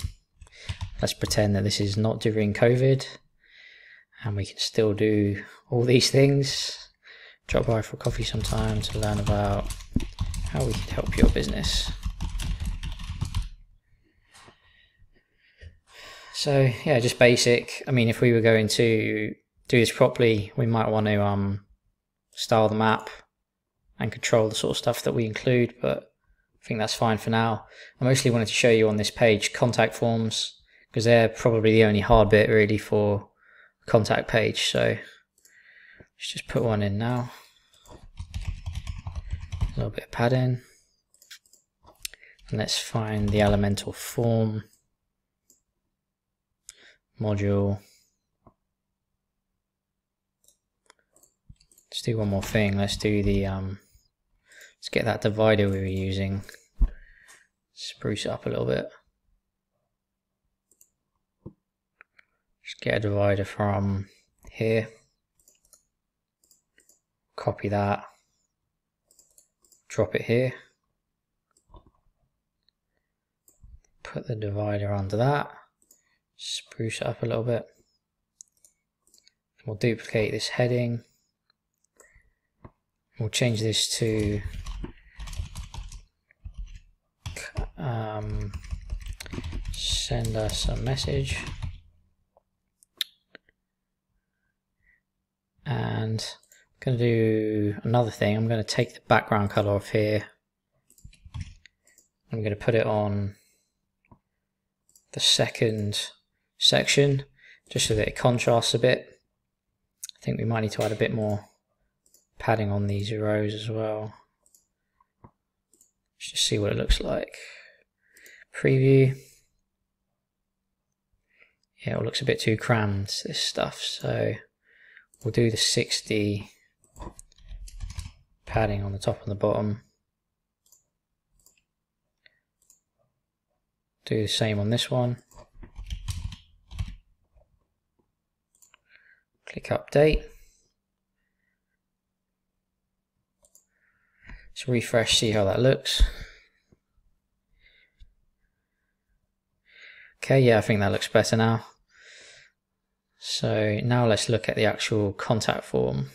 Let's pretend that this is not during COVID and we can still do all these things. Drop by for coffee sometime to learn about how we could help your business. So yeah, just basic. I mean, if we were going to do this properly, we might want to style the map and control the sort of stuff that we include, but I think that's fine for now. I mostly wanted to show you on this page contact forms, because they're probably the only hard bit really for a contact page. So let's just put one in now. A little bit of padding. And let's find the Elementor form module. Let's do one more thing. Let's do the let's get that divider we were using. Spruce it up a little bit. Just get a divider from here. Copy that, drop it here, put the divider under that, spruce it up a little bit. We'll duplicate this heading, we'll change this to send us a message, and going to do another thing. I'm going to take the background color off here. I'm going to put it on the second section just so that it contrasts a bit. I think we might need to add a bit more padding on these rows as well. Let's just see what it looks like. preview. Yeah, it looks a bit too crammed, this stuff, so we'll do the 60 padding on the top and the bottom. Do the same on this one. Click update. Let's refresh, see how that looks. Okay, yeah, I think that looks better now. So now let's look at the actual contact form.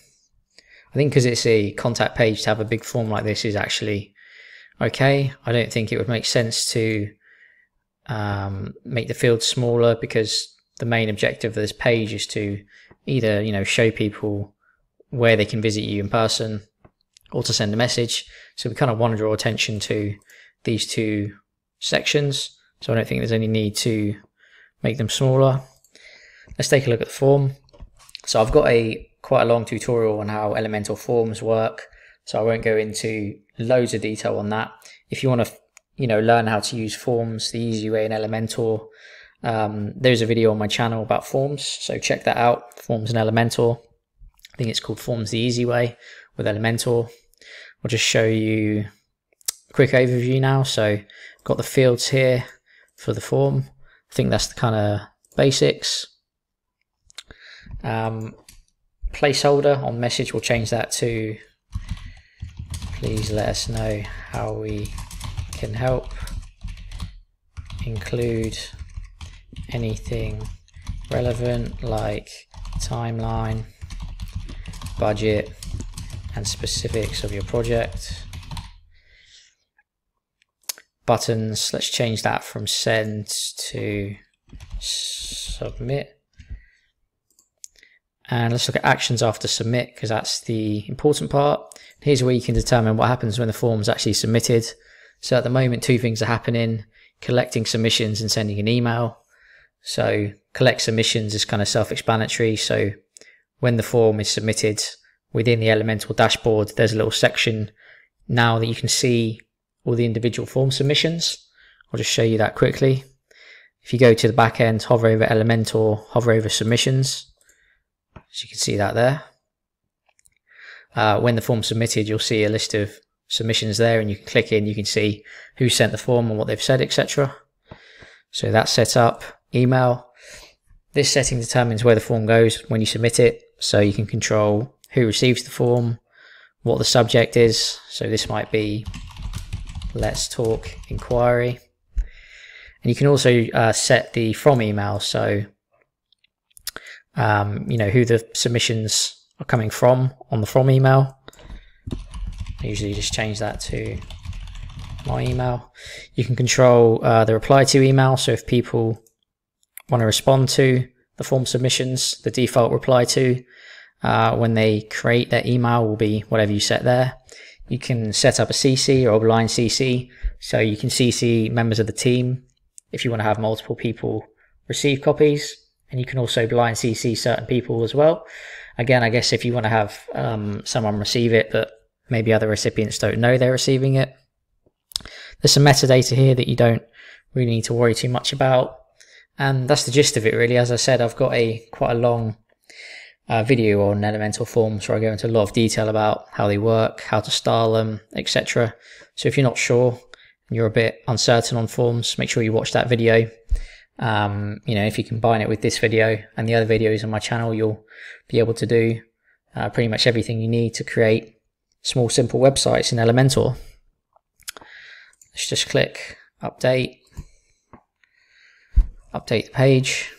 I think because it's a contact page, to have a big form like this is actually okay. I don't think it would make sense to make the field smaller, because the main objective of this page is to either, you know, show people where they can visit you in person or to send a message. So we kind of want to draw attention to these two sections. So I don't think there's any need to make them smaller. Let's take a look at the form. So I've got quite a long tutorial on how Elementor forms work, so I won't go into loads of detail on that. If you want to, you know, learn how to use forms the easy way in Elementor, there's a video on my channel about forms, so check that out. Forms in Elementor. I think it's called Forms the Easy Way with Elementor. I'll just show you a quick overview now. So got the fields here for the form. I think that's the kind of basics. Placeholder on message, we'll change that to please let us know how we can help. Include anything relevant like timeline, budget, and specifics of your project. Buttons, let's change that from send to submit. And let's look at actions after submit, because that's the important part. Here's where you can determine what happens when the form is actually submitted. So at the moment, two things are happening: collecting submissions and sending an email. So collect submissions is kind of self-explanatory. So when the form is submitted within the Elementor dashboard, there's a little section now that you can see all the individual form submissions. I'll just show you that quickly. If you go to the back end, hover over Elementor, hover over submissions. So you can see that there. When the form's submitted, you'll see a list of submissions there, and you can click in, you can see who sent the form and what they've said, etc. So that's set up. Email. This setting determines where the form goes when you submit it. So you can control who receives the form, what the subject is. So this might be let's talk inquiry. And you can also set the from email. So you know, who the submissions are coming from on the from email. I usually just change that to my email. You can control the reply to email. So if people want to respond to the form submissions, the default reply to when they create their email will be whatever you set there. You can set up a CC or a blind CC. So you can CC members of the team if you want to have multiple people receive copies. And you can also blind CC certain people as well. Again, I guess if you want to have someone receive it, but maybe other recipients don't know they're receiving it. There's some metadata here that you don't really need to worry too much about. And that's the gist of it, really. As I said, I've got quite a long video on Elementor forms where I go into a lot of detail about how they work, how to style them, etc. So if you're not sure and you're a bit uncertain on forms, make sure you watch that video. You know, if you combine it with this video and the other videos on my channel, you'll be able to do pretty much everything you need to create small, simple websites in Elementor. Let's just click update, update the page.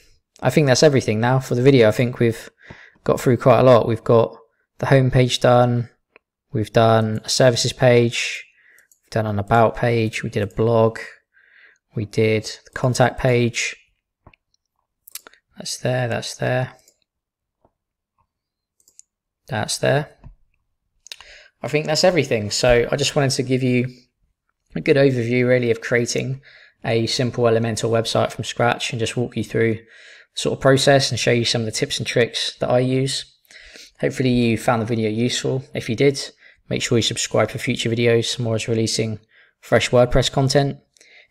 I think that's everything now for the video. I think we've got through quite a lot. We've got the home page done. We've done a services page. We've done an about page. We did a blog. We did the contact page. That's there, that's there, that's there. I think that's everything. So I just wanted to give you a good overview, really, of creating a simple Elementor website from scratch, and just walk you through the sort of process and show you some of the tips and tricks that I use. Hopefully you found the video useful. If you did, make sure you subscribe for future videos. More is releasing fresh WordPress content.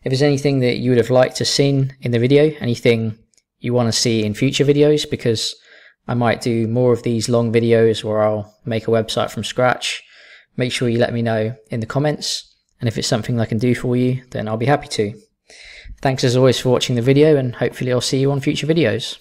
If there's anything that you would have liked to seen in the video, anything you want to see in future videos, because I might do more of these long videos where I'll make a website from scratch, make sure you let me know in the comments. And if it's something I can do for you, then I'll be happy to. Thanks as always for watching the video, and hopefully I'll see you on future videos.